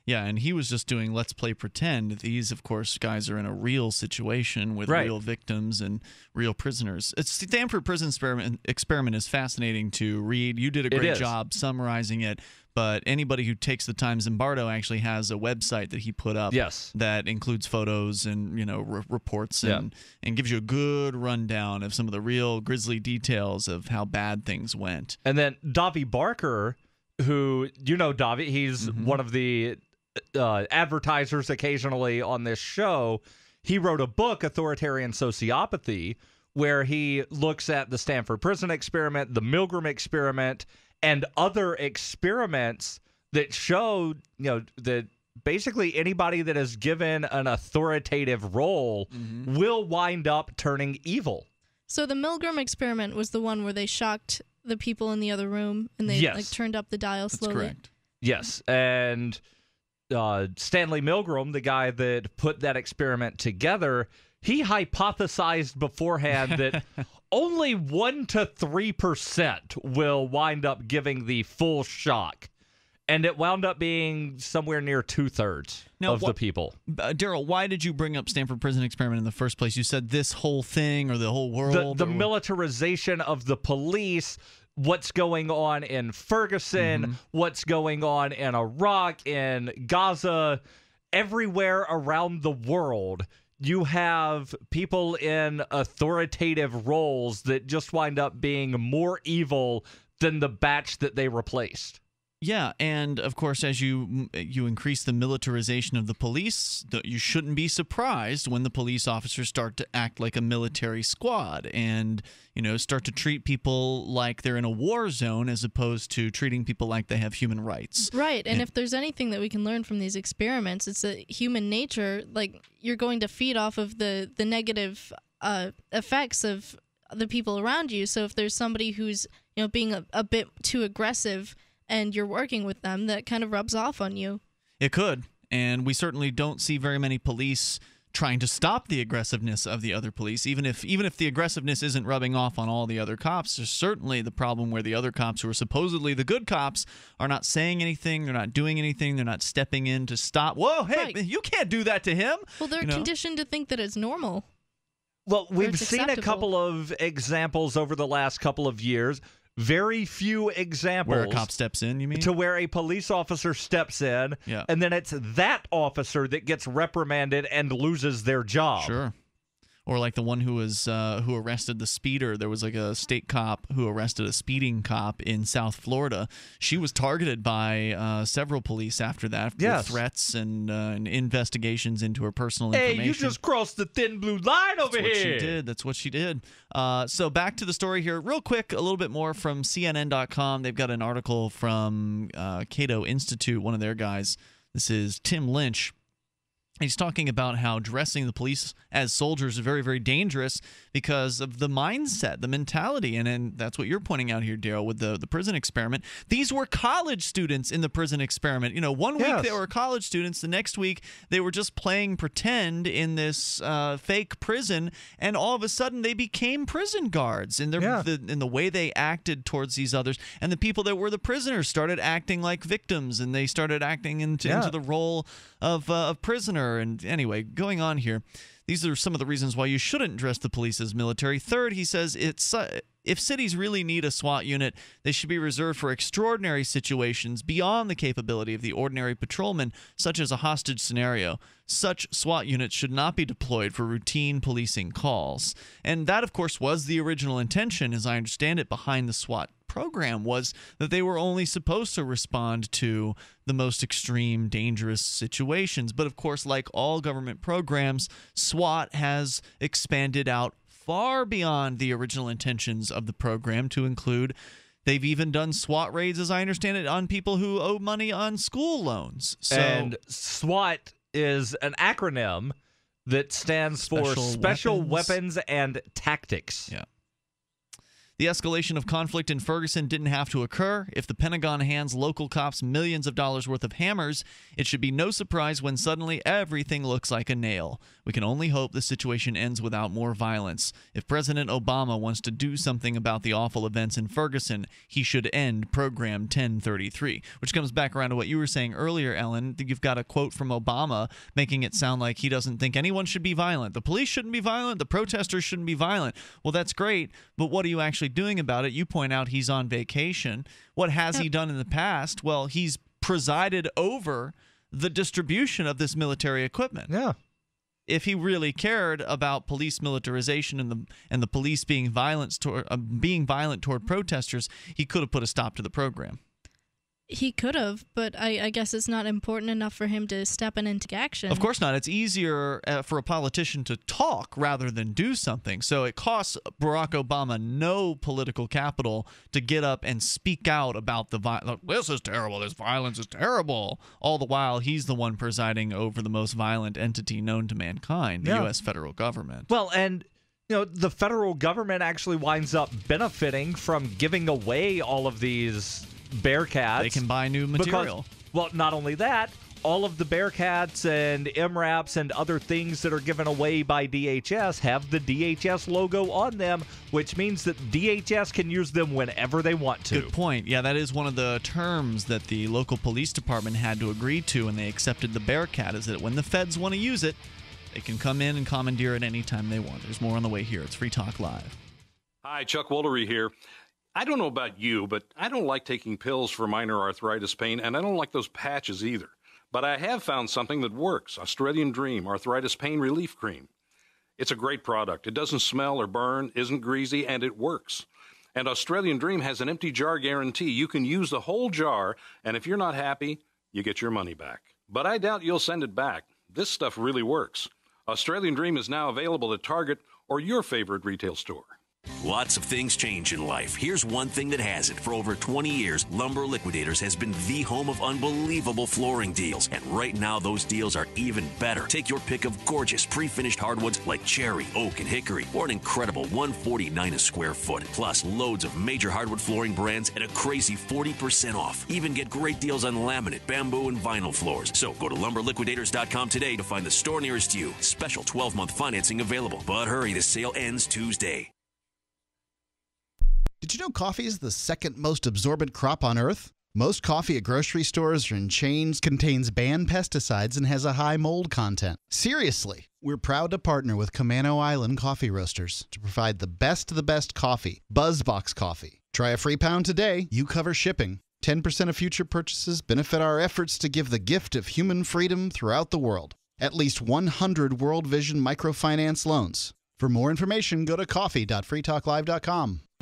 Yeah, and he was just doing let's play pretend. These, of course, guys are in a real situation with right. real victims and real prisoners. It's the Stanford prison experiment, experiment is fascinating to read. You did a great job summarizing it. But anybody who takes the time, Zimbardo actually has a website that he put up yes. that includes photos and you know re reports and, yeah. and gives you a good rundown of some of the real grisly details of how bad things went. And then Davi Barker, who, you know Davi, he's mm-hmm. one of the uh, advertisers occasionally on this show. He wrote a book, Authoritarian Sociopathy, where he looks at the Stanford Prison Experiment, the Milgram Experiment, and other experiments that show, you know, that basically anybody that is given an authoritative role mm-hmm. will wind up turning evil. So the Milgram experiment was the one where they shocked the people in the other room and they yes. like turned up the dial slowly. That's correct. Yes, and uh, Stanley Milgram, the guy that put that experiment together, he hypothesized beforehand that only one to three percent will wind up giving the full shock. And it wound up being somewhere near two-thirds now, of the people. Uh, Daryl, why did you bring up Stanford Prison Experiment in the first place? You said this whole thing or the whole world. The, the militarization of the police, what's going on in Ferguson, mm-hmm. what's going on in Iraq, in Gaza, everywhere around the world. You have people in authoritative roles that just wind up being more evil than the batch that they replaced. Yeah, and of course, as you you increase the militarization of the police, you shouldn't be surprised when the police officers start to act like a military squad and, you know, start to treat people like they're in a war zone as opposed to treating people like they have human rights. Right, and, and if there's anything that we can learn from these experiments, it's that human nature, like, you're going to feed off of the, the negative uh, effects of the people around you. So if there's somebody who's, you know, being a, a bit too aggressive and you're working with them, that kind of rubs off on you. It could. And we certainly don't see very many police trying to stop the aggressiveness of the other police. Even if even if the aggressiveness isn't rubbing off on all the other cops, there's certainly the problem where the other cops who are supposedly the good cops are not saying anything, they're not doing anything, they're not stepping in to stop. Whoa, hey, right. You can't do that to him. Well, they're you know? conditioned to think that it's normal. Well, we've seen acceptable. a couple of examples over the last couple of years. Very few examples. Where a cop steps in, you mean? To where a police officer steps in, yeah. and then it's that officer that gets reprimanded and loses their job. Sure. Or like the one who was uh, who arrested the speeder. There was like a state cop who arrested a speeding cop in South Florida. She was targeted by uh, several police after that. Yes. With threats and, uh, and investigations into her personal hey, information. Hey, you just crossed the thin blue line over That's here. That's what she did. That's what she did. Uh, so back to the story here. Real quick, a little bit more from C N N dot com. They've got an article from uh, Cato Institute, one of their guys. This is Tim Lynch. He's talking about how dressing the police as soldiers is very, very dangerous because of the mindset, the mentality. And, and that's what you're pointing out here, Daryl, with the, the prison experiment. These were college students in the prison experiment. You know, one week yes. they were college students. The next week they were just playing pretend in this uh, fake prison. And all of a sudden they became prison guards in, their, yeah. the, in the way they acted towards these others. And the people that were the prisoners started acting like victims. And they started acting into, yeah. into the role of, uh, of prisoner. And anyway, going on here, these are some of the reasons why you shouldn't dress the police as military. Third, he says, it's uh, if cities really need a SWAT unit, they should be reserved for extraordinary situations beyond the capability of the ordinary patrolman, such as a hostage scenario. Such SWAT units should not be deployed for routine policing calls. And that, of course, was the original intention, as I understand it, behind the SWAT program, was that they were only supposed to respond to the most extreme, dangerous situations. But of course, like all government programs, SWAT has expanded out far beyond the original intentions of the program to include, they've even done SWAT raids, as I understand it, on people who owe money on school loans. So, and SWAT is an acronym that stands for Special, special Weapons. Weapons and Tactics. Yeah. The escalation of conflict in Ferguson didn't have to occur. If the Pentagon hands local cops millions of dollars worth of hammers, it should be no surprise when suddenly everything looks like a nail. We can only hope the situation ends without more violence. If President Obama wants to do something about the awful events in Ferguson, he should end Program ten thirty-three, which comes back around to what you were saying earlier, Ellen. You've got a quote from Obama making it sound like he doesn't think anyone should be violent. The police shouldn't be violent. The protesters shouldn't be violent. Well, that's great, but what do you actually doing about it? You point out he's on vacation. What has he done in the past? Well, he's presided over the distribution of this military equipment. Yeah. If he really cared about police militarization and the and the police being violent toward uh, being violent toward protesters, he could have put a stop to the program. He could have, but I, I guess it's not important enough for him to step in and take action. Of course not. It's easier uh, for a politician to talk rather than do something. So it costs Barack Obama no political capital to get up and speak out about the violence. This is terrible. This violence is terrible. All the while, he's the one presiding over the most violent entity known to mankind, the yeah. U S federal government. Well, and... You know, the federal government actually winds up benefiting from giving away all of these Bearcats. They can buy new material. Because, well, not only that, all of the Bearcats and M RAPs and other things that are given away by D H S have the D H S logo on them, which means that D H S can use them whenever they want to. Good point. Yeah, that is one of the terms that the local police department had to agree to when they accepted the Bearcat, is that when the feds want to use it, they can come in and commandeer at any time they want. There's more on the way here. It's Free Talk Live. Hi, Chuck Woolery here. I don't know about you, but I don't like taking pills for minor arthritis pain, and I don't like those patches either. But I have found something that works, Australian Dream Arthritis Pain Relief Cream. It's a great product. It doesn't smell or burn, isn't greasy, and it works. And Australian Dream has an empty jar guarantee. You can use the whole jar, and if you're not happy, you get your money back. But I doubt you'll send it back. This stuff really works. Australian Dream is now available at Target or your favorite retail store. Lots of things change in life. Here's one thing that hasn't. For over twenty years, Lumber Liquidators has been the home of unbelievable flooring deals. And right now, those deals are even better. Take your pick of gorgeous pre-finished hardwoods like cherry, oak, and hickory, or an incredible one forty-nine a square foot. Plus, loads of major hardwood flooring brands at a crazy forty percent off. Even get great deals on laminate, bamboo, and vinyl floors. So go to lumber liquidators dot com today to find the store nearest you. Special twelve month financing available. But hurry, the sale ends Tuesday. Did you know coffee is the second most absorbent crop on Earth? Most coffee at grocery stores or in chains contains banned pesticides and has a high mold content. Seriously, we're proud to partner with Kamano Island Coffee Roasters to provide the best of the best coffee, BuzzBox Coffee. Try a free pound today. You cover shipping. ten percent of future purchases benefit our efforts to give the gift of human freedom throughout the world. At least one hundred World Vision microfinance loans. For more information, go to coffee dot free talk live dot com.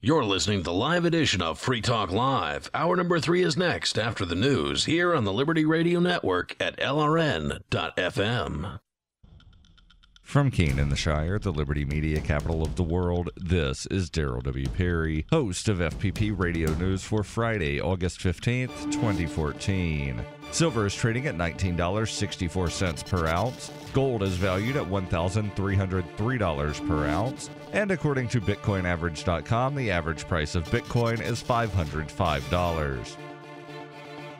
You're listening to the live edition of Free Talk Live. Hour number three is next after the news here on the Liberty Radio Network at L R N dot F M. From Keene in the Shire, the Liberty Media capital of the world, this is Daryl W. Perry, host of F P P Radio News for Friday, August fifteenth, twenty fourteen. Silver is trading at nineteen dollars and sixty-four cents per ounce. Gold is valued at one thousand three hundred three dollars per ounce. And according to Bitcoin Average dot com, the average price of Bitcoin is five hundred five dollars.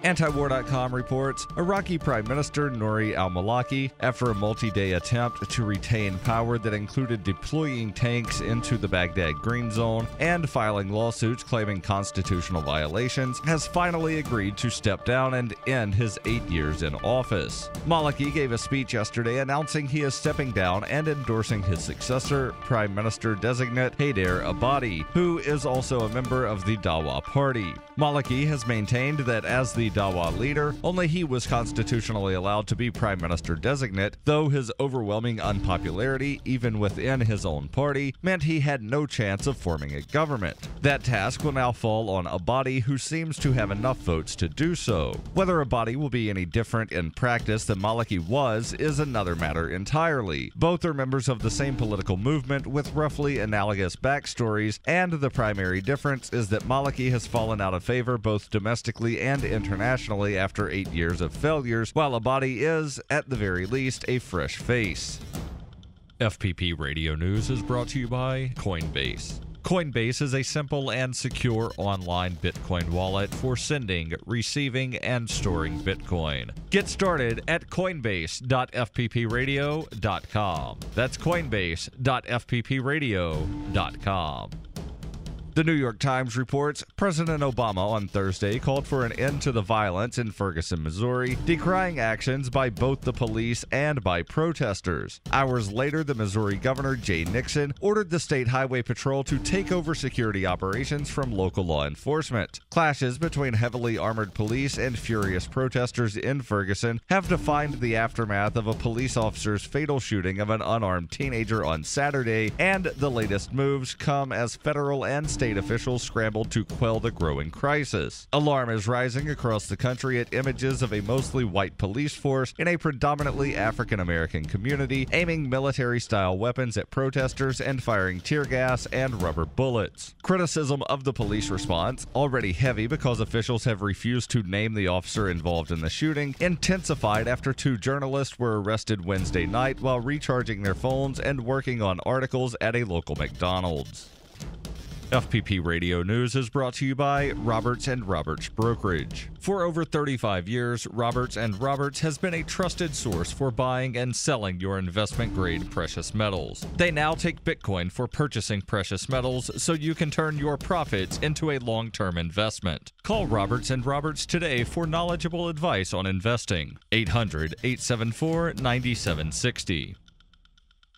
Antiwar dot com reports Iraqi Prime Minister Nouri al-Maliki, after a multi-day attempt to retain power that included deploying tanks into the Baghdad Green Zone and filing lawsuits claiming constitutional violations, has finally agreed to step down and end his eight years in office. Maliki gave a speech yesterday announcing he is stepping down and endorsing his successor, Prime Minister-designate Haider Abadi, who is also a member of the Dawa Party. Maliki has maintained that as the Dawa leader, only he was constitutionally allowed to be Prime Minister-designate, though his overwhelming unpopularity, even within his own party, meant he had no chance of forming a government. That task will now fall on Abadi, who seems to have enough votes to do so. Whether Abadi will be any different in practice than Maliki was is another matter entirely. Both are members of the same political movement with roughly analogous backstories, and the primary difference is that Maliki has fallen out of favor both domestically and internationally after eight years of failures, while Abadi is, at the very least, a fresh face. F P P Radio News is brought to you by Coinbase. Coinbase is a simple and secure online Bitcoin wallet for sending, receiving, and storing Bitcoin. Get started at coinbase dot f p p radio dot com. That's coinbase dot f p p radio dot com. The New York Times reports President Obama on Thursday called for an end to the violence in Ferguson, Missouri, decrying actions by both the police and by protesters. Hours later, the Missouri Governor Jay Nixon ordered the State Highway Patrol to take over security operations from local law enforcement. Clashes between heavily armored police and furious protesters in Ferguson have defined the aftermath of a police officer's fatal shooting of an unarmed teenager on Saturday, and the latest moves come as federal and state officials scramble to quell the growing crisis. Alarm is rising across the country at images of a mostly white police force in a predominantly African-American community aiming military-style weapons at protesters and firing tear gas and rubber bullets. Criticism of the police response, already heavy because officials have refused to name the officer involved in the shooting, intensified after two journalists were arrested Wednesday night while recharging their phones and working on articles at a local McDonald's. F P P Radio News is brought to you by Roberts and Roberts Brokerage. For over thirty-five years, Roberts and Roberts has been a trusted source for buying and selling your investment-grade precious metals. They now take Bitcoin for purchasing precious metals so you can turn your profits into a long-term investment. Call Roberts and Roberts today for knowledgeable advice on investing. eight hundred, eight seven four, nine seven six zero.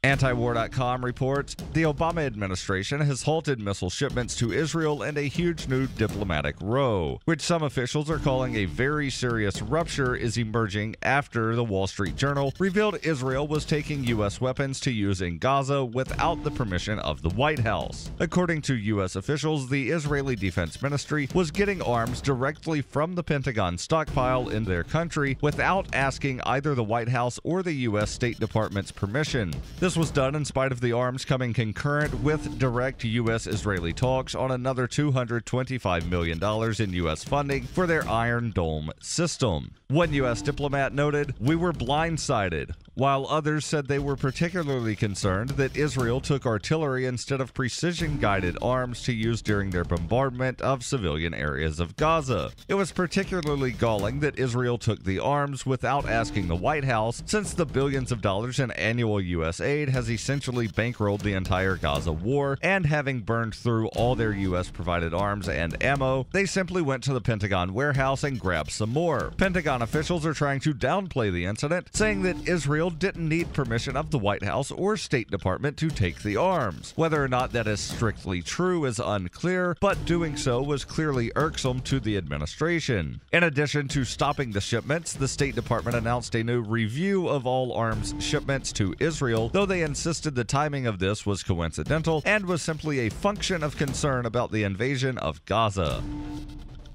Antiwar dot com reports the Obama administration has halted missile shipments to Israel in a huge new diplomatic row, which some officials are calling a very serious rupture is emerging after the Wall Street Journal revealed Israel was taking U S weapons to use in Gaza without the permission of the White House. According to U S officials, the Israeli Defense Ministry was getting arms directly from the Pentagon stockpile in their country without asking either the White House or the U S State Department's permission. This This was done in spite of the arms coming concurrent with direct U S-Israeli talks on another two hundred twenty-five million dollars in U S funding for their Iron Dome system. One U S diplomat noted, "We were blindsided," while others said they were particularly concerned that Israel took artillery instead of precision-guided arms to use during their bombardment of civilian areas of Gaza. It was particularly galling that Israel took the arms without asking the White House, since the billions of dollars in annual U S aid has essentially bankrolled the entire Gaza war, and having burned through all their U S-provided arms and ammo, they simply went to the Pentagon warehouse and grabbed some more. Pentagon officials are trying to downplay the incident, saying that Israel didn't need permission of the White House or State Department to take the arms. Whether or not that is strictly true is unclear, but doing so was clearly irksome to the administration. In addition to stopping the shipments, the State Department announced a new review of all arms shipments to Israel, though they insisted the timing of this was coincidental and was simply a function of concern about the invasion of Gaza.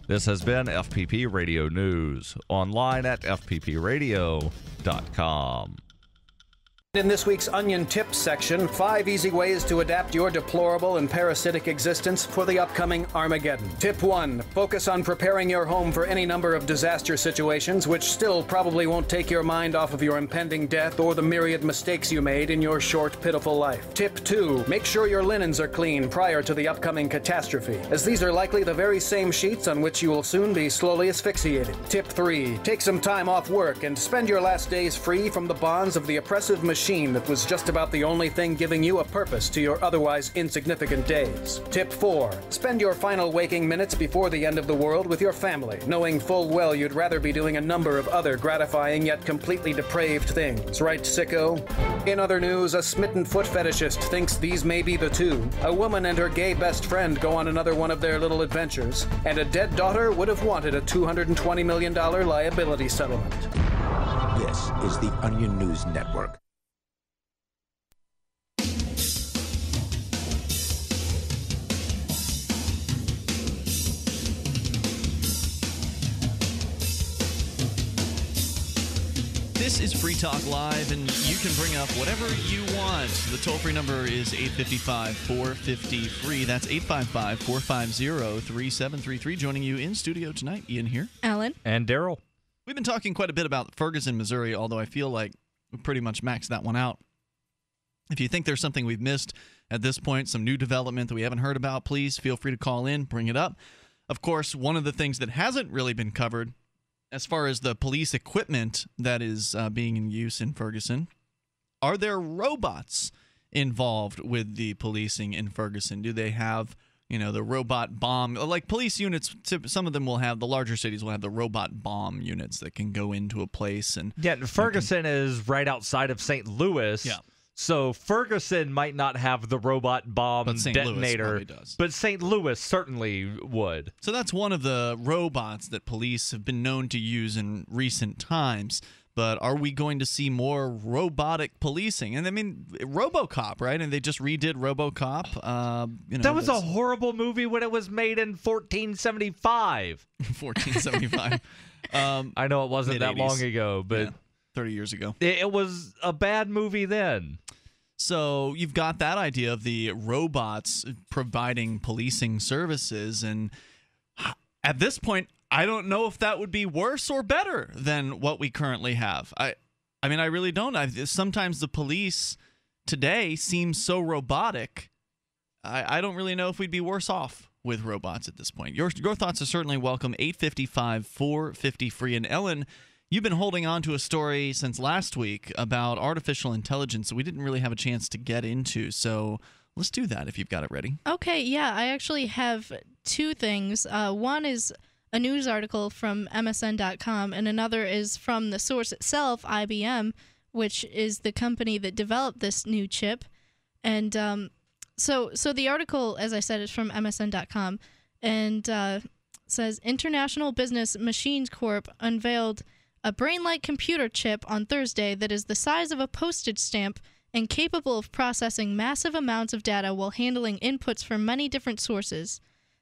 This has been F P P Radio News, online at F P P radio dot com. In this week's Onion Tips section, five easy ways to adapt your deplorable and parasitic existence for the upcoming Armageddon. Tip one, focus on preparing your home for any number of disaster situations, which still probably won't take your mind off of your impending death or the myriad mistakes you made in your short, pitiful life. Tip two, make sure your linens are clean prior to the upcoming catastrophe, as these are likely the very same sheets on which you will soon be slowly asphyxiated. Tip three, take some time off work and spend your last days free from the bonds of the oppressive machine that was just about the only thing giving you a purpose to your otherwise insignificant days. Tip four, spend your final waking minutes before the end of the world with your family, knowing full well you'd rather be doing a number of other gratifying yet completely depraved things. Right, sicko? In other news, a smitten foot fetishist thinks these may be the two. A woman and her gay best friend go on another one of their little adventures, and a dead daughter would have wanted a two hundred twenty million dollars liability settlement. This is the Onion News Network. This is Free Talk Live, and you can bring up whatever you want. The toll-free number is eight five five, four five zero, free. That's eight five five, four five zero, three seven three three. Joining you in studio tonight, Ian here. Alan. And Daryl. We've been talking quite a bit about Ferguson, Missouri, although I feel like we pretty much maxed that one out. If you think there's something we've missed at this point, some new development that we haven't heard about, please feel free to call in, bring it up. Of course, one of the things that hasn't really been covered as far as the police equipment that is uh, being in use in Ferguson, are there robots involved with the policing in Ferguson? Do they have you know, the robot bomb. Like police units, some of them will have, the larger cities will have the robot bomb units that can go into a place. And yeah, and Ferguson can, is right outside of Saint Louis. Yeah. So Ferguson might not have the robot bomb but detonator, does. But Saint Louis certainly would. So that's one of the robots that police have been known to use in recent times. But are we going to see more robotic policing? And I mean, RoboCop, right? And they just redid RoboCop. Uh, you know, that was a horrible movie when it was made in fourteen seventy-five. fourteen seventy-five. um, I know it wasn't that long ago, but... Yeah. thirty years ago. It was a bad movie then. So you've got that idea of the robots providing policing services. And at this point, I don't know if that would be worse or better than what we currently have. I I mean, I really don't. I, sometimes the police today seems so robotic. I, I don't really know if we'd be worse off with robots at this point. Your, your thoughts are certainly welcome. eight five five, four five zero, free. And Ellen, you've been holding on to a story since last week about artificial intelligence that we didn't really have a chance to get into, so let's do that if you've got it ready. Okay, yeah, I actually have two things. Uh, one is a news article from M S N dot com, and another is from the source itself, I B M, which is the company that developed this new chip. And um, so, so the article, as I said, is from M S N dot com, and uh, says, International Business Machines Corp unveiled a brain-like computer chip on Thursday that is the size of a postage stamp and capable of processing massive amounts of data while handling inputs from many different sources.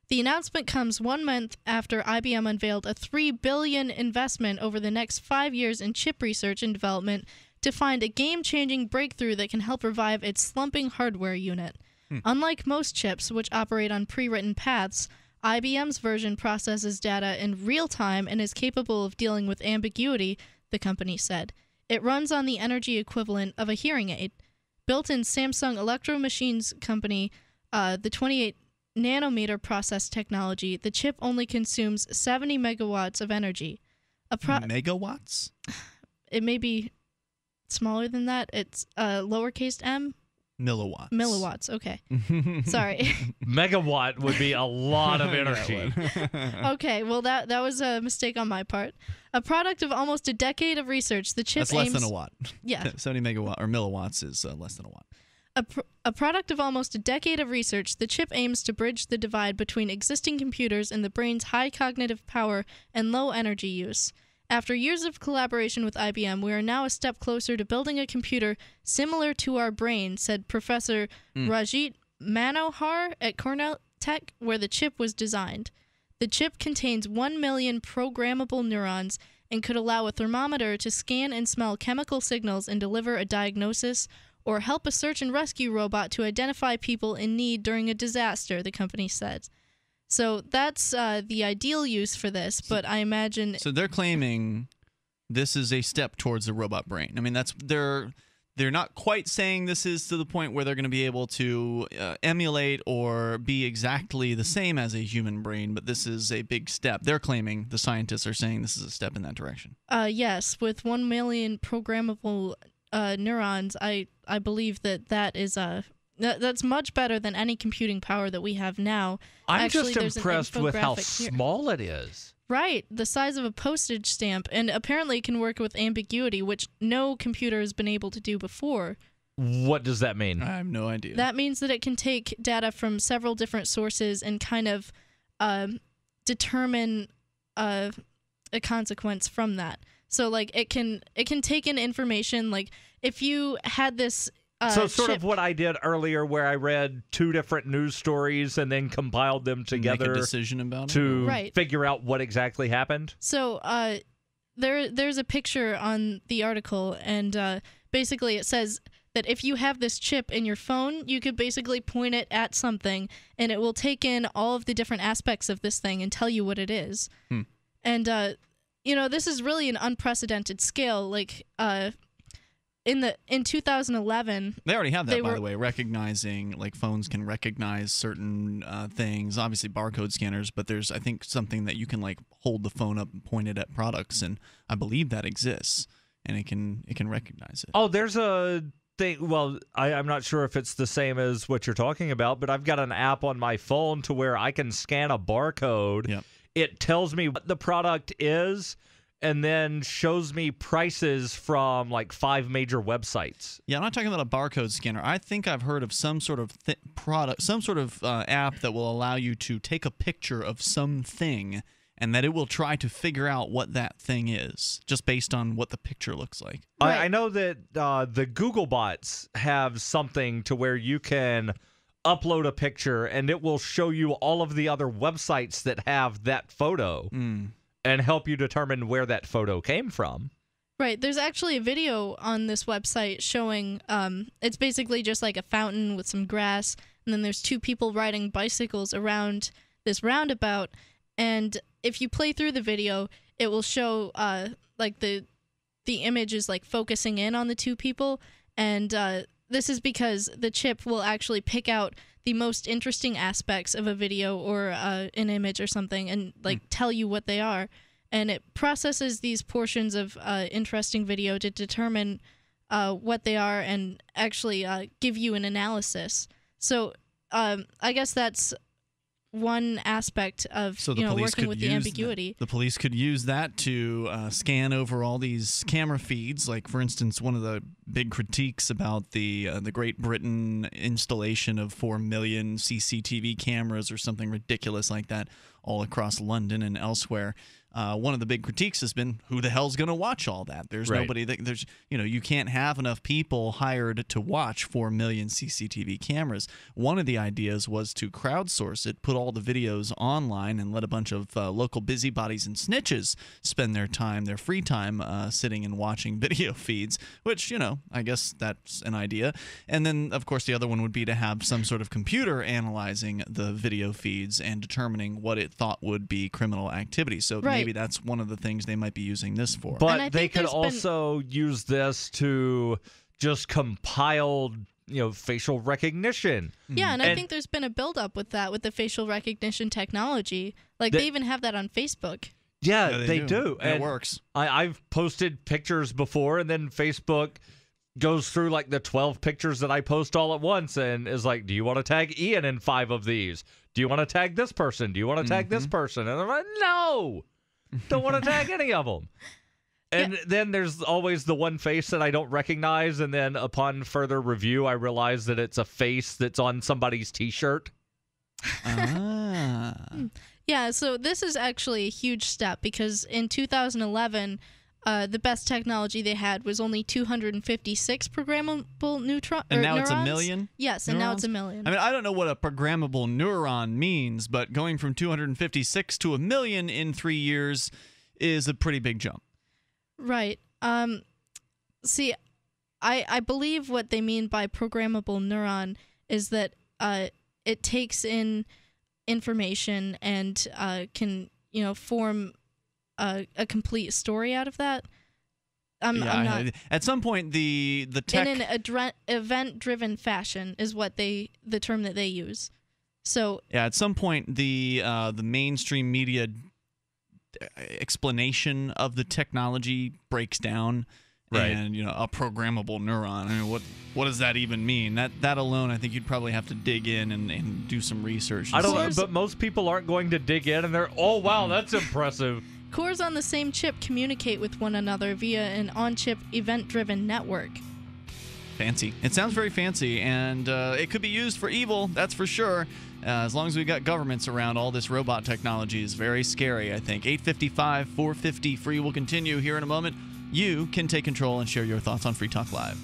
The announcement comes one month after I B M unveiled a three billion dollars investment over the next five years in chip research and development to find a game-changing breakthrough that can help revive its slumping hardware unit. Hmm. Unlike most chips, which operate on pre-written paths, I B M's version processes data in real time and is capable of dealing with ambiguity, the company said. It runs on the energy equivalent of a hearing aid. Built in Samsung Electro Machines Company, uh, the twenty-eight nanometer process technology, the chip only consumes seventy megawatts of energy. A pro- megawatts? It may be smaller than that. It's uh, lowercase m. Milliwatts. Milliwatts, okay. Sorry. Megawatt would be a lot of energy. Okay, well, that that was a mistake on my part. A product of almost a decade of research, the chip That's aims... less than a watt. Yeah. seventy megawatt or milliwatts is uh, less than a watt. A, pr a product of almost a decade of research, the chip aims to bridge the divide between existing computers and the brain's high cognitive power and low energy use. After years of collaboration with I B M, we are now a step closer to building a computer similar to our brain, said Professor mm. Rajit Manohar at Cornell Tech, where the chip was designed. The chip contains one million programmable neurons and could allow a thermometer to scan and smell chemical signals and deliver a diagnosis, or help a search and rescue robot to identify people in need during a disaster, the company said. So that's uh, the ideal use for this, but I imagine... So they're claiming this is a step towards the robot brain. I mean, that's they're they're not quite saying this is to the point where they're going to be able to uh, emulate or be exactly the same as a human brain, but this is a big step. They're claiming, the scientists are saying this is a step in that direction. Uh, yes, with one million programmable uh, neurons, I, I believe that that is a... That's much better than any computing power that we have now. I'm Actually, just impressed with how here. small it is. Right. The size of a postage stamp, and apparently can work with ambiguity, which no computer has been able to do before. What does that mean? I have no idea. That means that it can take data from several different sources and kind of um, determine a, a consequence from that. So, like, it can, it can take in information. Like, if you had this... Uh, so sort chip. of what I did earlier where I read two different news stories and then compiled them together Make a decision about it. to right. figure out what exactly happened. So uh, there, there's a picture on the article, and uh, basically it says that if you have this chip in your phone, you could basically point it at something, and it will take in all of the different aspects of this thing and tell you what it is. Hmm. And, uh, you know, this is really an unprecedented scale. Like... Uh, In the in two thousand eleven, they already have that, by the way, recognizing, like, phones can recognize certain uh, things. Obviously, barcode scanners, but there's, I think, something that you can, like, hold the phone up and point it at products, and I believe that exists, and it can it can recognize it. Oh, there's a think, well, I, I'm not sure if it's the same as what you're talking about, but I've got an app on my phone to where I can scan a barcode. Yep. It tells me what the product is and then shows me prices from like five major websites. Yeah, I'm not talking about a barcode scanner. I think I've heard of some sort of th product, some sort of uh, app that will allow you to take a picture of something and that it will try to figure out what that thing is just based on what the picture looks like. Right. I, I know that uh, the Google bots have something to where you can upload a picture and it will show you all of the other websites that have that photo mm. and help you determine where that photo came from. Right. There's actually a video on this website showing um, it's basically just like a fountain with some grass, and then there's two people riding bicycles around this roundabout. And if you play through the video, it will show uh, like the the image is like focusing in on the two people, and uh, this is because the chip will actually pick out the most interesting aspects of a video or uh, an image or something and like mm. tell you what they are. And it processes these portions of uh, interesting video to determine uh, what they are and actually uh, give you an analysis. So um, I guess that's one aspect of so you know, working with the ambiguity. The, the police could use that to uh, scan over all these camera feeds. Like, for instance, one of the big critiques about the uh, the Great Britain installation of four million C C T V cameras or something ridiculous like that all across London and elsewhere. Uh, one of the big critiques has been, who the hell's going to watch all that? There's right. nobody that there's, you know, you can't have enough people hired to watch four million C C T V cameras. One of the ideas was to crowdsource it, put all the videos online and let a bunch of uh, local busybodies and snitches spend their time, their free time, uh, sitting and watching video feeds, which, you know, I guess that's an idea. And then, of course, the other one would be to have some sort of computer analyzing the video feeds and determining what it thought would be criminal activity. So right. maybe that's one of the things they might be using this for. But they could also been... use this to just compile, you know, facial recognition. Yeah, and, and I think there's been a buildup with that, with the facial recognition technology. Like, they, they even have that on Facebook. Yeah, yeah they, they do. do. And it works. I, I've posted pictures before, and then Facebook goes through, like, the twelve pictures that I post all at once and is like, do you want to tag Ian in five of these? Do you want to tag this person? Do you want to tag mm-hmm. this person? And I'm like, no! Don't want to tag any of them. And yeah. then there's always the one face that I don't recognize, and then upon further review, I realize that it's a face that's on somebody's T-shirt. ah. Yeah, so this is actually a huge step, because in two thousand eleven, uh, the best technology they had was only two hundred fifty-six programmable neutron And now neurons. It's a million? Yes, and neurons? Now it's a million. I mean, I don't know what a programmable neuron means, but going from two hundred fifty-six to a million in three years is a pretty big jump. Right. Um, see, I, I believe what they mean by programmable neuron is that uh, it takes in information and uh, can, you know, form A, a complete story out of that. I'm, yeah, I'm not, at some point, the the tech in an event-driven fashion is what they the term that they use. So yeah, at some point, the uh, the mainstream media explanation of the technology breaks down, right? And you know, a programmable neuron. I mean, what what does that even mean? That that alone, I think you'd probably have to dig in and, and do some research. I don't know, but most people aren't going to dig in, and they're oh wow, that's impressive. Cores on the same chip communicate with one another via an on-chip, event-driven network. Fancy. It sounds very fancy, and uh, it could be used for evil, that's for sure. Uh, as long as we've got governments around, all this robot technology is very scary, I think. eight fifty-five, four fifty, free will continue here in a moment. You can take control and share your thoughts on Free Talk Live.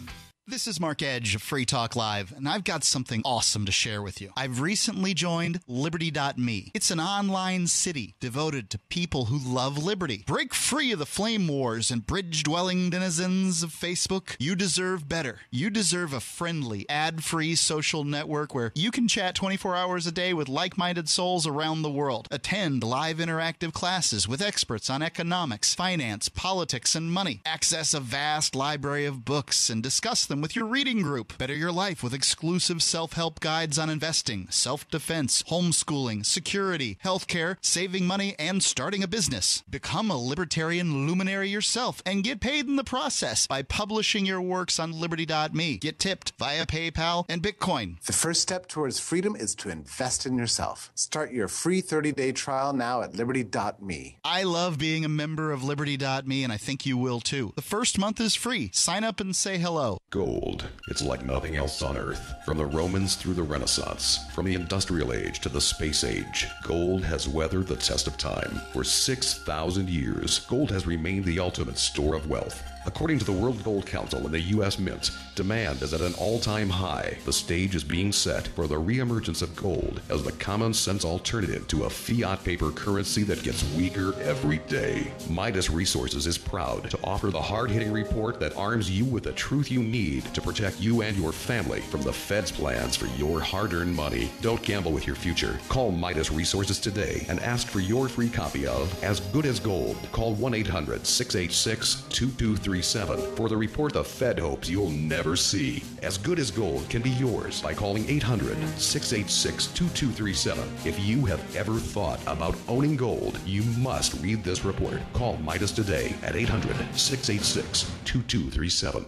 This is Mark Edge of Free Talk Live, and I've got something awesome to share with you. I've recently joined Liberty dot me. It's an online city devoted to people who love liberty. Break free of the flame wars and bridge-dwelling denizens of Facebook. You deserve better. You deserve a friendly, ad-free social network where you can chat twenty-four hours a day with like-minded souls around the world. Attend live interactive classes with experts on economics, finance, politics, and money. Access a vast library of books and discuss them them with your reading group. Better your life with exclusive self-help guides on investing, self-defense, homeschooling, security, healthcare, saving money, and starting a business. Become a libertarian luminary yourself and get paid in the process by publishing your works on liberty dot me. Get tipped via PayPal and Bitcoin. The first step towards freedom is to invest in yourself. Start your free thirty-day trial now at liberty dot me. I love being a member of liberty dot me, and I think you will too. The first month is free. Sign up and say hello. Gold. It's like nothing else on Earth. From the Romans through the Renaissance, from the Industrial Age to the Space Age, gold has weathered the test of time. For six thousand years, gold has remained the ultimate store of wealth. According to the World Gold Council and the U S Mint, demand is at an all-time high. The stage is being set for the reemergence of gold as the common-sense alternative to a fiat paper currency that gets weaker every day. Midas Resources is proud to offer the hard-hitting report that arms you with the truth you need to protect you and your family from the Fed's plans for your hard-earned money. Don't gamble with your future. Call Midas Resources today and ask for your free copy of As Good as Gold. Call one eight hundred, six eight six, two two three. For the report the Fed hopes you'll never see. As Good as Gold can be yours by calling eight hundred, six eight six, two two three seven. If you have ever thought about owning gold, you must read this report. Call Midas today at eight hundred, six eight six, two two three seven.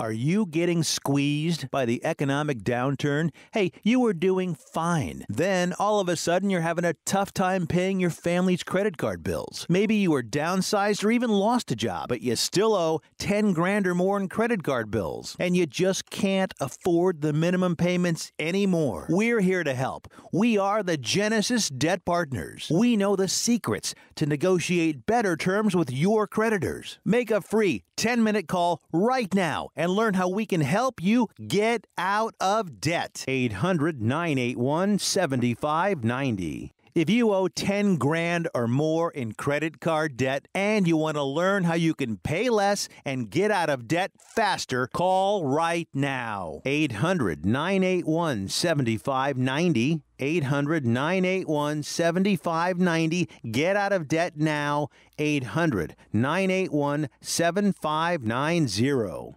Are you getting squeezed by the economic downturn? Hey, you were doing fine. Then, all of a sudden, you're having a tough time paying your family's credit card bills. Maybe you were downsized or even lost a job, but you still owe ten grand or more in credit card bills. And you just can't afford the minimum payments anymore. We're here to help. We are the Genesis Debt Partners. We know the secrets to negotiate better terms with your creditors. Make a free ten minute call right now and learn how we can help you get out of debt. eight hundred, nine eight one, seven five nine zero. If you owe ten grand or more in credit card debt and you want to learn how you can pay less and get out of debt faster, call right now. eight hundred, nine eight one, seven five nine zero. eight hundred, nine eight one, seven five nine zero. Get out of debt now. eight hundred, nine eight one, seven five nine zero.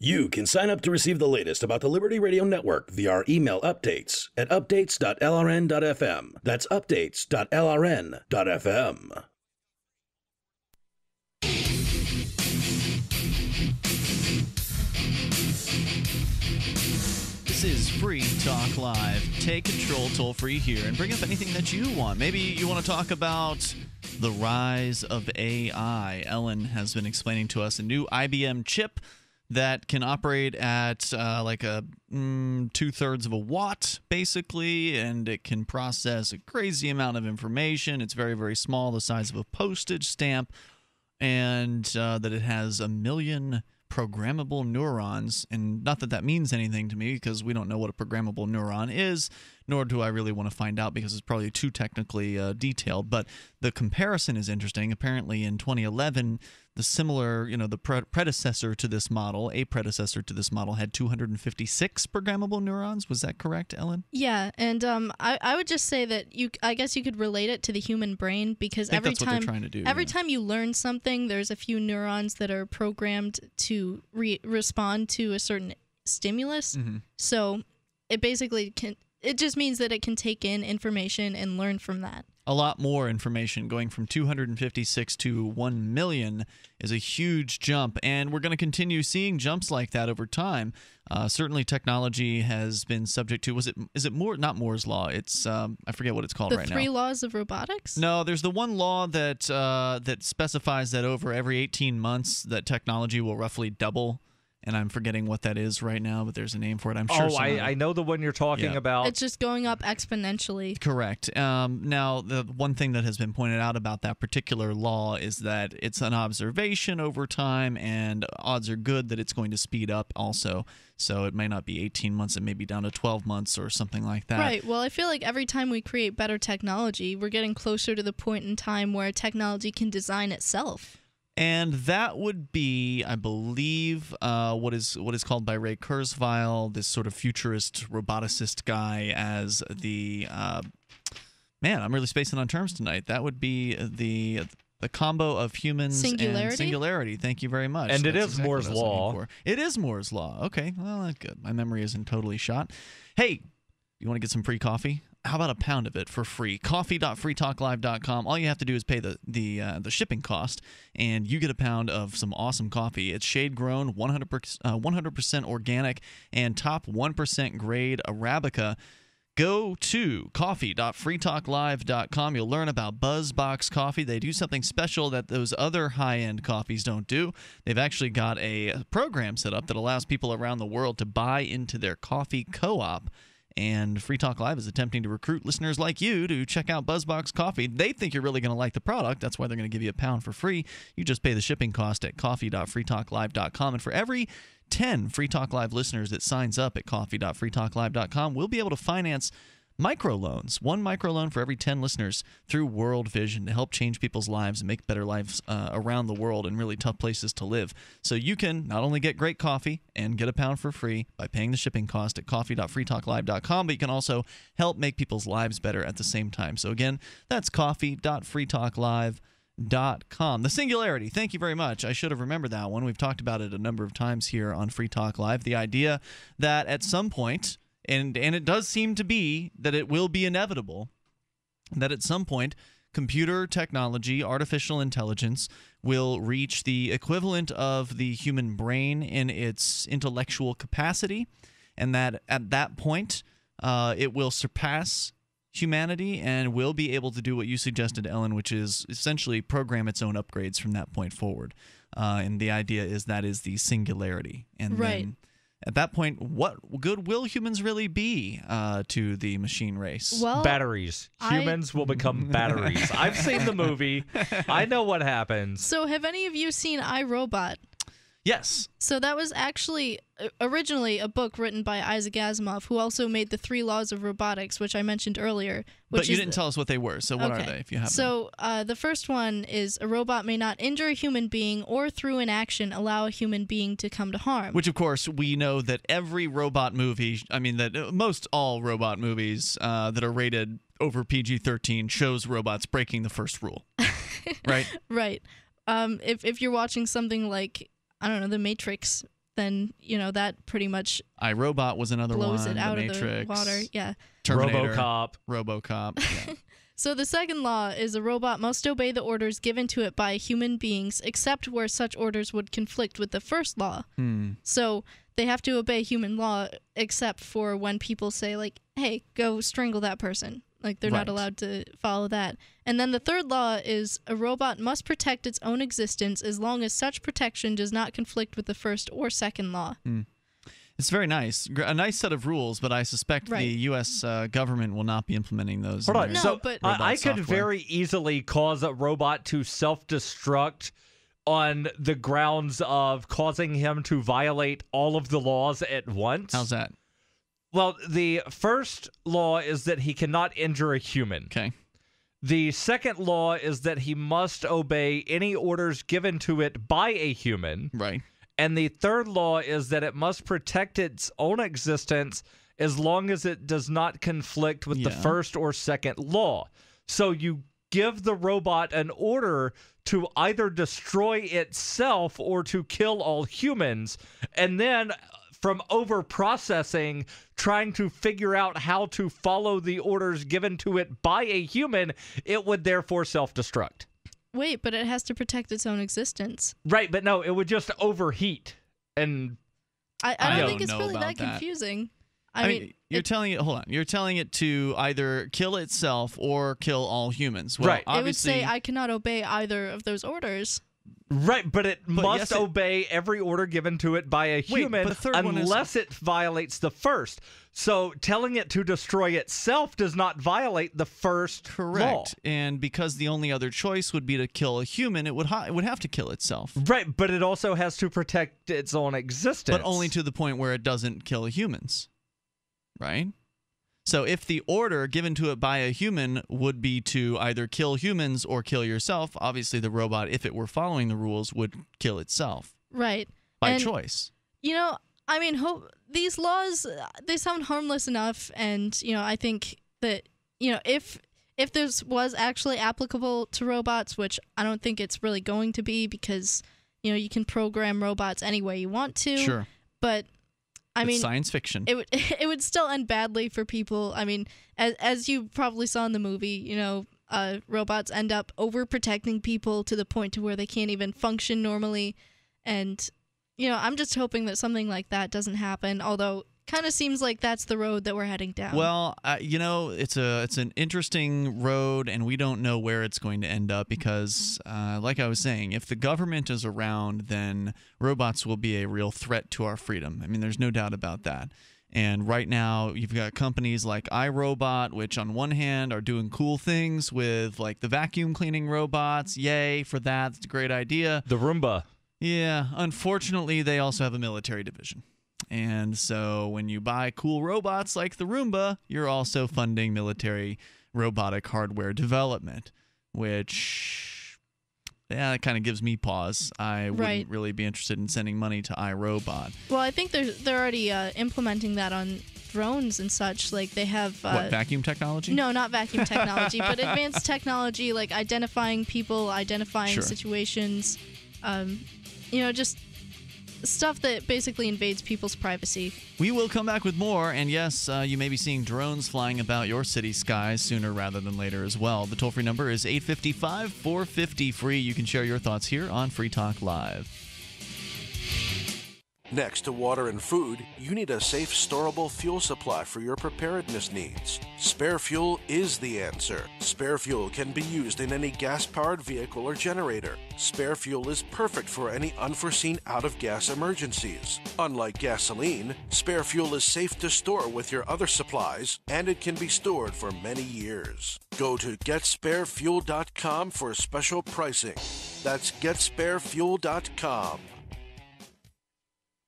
You can sign up to receive the latest about the Liberty Radio Network via our email updates at updates dot L R N dot F M. That's updates dot L R N dot F M. This is Free Talk Live. Take control toll free here and bring up anything that you want. Maybe you want to talk about the rise of A I. Ellen has been explaining to us a new I B M chip that can operate at uh, like a mm, two-thirds of a watt, basically, and it can process a crazy amount of information. It's very, very small, the size of a postage stamp, and uh, that it has a million programmable neurons. And not that that means anything to me, because we don't know what a programmable neuron is, nor do I really want to find out, because it's probably too technically uh, detailed. But the comparison is interesting. Apparently in twenty eleven, the similar, you know, the pre predecessor to this model, a predecessor to this model had two hundred fifty-six programmable neurons. Was that correct, Ellen? Yeah, and um, I, I would just say that you, I guess you could relate it to the human brain, because every time do, every yeah. time you learn something, there's a few neurons that are programmed to re respond to a certain stimulus. Mm-hmm. So it basically can. It just means that it can take in information and learn from that. a lot more information. Going from two hundred fifty-six to one million is a huge jump, and we're going to continue seeing jumps like that over time. Uh, certainly technology has been subject to, was it is it more not Moore's Law? It's um, I forget what it's called the right now. The three laws of robotics? No, there's the one law that uh, that specifies that over every eighteen months that technology will roughly double. And I'm forgetting what that is right now, but there's a name for it. I'm sure. Oh, I, I know the one you're talking yeah. about. It's just going up exponentially. Correct. Um, now, the one thing that has been pointed out about that particular law is that it's an observation over time, and odds are good that it's going to speed up also. So it may not be eighteen months. It may be down to twelve months or something like that. Right. Well, I feel like every time we create better technology, we're getting closer to the point in time where technology can design itself. And that would be, I believe, uh, what is what is called by Ray Kurzweil, this sort of futurist roboticist guy, as the uh, man. I'm really spacing on terms tonight. That would be the the combo of humans singularity? and singularity. Thank you very much. And That's it is exactly Moore's Law. It is Moore's Law. Okay, well, that's good. My memory isn't totally shot. Hey, you want to get some free coffee? How about a pound of it for free? coffee dot free talk live dot com. All you have to do is pay the the uh, the shipping cost, and you get a pound of some awesome coffee. It's shade grown, one hundred percent uh, one hundred percent organic, and top one percent grade Arabica. Go to coffee dot free talk live dot com. You'll learn about BuzzBox Coffee. They do something special that those other high-end coffees don't do. They've actually got a program set up that allows people around the world to buy into their coffee co-op. And Free Talk Live is attempting to recruit listeners like you to check out BuzzBox Coffee. They think you're really going to like the product. That's why they're going to give you a pound for free. You just pay the shipping cost at coffee dot free talk live dot com. And for every ten Free Talk Live listeners that signs up at coffee dot free talk live dot com, we'll be able to finance microloans, one microloan for every ten listeners through World Vision to help change people's lives and make better lives uh, around the world in really tough places to live. So you can not only get great coffee and get a pound for free by paying the shipping cost at coffee dot free talk live dot com, but you can also help make people's lives better at the same time. So again, that's coffee dot free talk live dot com. The singularity. Thank you very much. I should have remembered that one. We've talked about it a number of times here on Free Talk Live. The idea that at some point, And and it does seem to be that it will be inevitable that at some point computer technology, artificial intelligence, will reach the equivalent of the human brain in its intellectual capacity, and that at that point uh, it will surpass humanity and will be able to do what you suggested, Ellen, which is essentially program its own upgrades from that point forward. Uh, and the idea is that is the singularity. And right. Then, at that point, what good will humans really be uh, to the machine race? Well, batteries. Humans I... will become batteries. I've seen the movie. I know what happens. So have any of you seen I, Robot? Yes. So that was actually originally a book written by Isaac Asimov, who also made the three laws of robotics, which I mentioned earlier. Which but you is didn't the... tell us what they were, so what okay. are they, if you haven't? So uh, the first one is, a robot may not injure a human being or through inaction allow a human being to come to harm. Which, of course, we know that every robot movie, I mean, that most all robot movies uh, that are rated over P G thirteen shows robots breaking the first rule, right? Right. Um, if, if you're watching something like, I don't know, The Matrix, then, you know, that pretty much I, Robot was another blows one. It out the of Matrix, the water. Yeah. Terminator, RoboCop. RoboCop. Yeah. So the second law is, a robot must obey the orders given to it by human beings, except where such orders would conflict with the first law. Hmm. So they have to obey human law, except for when people say, like, hey, go strangle that person. Like, they're right. not allowed to follow that. And then the third law is, a robot must protect its own existence as long as such protection does not conflict with the first or second law. Mm. It's very nice. A nice set of rules, but I suspect right. the U S Uh, government will not be implementing those. Hold on. No, so but I, I could very easily cause a robot to self-destruct on the grounds of causing him to violate all of the laws at once. How's that? Well, the first law is that he cannot injure a human. Okay. The second law is that he must obey any orders given to it by a human. Right. And the third law is that it must protect its own existence as long as it does not conflict with yeah. the first or second law. So you give the robot an order to either destroy itself or to kill all humans, and then from over-processing, trying to figure out how to follow the orders given to it by a human, it would therefore self-destruct. Wait, but it has to protect its own existence. Right, but no, it would just overheat. And I, I don't know, think it's really that confusing. That. I, I mean, mean you're it, telling it. Hold on, you're telling it to either kill itself or kill all humans. Well, right. It would say, "I cannot obey either of those orders." Right, but it but must yes, it, obey every order given to it by a human wait, unless it violates the first. So telling it to destroy itself does not violate the first Correct. Law. And because the only other choice would be to kill a human, it would, ha it would have to kill itself. Right, but it also has to protect its own existence. But only to the point where it doesn't kill humans, right? So if the order given to it by a human would be to either kill humans or kill yourself, obviously the robot, if it were following the rules, would kill itself. Right. By and, choice. You know, I mean, hope, these laws, they sound harmless enough. And, you know, I think that, you know, if if this was actually applicable to robots, which I don't think it's really going to be because, you know, you can program robots any way you want to. Sure. But... I mean, it's science fiction. It would it would still end badly for people. I mean, as as you probably saw in the movie, you know, uh, robots end up overprotecting people to the point to where they can't even function normally. And you know, I'm just hoping that something like that doesn't happen. Although, kind of seems like that's the road that we're heading down. Well, uh, you know, it's a it's an interesting road, and we don't know where it's going to end up because, uh, like I was saying, if the government is around, then robots will be a real threat to our freedom. I mean, there's no doubt about that. And right now, you've got companies like iRobot, which on one hand are doing cool things with like the vacuum cleaning robots. Yay for that! It's a great idea. The Roomba. Yeah. Unfortunately, they also have a military division. And so when you buy cool robots like the Roomba, you're also funding military robotic hardware development, which, yeah, that kind of gives me pause. I right. wouldn't really be interested in sending money to iRobot. Well, I think they're, they're already uh, implementing that on drones and such. Like they have... Uh, what, vacuum technology? No, not vacuum technology, but advanced technology, like identifying people, identifying sure. situations, um, you know, just... stuff that basically invades people's privacy. We will come back with more, and yes, uh, you may be seeing drones flying about your city skies sooner rather than later as well. The toll-free number is eight five five, four five zero, free. You can share your thoughts here on Free Talk Live. Next to water and food, you need a safe, storable fuel supply for your preparedness needs. Spare fuel is the answer. Spare fuel can be used in any gas-powered vehicle or generator. Spare fuel is perfect for any unforeseen out-of-gas emergencies. Unlike gasoline, spare fuel is safe to store with your other supplies, and it can be stored for many years. Go to get spare fuel dot com for special pricing. That's get spare fuel dot com.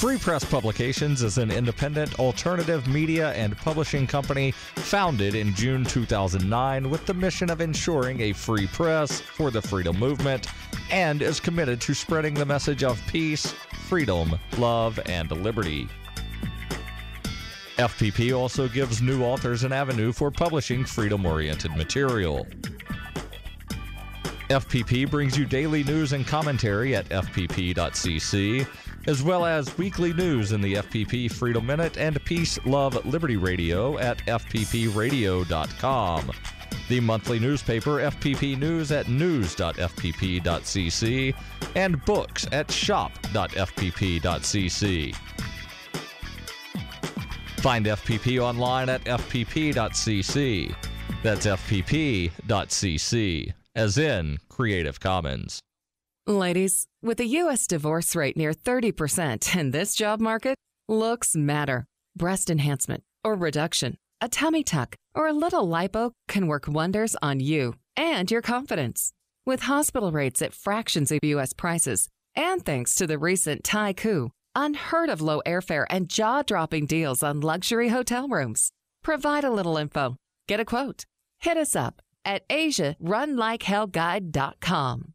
Free Press Publications is an independent alternative media and publishing company founded in June two thousand nine with the mission of ensuring a free press for the freedom movement, and is committed to spreading the message of peace, freedom, love, and liberty. F P P also gives new authors an avenue for publishing freedom-oriented material. F P P brings you daily news and commentary at F P P dot C C, as well as weekly news in the F P P Freedom Minute and Peace, Love, Liberty Radio at F P P radio dot com. The monthly newspaper F P P News at news dot F P P dot C C and books at shop dot F P P dot C C. Find F P P online at F P P dot C C. That's F P P dot C C, as in Creative Commons. Ladies, with a U S divorce rate near thirty percent in this job market, looks matter. Breast enhancement or reduction, a tummy tuck, or a little lipo can work wonders on you and your confidence. With hospital rates at fractions of U S prices, and thanks to the recent Thai coup, unheard of low airfare and jaw-dropping deals on luxury hotel rooms. Provide a little info. Get a quote. Hit us up at Asia Run Like Hell Guide dot com.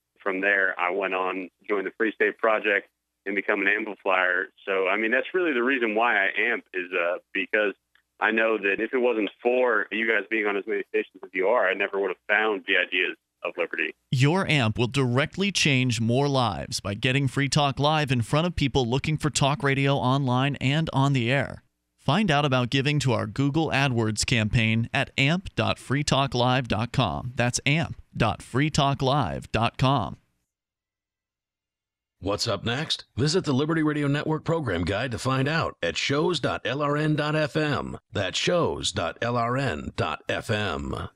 From there, I went on, joined the Free State Project, and become an amplifier. So, I mean, that's really the reason why I amp is uh, because I know that if it wasn't for you guys being on as many stations as you are, I never would have found the ideas of liberty. Your amp will directly change more lives by getting Free Talk Live in front of people looking for talk radio online and on the air. Find out about giving to our Google AdWords campaign at amp dot free talk live dot com. That's amp dot free talk live dot com. What's up next? Visit the Liberty Radio Network program guide to find out at shows dot L R N dot F M. That's shows dot L R N dot F M.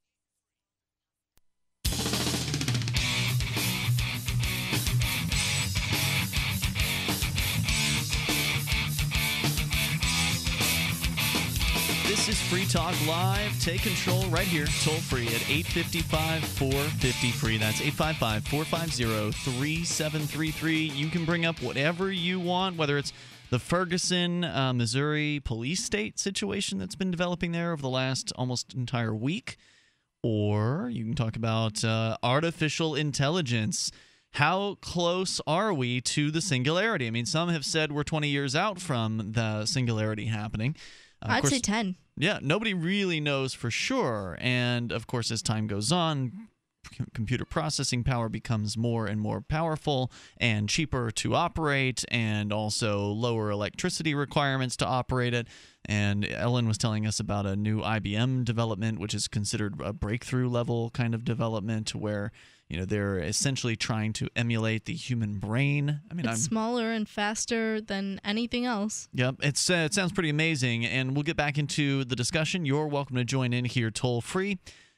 This is Free Talk Live. Take control right here, toll-free at eight five five, four five zero, F R E E. That's eight five five, four five zero, three seven three three. You can bring up whatever you want, whether it's the Ferguson, uh, Missouri police state situation that's been developing there over the last almost entire week, or you can talk about uh, artificial intelligence. How close are we to the singularity? I mean, some have said we're twenty years out from the singularity happening. Uh, I'd course, say ten. Yeah, nobody really knows for sure. And, of course, as time goes on, c computer processing power becomes more and more powerful and cheaper to operate, and also lower electricity requirements to operate it. And Ellen was telling us about a new I B M development, which is considered a breakthrough level kind of development where, you know, they're essentially trying to emulate the human brain. I mean, it's I'm, smaller and faster than anything else. Yep, it's uh, it sounds pretty amazing, and we'll get back into the discussion. You're welcome to join in here toll free,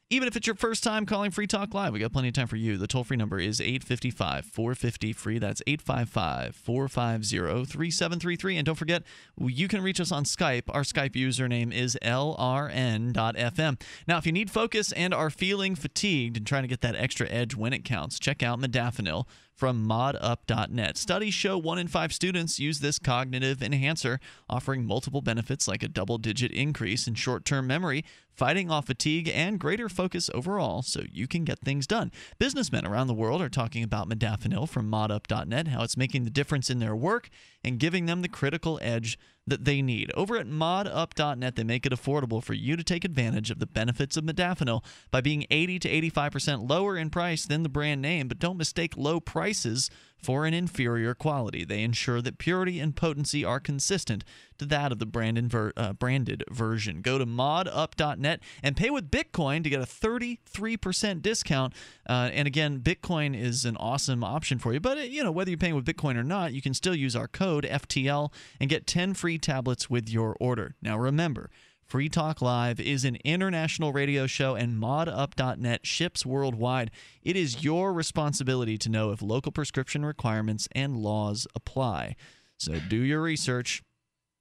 even if it's your first time calling Free Talk Live. We got plenty of time for you. The toll free number is eight five five, four five zero, F R E E. That's eight five five, four five zero, three seven three three. And don't forget, you can reach us on Skype. Our Skype username is L R N dot F M. Now, if you need focus and are feeling fatigued and trying to get that extra edge when it counts, check out Modafinil from mod up dot net. Studies show one in five students use this cognitive enhancer, offering multiple benefits like a double-digit increase in short-term memory, fighting off fatigue, and greater focus overall, so you can get things done. Businessmen around the world are talking about modafinil from mod up dot net, how it's making the difference in their work and giving them the critical edge that they need. Over at mod up dot net, they make it affordable for you to take advantage of the benefits of modafinil by being eighty to eighty-five percent lower in price than the brand name, but don't mistake low prices for an inferior quality. They ensure that purity and potency are consistent to that of the brand uh, branded version. Go to mod up dot net and pay with Bitcoin to get a thirty-three percent discount. Uh, and again, Bitcoin is an awesome option for you. But you know, whether you're paying with Bitcoin or not, you can still use our code F T L and get ten free tablets with your order. Now remember, Free Talk Live is an international radio show, and mod up dot net ships worldwide. It is your responsibility to know if local prescription requirements and laws apply. So do your research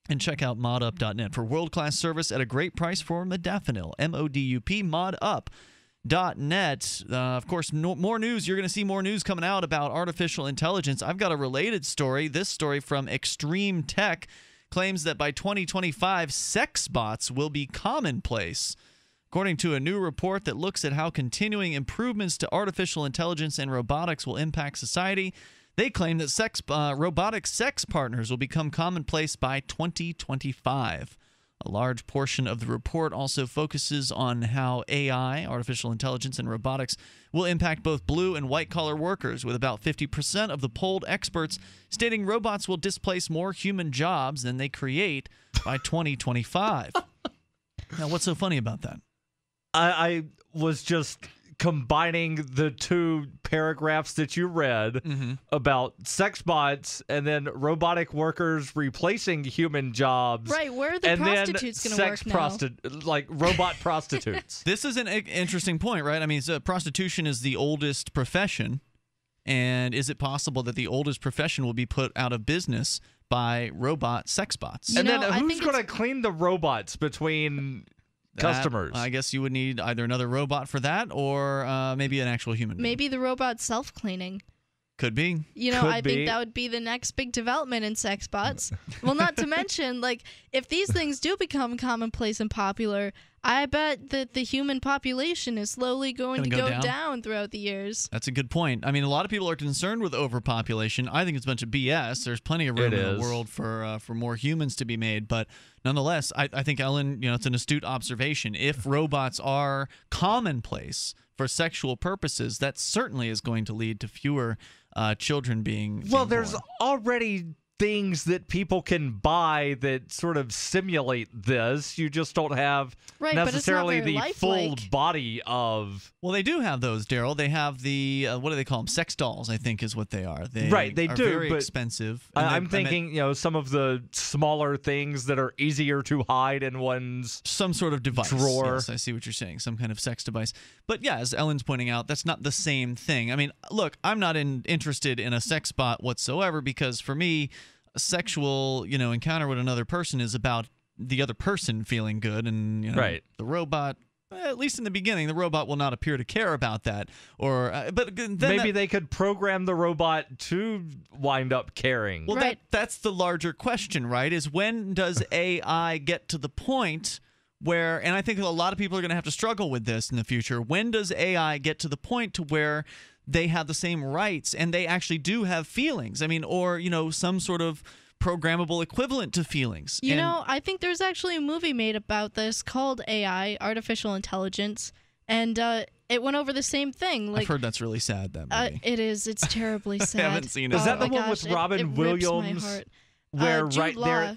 and check out mod up dot net for world-class service at a great price for modafinil, M O D U P, mod up dot net. Uh, of course, no, more news. You're going to see more news coming out about artificial intelligence. I've got a related story, this story from Extreme Tech. Claims that by twenty twenty-five, sex bots will be commonplace. Of according to a new report that looks at how continuing improvements to artificial intelligence and robotics will impact society, they claim that sex, uh, robotic sex partners will become commonplace by twenty twenty-five. A large portion of the report also focuses on how A I, artificial intelligence, and robotics will impact both blue and white-collar workers, with about fifty percent of the polled experts stating robots will displace more human jobs than they create by twenty twenty-five. Now, what's so funny about that? I, I was just combining the two paragraphs that you read mm-hmm. about sex bots and then robotic workers replacing human jobs. Right, where are the and prostitutes going to work prosti now? Like robot prostitutes. This is an interesting point, right? I mean, so prostitution is the oldest profession, and is it possible that the oldest profession will be put out of business by robot sex bots? You and know, then who's going to clean the robots between customers? That, I guess you would need either another robot for that, or uh, maybe an actual human being. Maybe the robot self-cleaning. Could be. You know, Could I be. think that would be the next big development in sex bots. Well, not to mention, like, if these things do become commonplace and popular, I bet that the human population is slowly going Gonna to go, go down. down throughout the years. That's a good point. I mean, a lot of people are concerned with overpopulation. I think it's a bunch of B S. There's plenty of room in the world for uh, for more humans to be made. But nonetheless, I, I think, Ellen, you know, it's an astute observation. If robots are commonplace for sexual purposes, that certainly is going to lead to fewer uh, children being Well, being there's born. already... things that people can buy that sort of simulate this. You just don't have right, necessarily the lifelike. full body of... Well, they do have those, Daryl. They have the, uh, what do they call them? Sex dolls, I think is what they are. They right, they are do, very but expensive. And I'm thinking, you know, some of the smaller things that are easier to hide in one's Some sort of device. Drawer. Yes, I see what you're saying. Some kind of sex device. But yeah, as Ellen's pointing out, that's not the same thing. I mean, look, I'm not in, interested in a sex bot whatsoever, because for me... sexual, you know, encounter with another person is about the other person feeling good, and you know, right. the robot, at least in the beginning, the robot will not appear to care about that. Or, uh, but then maybe that, they could program the robot to wind up caring. Well, right. that that's the larger question, right? Is when does A I get to the point where, and I think a lot of people are going to have to struggle with this in the future. When does A I get to the point to where they have the same rights, and they actually do have feelings? I mean, or, you know, some sort of programmable equivalent to feelings. You and know, I think there's actually a movie made about this called A I, Artificial Intelligence, and uh, it went over the same thing. Like, I've heard that's really sad, that movie. Uh, it is. It's terribly sad. I haven't seen it. Is that the oh, one gosh, with Robin it, it Williams? Where uh, right Law. there...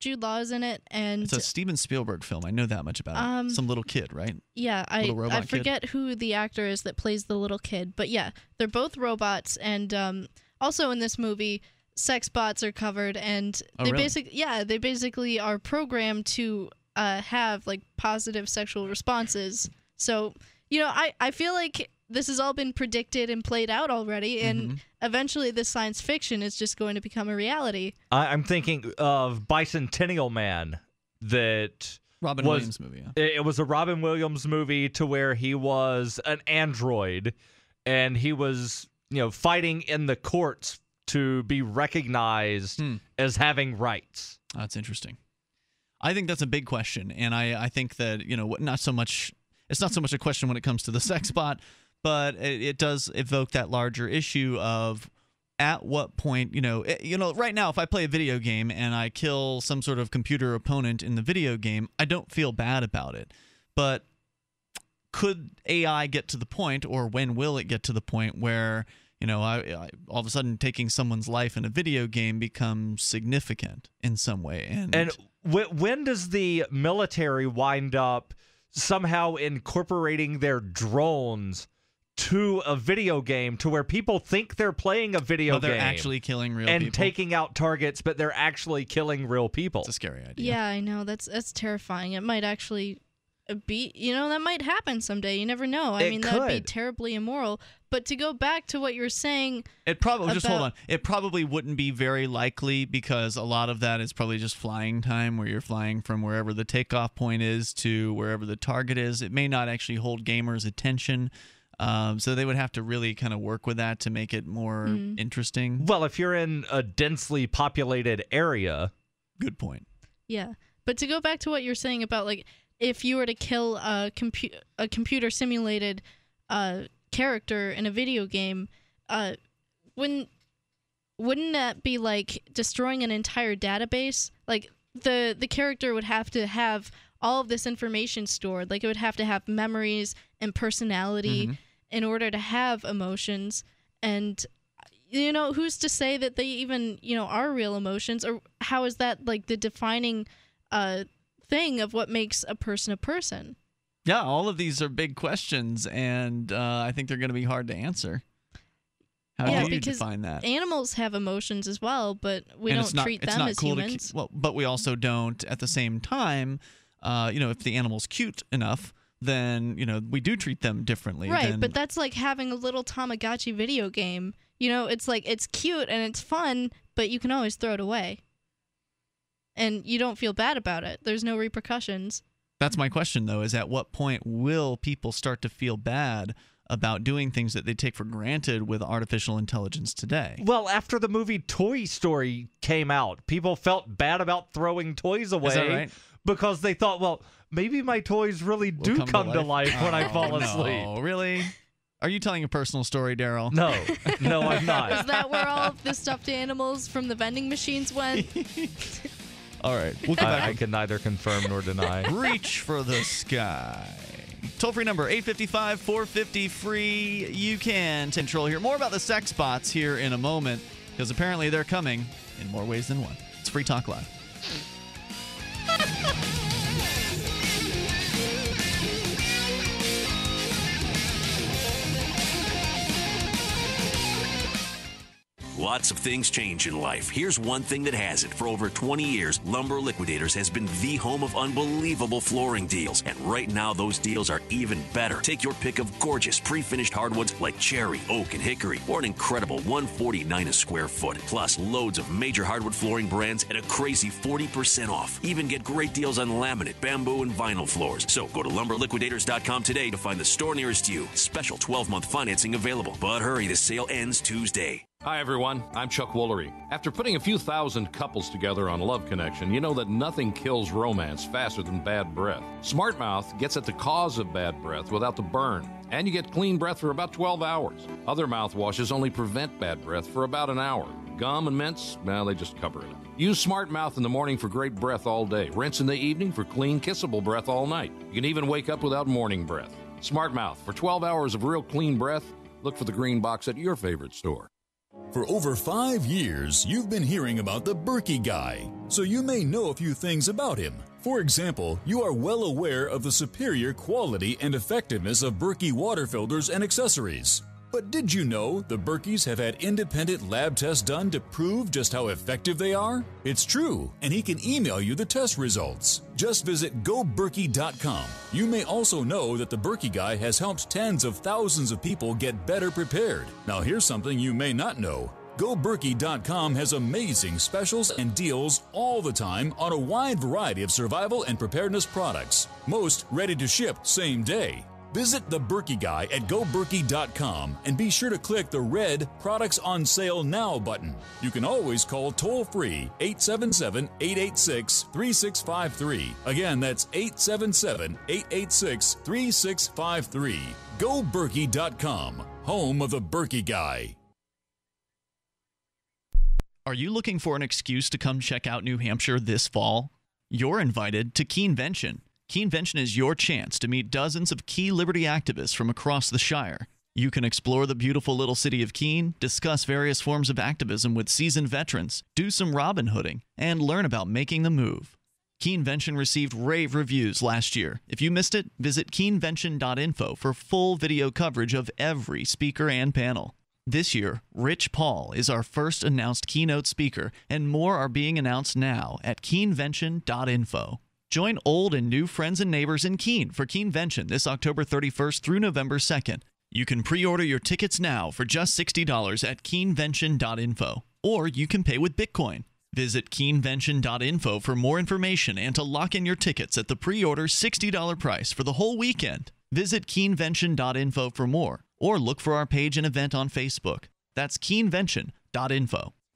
Jude Law is in it, and it's a Steven Spielberg film. I know that much about um, it. Some little kid, right? Yeah, I I forget kid. who the actor is that plays the little kid, but yeah, they're both robots, and um, also in this movie, sex bots are covered, and oh, they really? basically yeah they basically are programmed to uh, have like positive sexual responses. So you know, I I feel like this has all been predicted and played out already, and mm-hmm. eventually this science fiction is just going to become a reality. I, I'm thinking of Bicentennial Man, that Robin was, Williams movie. Yeah. It, it was a Robin Williams movie to where he was an android, and he was, you know, fighting in the courts to be recognized hmm. as having rights. That's interesting. I think that's a big question, and I, I think that, you know, not so much. It's not so much a question when it comes to the sex bot. But it, it does evoke that larger issue of at what point, you know, it, you know, right now, if I play a video game and I kill some sort of computer opponent in the video game, I don't feel bad about it. But could A I get to the point, or when will it get to the point where, you know, I, I all of a sudden taking someone's life in a video game becomes significant in some way? And, and w when does the military wind up somehow incorporating their drones to a video game to where people think they're playing a video game. But they're actually killing real people. And taking out targets, but they're actually killing real people. It's a scary idea. Yeah, I know. That's that's terrifying. It might actually be, you know, that might happen someday. You never know. I mean, that would be terribly immoral. But to go back to what you're saying, it probably just hold on. It probably wouldn't be very likely, because a lot of that is probably just flying time, where you're flying from wherever the takeoff point is to wherever the target is. It may not actually hold gamers' attention. Um, so they would have to really kind of work with that to make it more mm. interesting. Well, if you're in a densely populated area, good point. Yeah, but to go back to what you're saying about, like, if you were to kill a, compu a computer simulated uh, character in a video game, uh, wouldn't wouldn't that be like destroying an entire database? Like the the character would have to have all of this information stored. Like it would have to have memories and personality mm-hmm. in order to have emotions. And you know, who's to say that they even, you know, are real emotions, or how is that like the defining uh thing of what makes a person a person? Yeah, all of these are big questions, and uh, I think they're going to be hard to answer. How yeah, do you define that? Animals have emotions as well, but we and don't not, treat them as cool humans. To, well, but we also don't at the same time. Uh, you know, if the animal's cute enough, then you know we do treat them differently. Right, than, but that's like having a little Tamagotchi video game. You know, it's like it's cute and it's fun, but you can always throw it away, and you don't feel bad about it. There's no repercussions. That's my question, though, is at what point will people start to feel bad about doing things that they take for granted with artificial intelligence today? Well, after the movie Toy Story came out, people felt bad about throwing toys away. Is that right? Because they thought, well, maybe my toys really we'll do come, come to life, to life when oh, I fall asleep. No, really? Are you telling a personal story, Daryl? No. No, I'm not. Is that where all of the stuffed animals from the vending machines went? All right. We'll come back. I, I can neither confirm nor deny. Reach for the sky. Toll-free number, eight five five, four five zero, free. You can control here. More about the sex bots here in a moment, because apparently they're coming in more ways than one. It's Free Talk Live. Lots of things change in life. Here's one thing that hasn't. For over twenty years, Lumber Liquidators has been the home of unbelievable flooring deals. And right now, those deals are even better. Take your pick of gorgeous pre-finished hardwoods like cherry, oak, and hickory, or an incredible one forty-nine a square foot. Plus, loads of major hardwood flooring brands at a crazy forty percent off. Even get great deals on laminate, bamboo, and vinyl floors. So go to lumber liquidators dot com today to find the store nearest you. Special twelve month financing available. But hurry, the sale ends Tuesday. Hi, everyone. I'm Chuck Woolery. After putting a few thousand couples together on Love Connection, you know that nothing kills romance faster than bad breath. SmartMouth gets at the cause of bad breath without the burn, and you get clean breath for about twelve hours. Other mouthwashes only prevent bad breath for about an hour. Gum and mints, now they just cover it up. Use SmartMouth in the morning for great breath all day. Rinse in the evening for clean, kissable breath all night. You can even wake up without morning breath. SmartMouth, for twelve hours of real clean breath, look for the green box at your favorite store. For over five years, you've been hearing about the Berkey guy, so you may know a few things about him. For example, you are well aware of the superior quality and effectiveness of Berkey water filters and accessories. But did you know the Berkeys have had independent lab tests done to prove just how effective they are? It's true, and he can email you the test results. Just visit go berkey dot com. You may also know that the Berkey guy has helped tens of thousands of people get better prepared. Now here's something you may not know. go berkey dot com has amazing specials and deals all the time on a wide variety of survival and preparedness products. Most ready to ship same day. Visit the Berkey Guy at go berkey dot com and be sure to click the red Products on Sale Now button. You can always call toll-free eight seven seven, eight eight six, three six five three. Again, that's eight seven seven, eight eight six, three six five three. go berkey dot com, home of the Berkey Guy. Are you looking for an excuse to come check out New Hampshire this fall? You're invited to Keenvention. Keenvention is your chance to meet dozens of key liberty activists from across the Shire. You can explore the beautiful little city of Keene, discuss various forms of activism with seasoned veterans, do some Robin Hooding, and learn about making the move. Keenvention received rave reviews last year. If you missed it, visit keen vention dot info for full video coverage of every speaker and panel. This year, Rich Paul is our first announced keynote speaker, and more are being announced now at keen vention dot info. Join old and new friends and neighbors in Keene for Keenvention this October thirty-first through November second. You can pre-order your tickets now for just sixty dollars at keen vention dot info, or you can pay with Bitcoin. Visit keen vention dot info for more information and to lock in your tickets at the pre-order sixty dollar price for the whole weekend. Visit keen vention dot info for more, or look for our page and event on Facebook. That's keen vention dot info.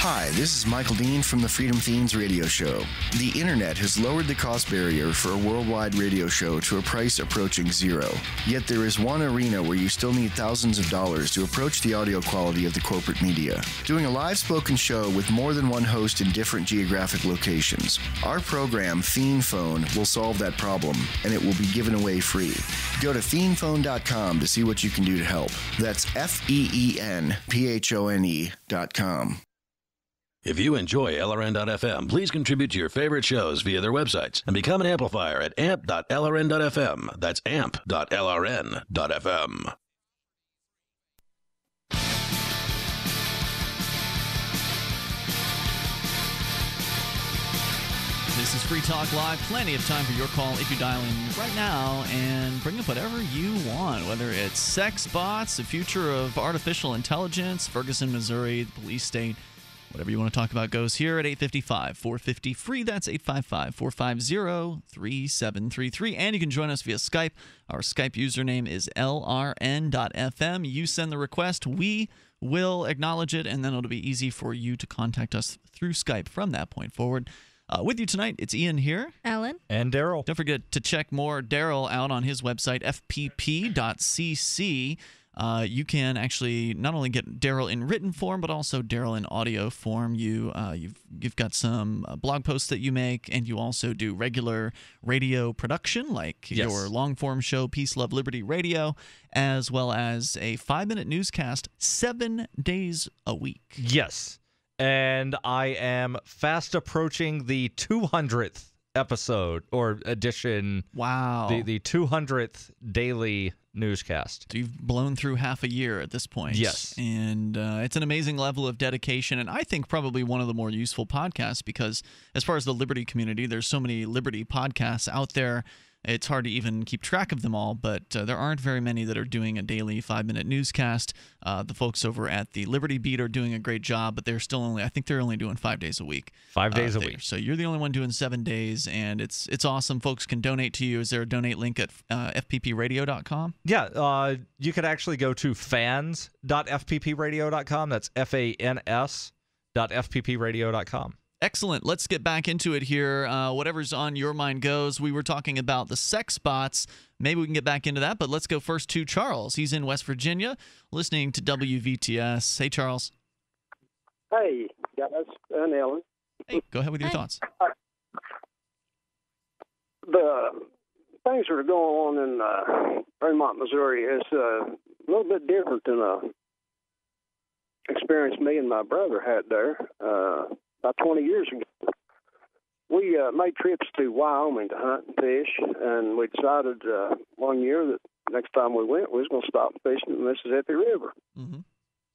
Hi, this is Michael Dean from the Freedom Fiends radio show. The internet has lowered the cost barrier for a worldwide radio show to a price approaching zero. Yet there is one arena where you still need thousands of dollars to approach the audio quality of the corporate media. Doing a live spoken show with more than one host in different geographic locations. Our program, Fiend Phone, will solve that problem, and it will be given away free. Go to fiend phone dot com to see what you can do to help. That's F E E N P H O N E dot com. If you enjoy L R N dot F M, please contribute to your favorite shows via their websites and become an amplifier at amp dot L R N dot F M. That's amp dot L R N dot F M. This is Free Talk Live. Plenty of time for your call if you dial in right now and bring up whatever you want, whether it's sex bots, the future of artificial intelligence, Ferguson, Missouri, the police state. Whatever you want to talk about goes here at eight five five, four five zero, free. That's eight five five, four five zero, three seven three three. And you can join us via Skype. Our Skype username is L R N dot F M. You send the request. We will acknowledge it, and then it'll be easy for you to contact us through Skype from that point forward. Uh, with you tonight, it's Ian here. Alan. And Daryl. Don't forget to check more Daryl out on his website, F P P dot C C. Uh, you can actually not only get Daryl in written form, but also Daryl in audio form. You, uh, you've, you've got some uh, blog posts that you make, and you also do regular radio production, like yes. your long-form show, Peace, Love, Liberty Radio, as well as a five-minute newscast seven days a week. Yes, and I am fast approaching the two hundredth episode or edition. Wow. The, the two hundredth daily newscast. So you've blown through half a year at this point. Yes. And uh, it's an amazing level of dedication, and I think probably one of the more useful podcasts, because as far as the Liberty community, there's so many Liberty podcasts out there, it's hard to even keep track of them all, but uh, there aren't very many that are doing a daily five-minute newscast. Uh, the folks over at the Liberty Beat are doing a great job, but they're still only, I think they're only doing five days a week. Five days uh, a there. week. So you're the only one doing seven days, and it's it's awesome. Folks can donate to you. Is there a donate link at uh, F P P radio dot com? Yeah, uh, you could actually go to fans dot F P P radio dot com. That's F A N S dot F P P radio dot com. Excellent. Let's get back into it here. Uh, whatever's on your mind goes. We were talking about the sex bots. Maybe we can get back into that, but let's go first to Charles. He's in West Virginia listening to W V T S. Hey, Charles. Hey, guys. And Ellen. Hey, go ahead with your Hi. thoughts. Uh, the things that are going on in uh, Fremont, Missouri is uh, a little bit different than an experience me and my brother had there. Uh About twenty years ago, we uh, made trips to Wyoming to hunt and fish, and we decided uh, one year that next time we went, we was going to stop fishing in the Mississippi River. Mm-hmm.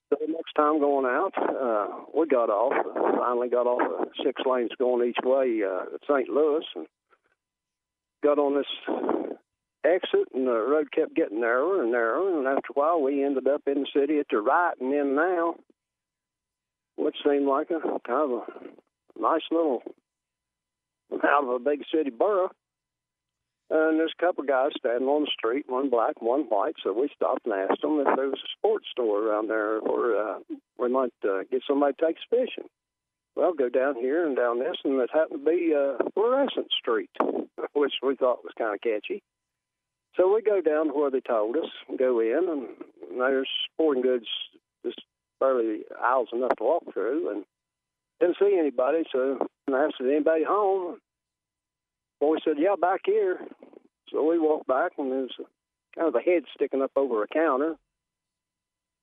So the next time going out, uh, we got off, uh, finally got off uh, six lanes going each way uh, at Saint Louis, and got on this exit, and the road kept getting narrower and narrower, and after a while, we ended up in the city at the right, and then now, which seemed like a kind of a nice little out of a big city borough. And there's a couple guys standing on the street, one black, one white, so we stopped and asked them if there was a sports store around there or uh, we might uh, get somebody to take us fishing. Well, go down here and down this, and it happened to be uh, Fluorescent Street, which we thought was kind of catchy. So we go down to where they told us, go in, and there's sporting goods just barely aisles enough to walk through, and didn't see anybody, so I asked, is anybody home? Boy said, yeah, back here. So we walked back, and there's kind of a head sticking up over a counter.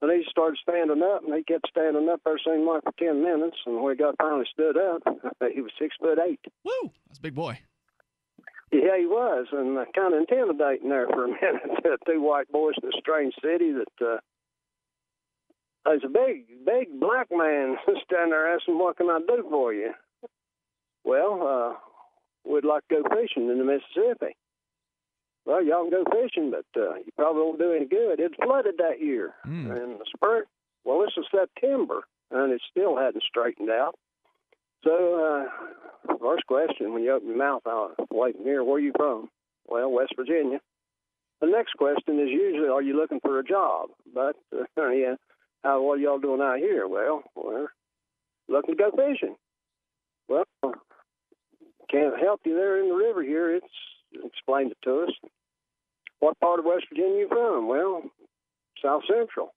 And he started standing up, and he kept standing up there, seemed like for ten minutes, and when we got finally stood up, he was six foot eight. Woo! That's a big boy. Yeah, he was, and kind of intimidating there for a minute. Two white boys in a strange city that... Uh, there's a big, big black man standing there asking, what can I do for you? Well, uh, we'd like to go fishing in the Mississippi. Well, y'all can go fishing, but uh, you probably won't do any good. It flooded that year mm. in the spring. Well, this is September, and it still hadn't straightened out. So, uh, first question, when you open your mouth, I'll wait and hear, where are you from? Well, West Virginia. The next question is usually, are you looking for a job? But, uh, yeah, how, what are y'all doing out here? Well, we're looking to go fishing. Well, can't help you there in the river here. It's explained it to us. What part of West Virginia are you from? Well, South Central.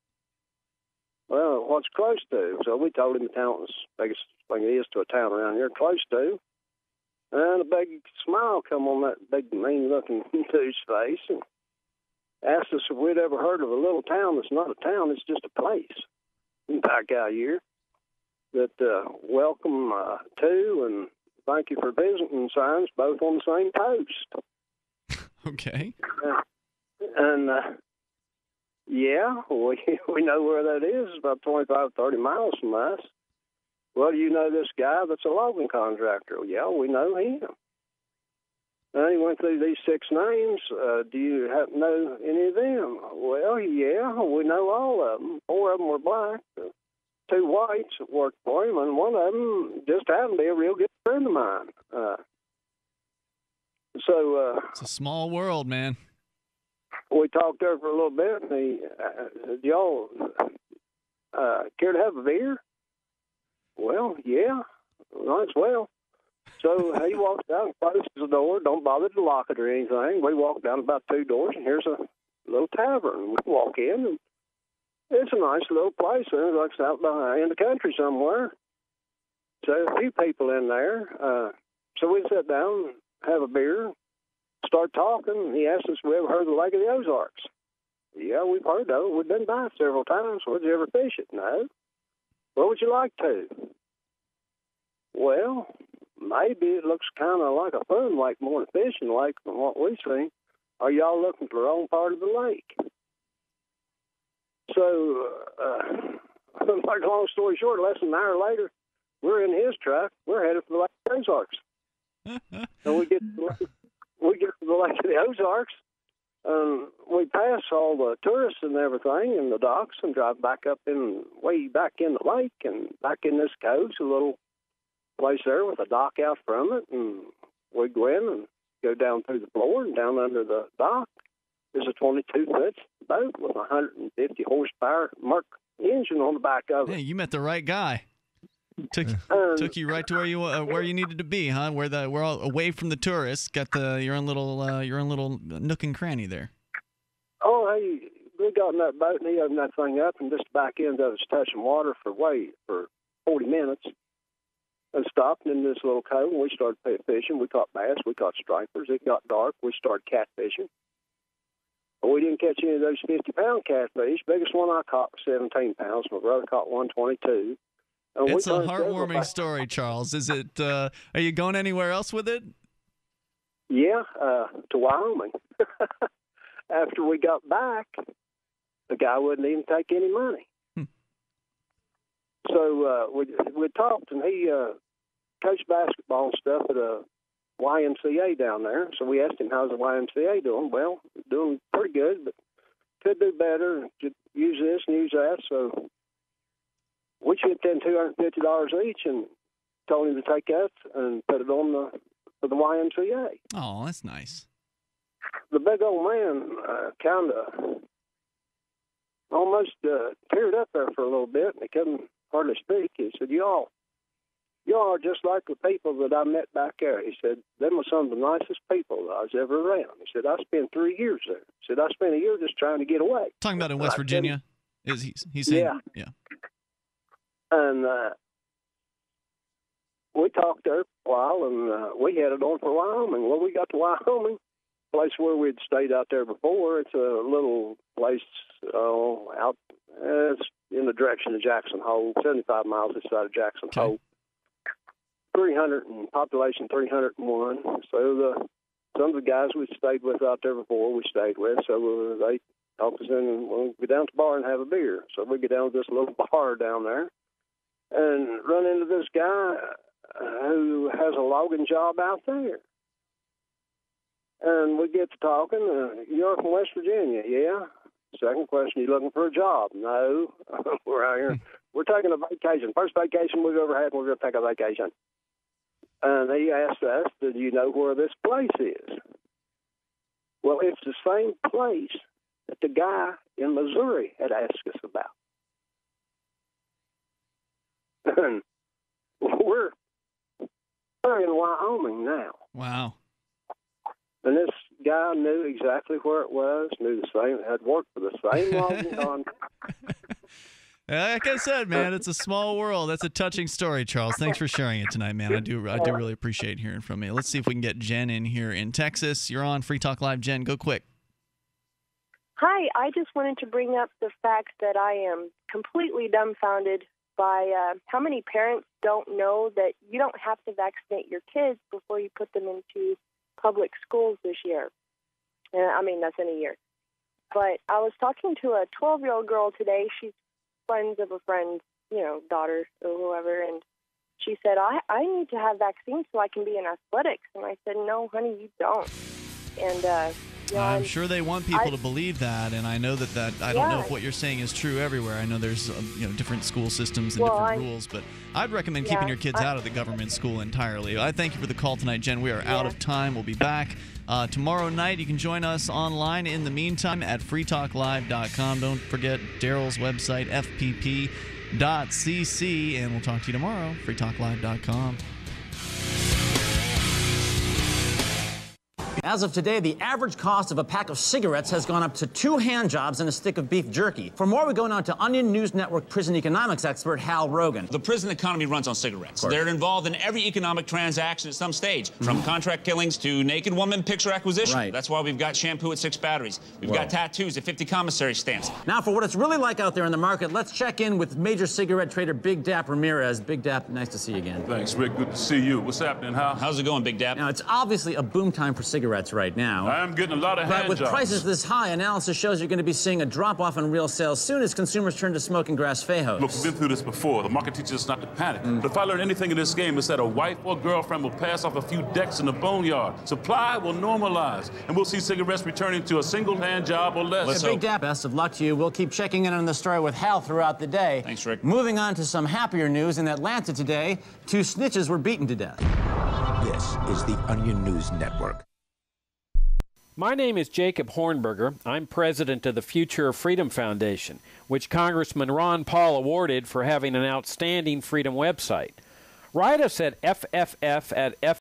Well, what's close to? So we told him the town was the biggest thing it is to a town around here, close to. And a big smile come on that big, mean-looking dude's face and asked us if we'd ever heard of a little town that's not a town, it's just a place back out here that uh, welcome uh, to and thank you for visiting signs both on the same post. Okay. Uh, and... Uh, Yeah, we we know where that is. It's about twenty-five, thirty miles from us. Well, you know this guy that's a logging contractor. Yeah, we know him. And he went through these six names. Uh, do you happen to know any of them? Well, yeah, we know all of them. Four of them were black. Two whites worked for him, and one of them just happened to be a real good friend of mine. Uh, so uh, it's a small world, man. We talked there for a little bit, and he uh, said, y'all uh, care to have a beer? Well, yeah, might as well. So he walks down and closes the door, don't bother to lock it or anything. We walk down about two doors, and here's a little tavern. We walk in, and it's a nice little place. It looks out by, in the country somewhere. So a few people in there. Uh, so we sit down and have a beer. Start talking, and he asked us if we ever heard of the Lake of the Ozarks. Yeah, we've heard of it. We've been by it several times. Would you ever fish it? No. Well, would you like to? Well, maybe it looks kind of like a fun lake, more than a fishing lake from what we've seen. Are y'all looking for the wrong part of the lake? So, uh, like long story short, less than an hour later, we're in his truck. We're headed for the Lake of the Ozarks. So we get to the lake. We get to the Lake of the Ozarks, and we pass all the tourists and everything in the docks and drive back up in, way back in the lake and back in this cove's a little place there with a dock out from it. And we go in and go down through the floor and down under the dock. There's a twenty-two foot boat with a one hundred fifty horsepower Merc engine on the back of it. Hey, you met the right guy. Took, um, took you right to where you uh, where you needed to be, huh? Where the we're all away from the tourists. Got the your own little uh, your own little nook and cranny there. Oh, hey, we got in that boat and he opened that thing up, and just the back end of it's touching water for way for forty minutes, and stopped in this little cove. We started fishing. We caught bass. We caught stripers. It got dark. We started catfishing. We didn't catch any of those fifty pound catfish. Biggest one I caught was seventeen pounds. My brother caught one twenty-two. Oh, it's a heartwarming story, Charles. Is it? Uh, are you going anywhere else with it? Yeah, uh, to Wyoming. After we got back, the guy wouldn't even take any money. Hmm. So uh, we we talked, and he uh, coached basketball and stuff at a Y M C A down there. So we asked him, how's the Y M C A doing? Well, doing pretty good, but could do better. Could use this and use that, so... We shipped in two hundred fifty dollars each and told him to take that and put it on the for the Y M C A. Oh, that's nice. The big old man uh, kind of almost uh, teared up there for a little bit, and he couldn't hardly speak. He said, y'all, y'all are just like the people that I met back there. He said, them were some of the nicest people I was ever around. He said, I spent three years there. He said, I spent a year just trying to get away. Talking about in West Virginia? Is he, he's saying, yeah. Yeah. And uh, we talked there for a while, and uh, we headed on for Wyoming. Well, we got to Wyoming, a place where we'd stayed out there before. It's a little place uh, out uh, it's in the direction of Jackson Hole, seventy-five miles this side of Jackson Hole. three hundred, and population three hundred one. So the some of the guys we stayed with out there before, we stayed with, so they talked us in and we'll go down to the bar and have a beer. So we get down to this little bar down there and run into this guy who has a logging job out there. And we get to talking, uh, you're from West Virginia, yeah? Second question, you looking for a job? No. We're out here. We're taking a vacation. First vacation we've ever had, we're going to take a vacation. And he asked us, do you know where this place is? Well, it's the same place that the guy in Missouri had asked us about. And we're, we're in Wyoming now. Wow. And this guy knew exactly where it was, knew the same, had worked for the same logging contractor. Like I said, man, it's a small world. That's a touching story, Charles. Thanks for sharing it tonight, man. I do I do really appreciate hearing from you. Let's see if we can get Jen in here in Texas. You're on Free Talk Live. Jen, go quick. Hi. I just wanted to bring up the fact that I am completely dumbfounded by uh, how many parents don't know that you don't have to vaccinate your kids before you put them into public schools this year. And I mean, that's in a year. But I was talking to a twelve-year-old girl today. She's friends of a friend's, you know, daughter or whoever, and she said, I, I need to have vaccines so I can be in athletics. And I said, no, honey, you don't. And uh, you know, I'm sure they want people I, to believe that, and I know that, that I don't yeah. know if what you're saying is true everywhere. I know there's, um, you know, different school systems and well, different I'm, rules, but I'd recommend yeah, keeping your kids I'm, out of the government school entirely. I thank you for the call tonight, Jen. We are yeah. out of time. We'll be back. Uh, tomorrow night, you can join us online in the meantime at free talk live dot com. Don't forget Daryl's website, f p p dot c c, and we'll talk to you tomorrow, free talk live dot com. As of today, the average cost of a pack of cigarettes has gone up to two hand jobs and a stick of beef jerky. For more, we go now to Onion News Network prison economics expert Hal Rogan. The prison economy runs on cigarettes. They're involved in every economic transaction at some stage, from mm. contract killings to naked woman picture acquisition. Right. That's why we've got shampoo at six batteries. We've Whoa. got tattoos at fifty commissary stamps. Now, for what it's really like out there in the market, let's check in with major cigarette trader Big Dap Ramirez. Big Dap, nice to see you again. Thanks, Rick. Good to see you. What's happening, Hal? How's it going, Big Dap? Now, it's obviously a boom time for cigarettes right now. I'm getting a lot of hand But with jobs. prices this high, analysis shows you're going to be seeing a drop-off in real sales soon as consumers turn to smoking grass fajos. Look, we've been through this before. The market teaches us not to panic. Mm. But if I learn anything in this game, it's that a wife or girlfriend will pass off a few decks in the boneyard. Supply will normalize, and we'll see cigarettes returning to a single hand job or less. Big Dap, best of luck to you. We'll keep checking in on the story with Hal throughout the day. Thanks, Rick. Moving on to some happier news. In Atlanta today, two snitches were beaten to death. This is the Onion News Network. My name is Jacob Hornberger. I'm president of the Future of Freedom Foundation, which Congressman Ron Paul awarded for having an outstanding freedom website. Write us at F F F at F F F.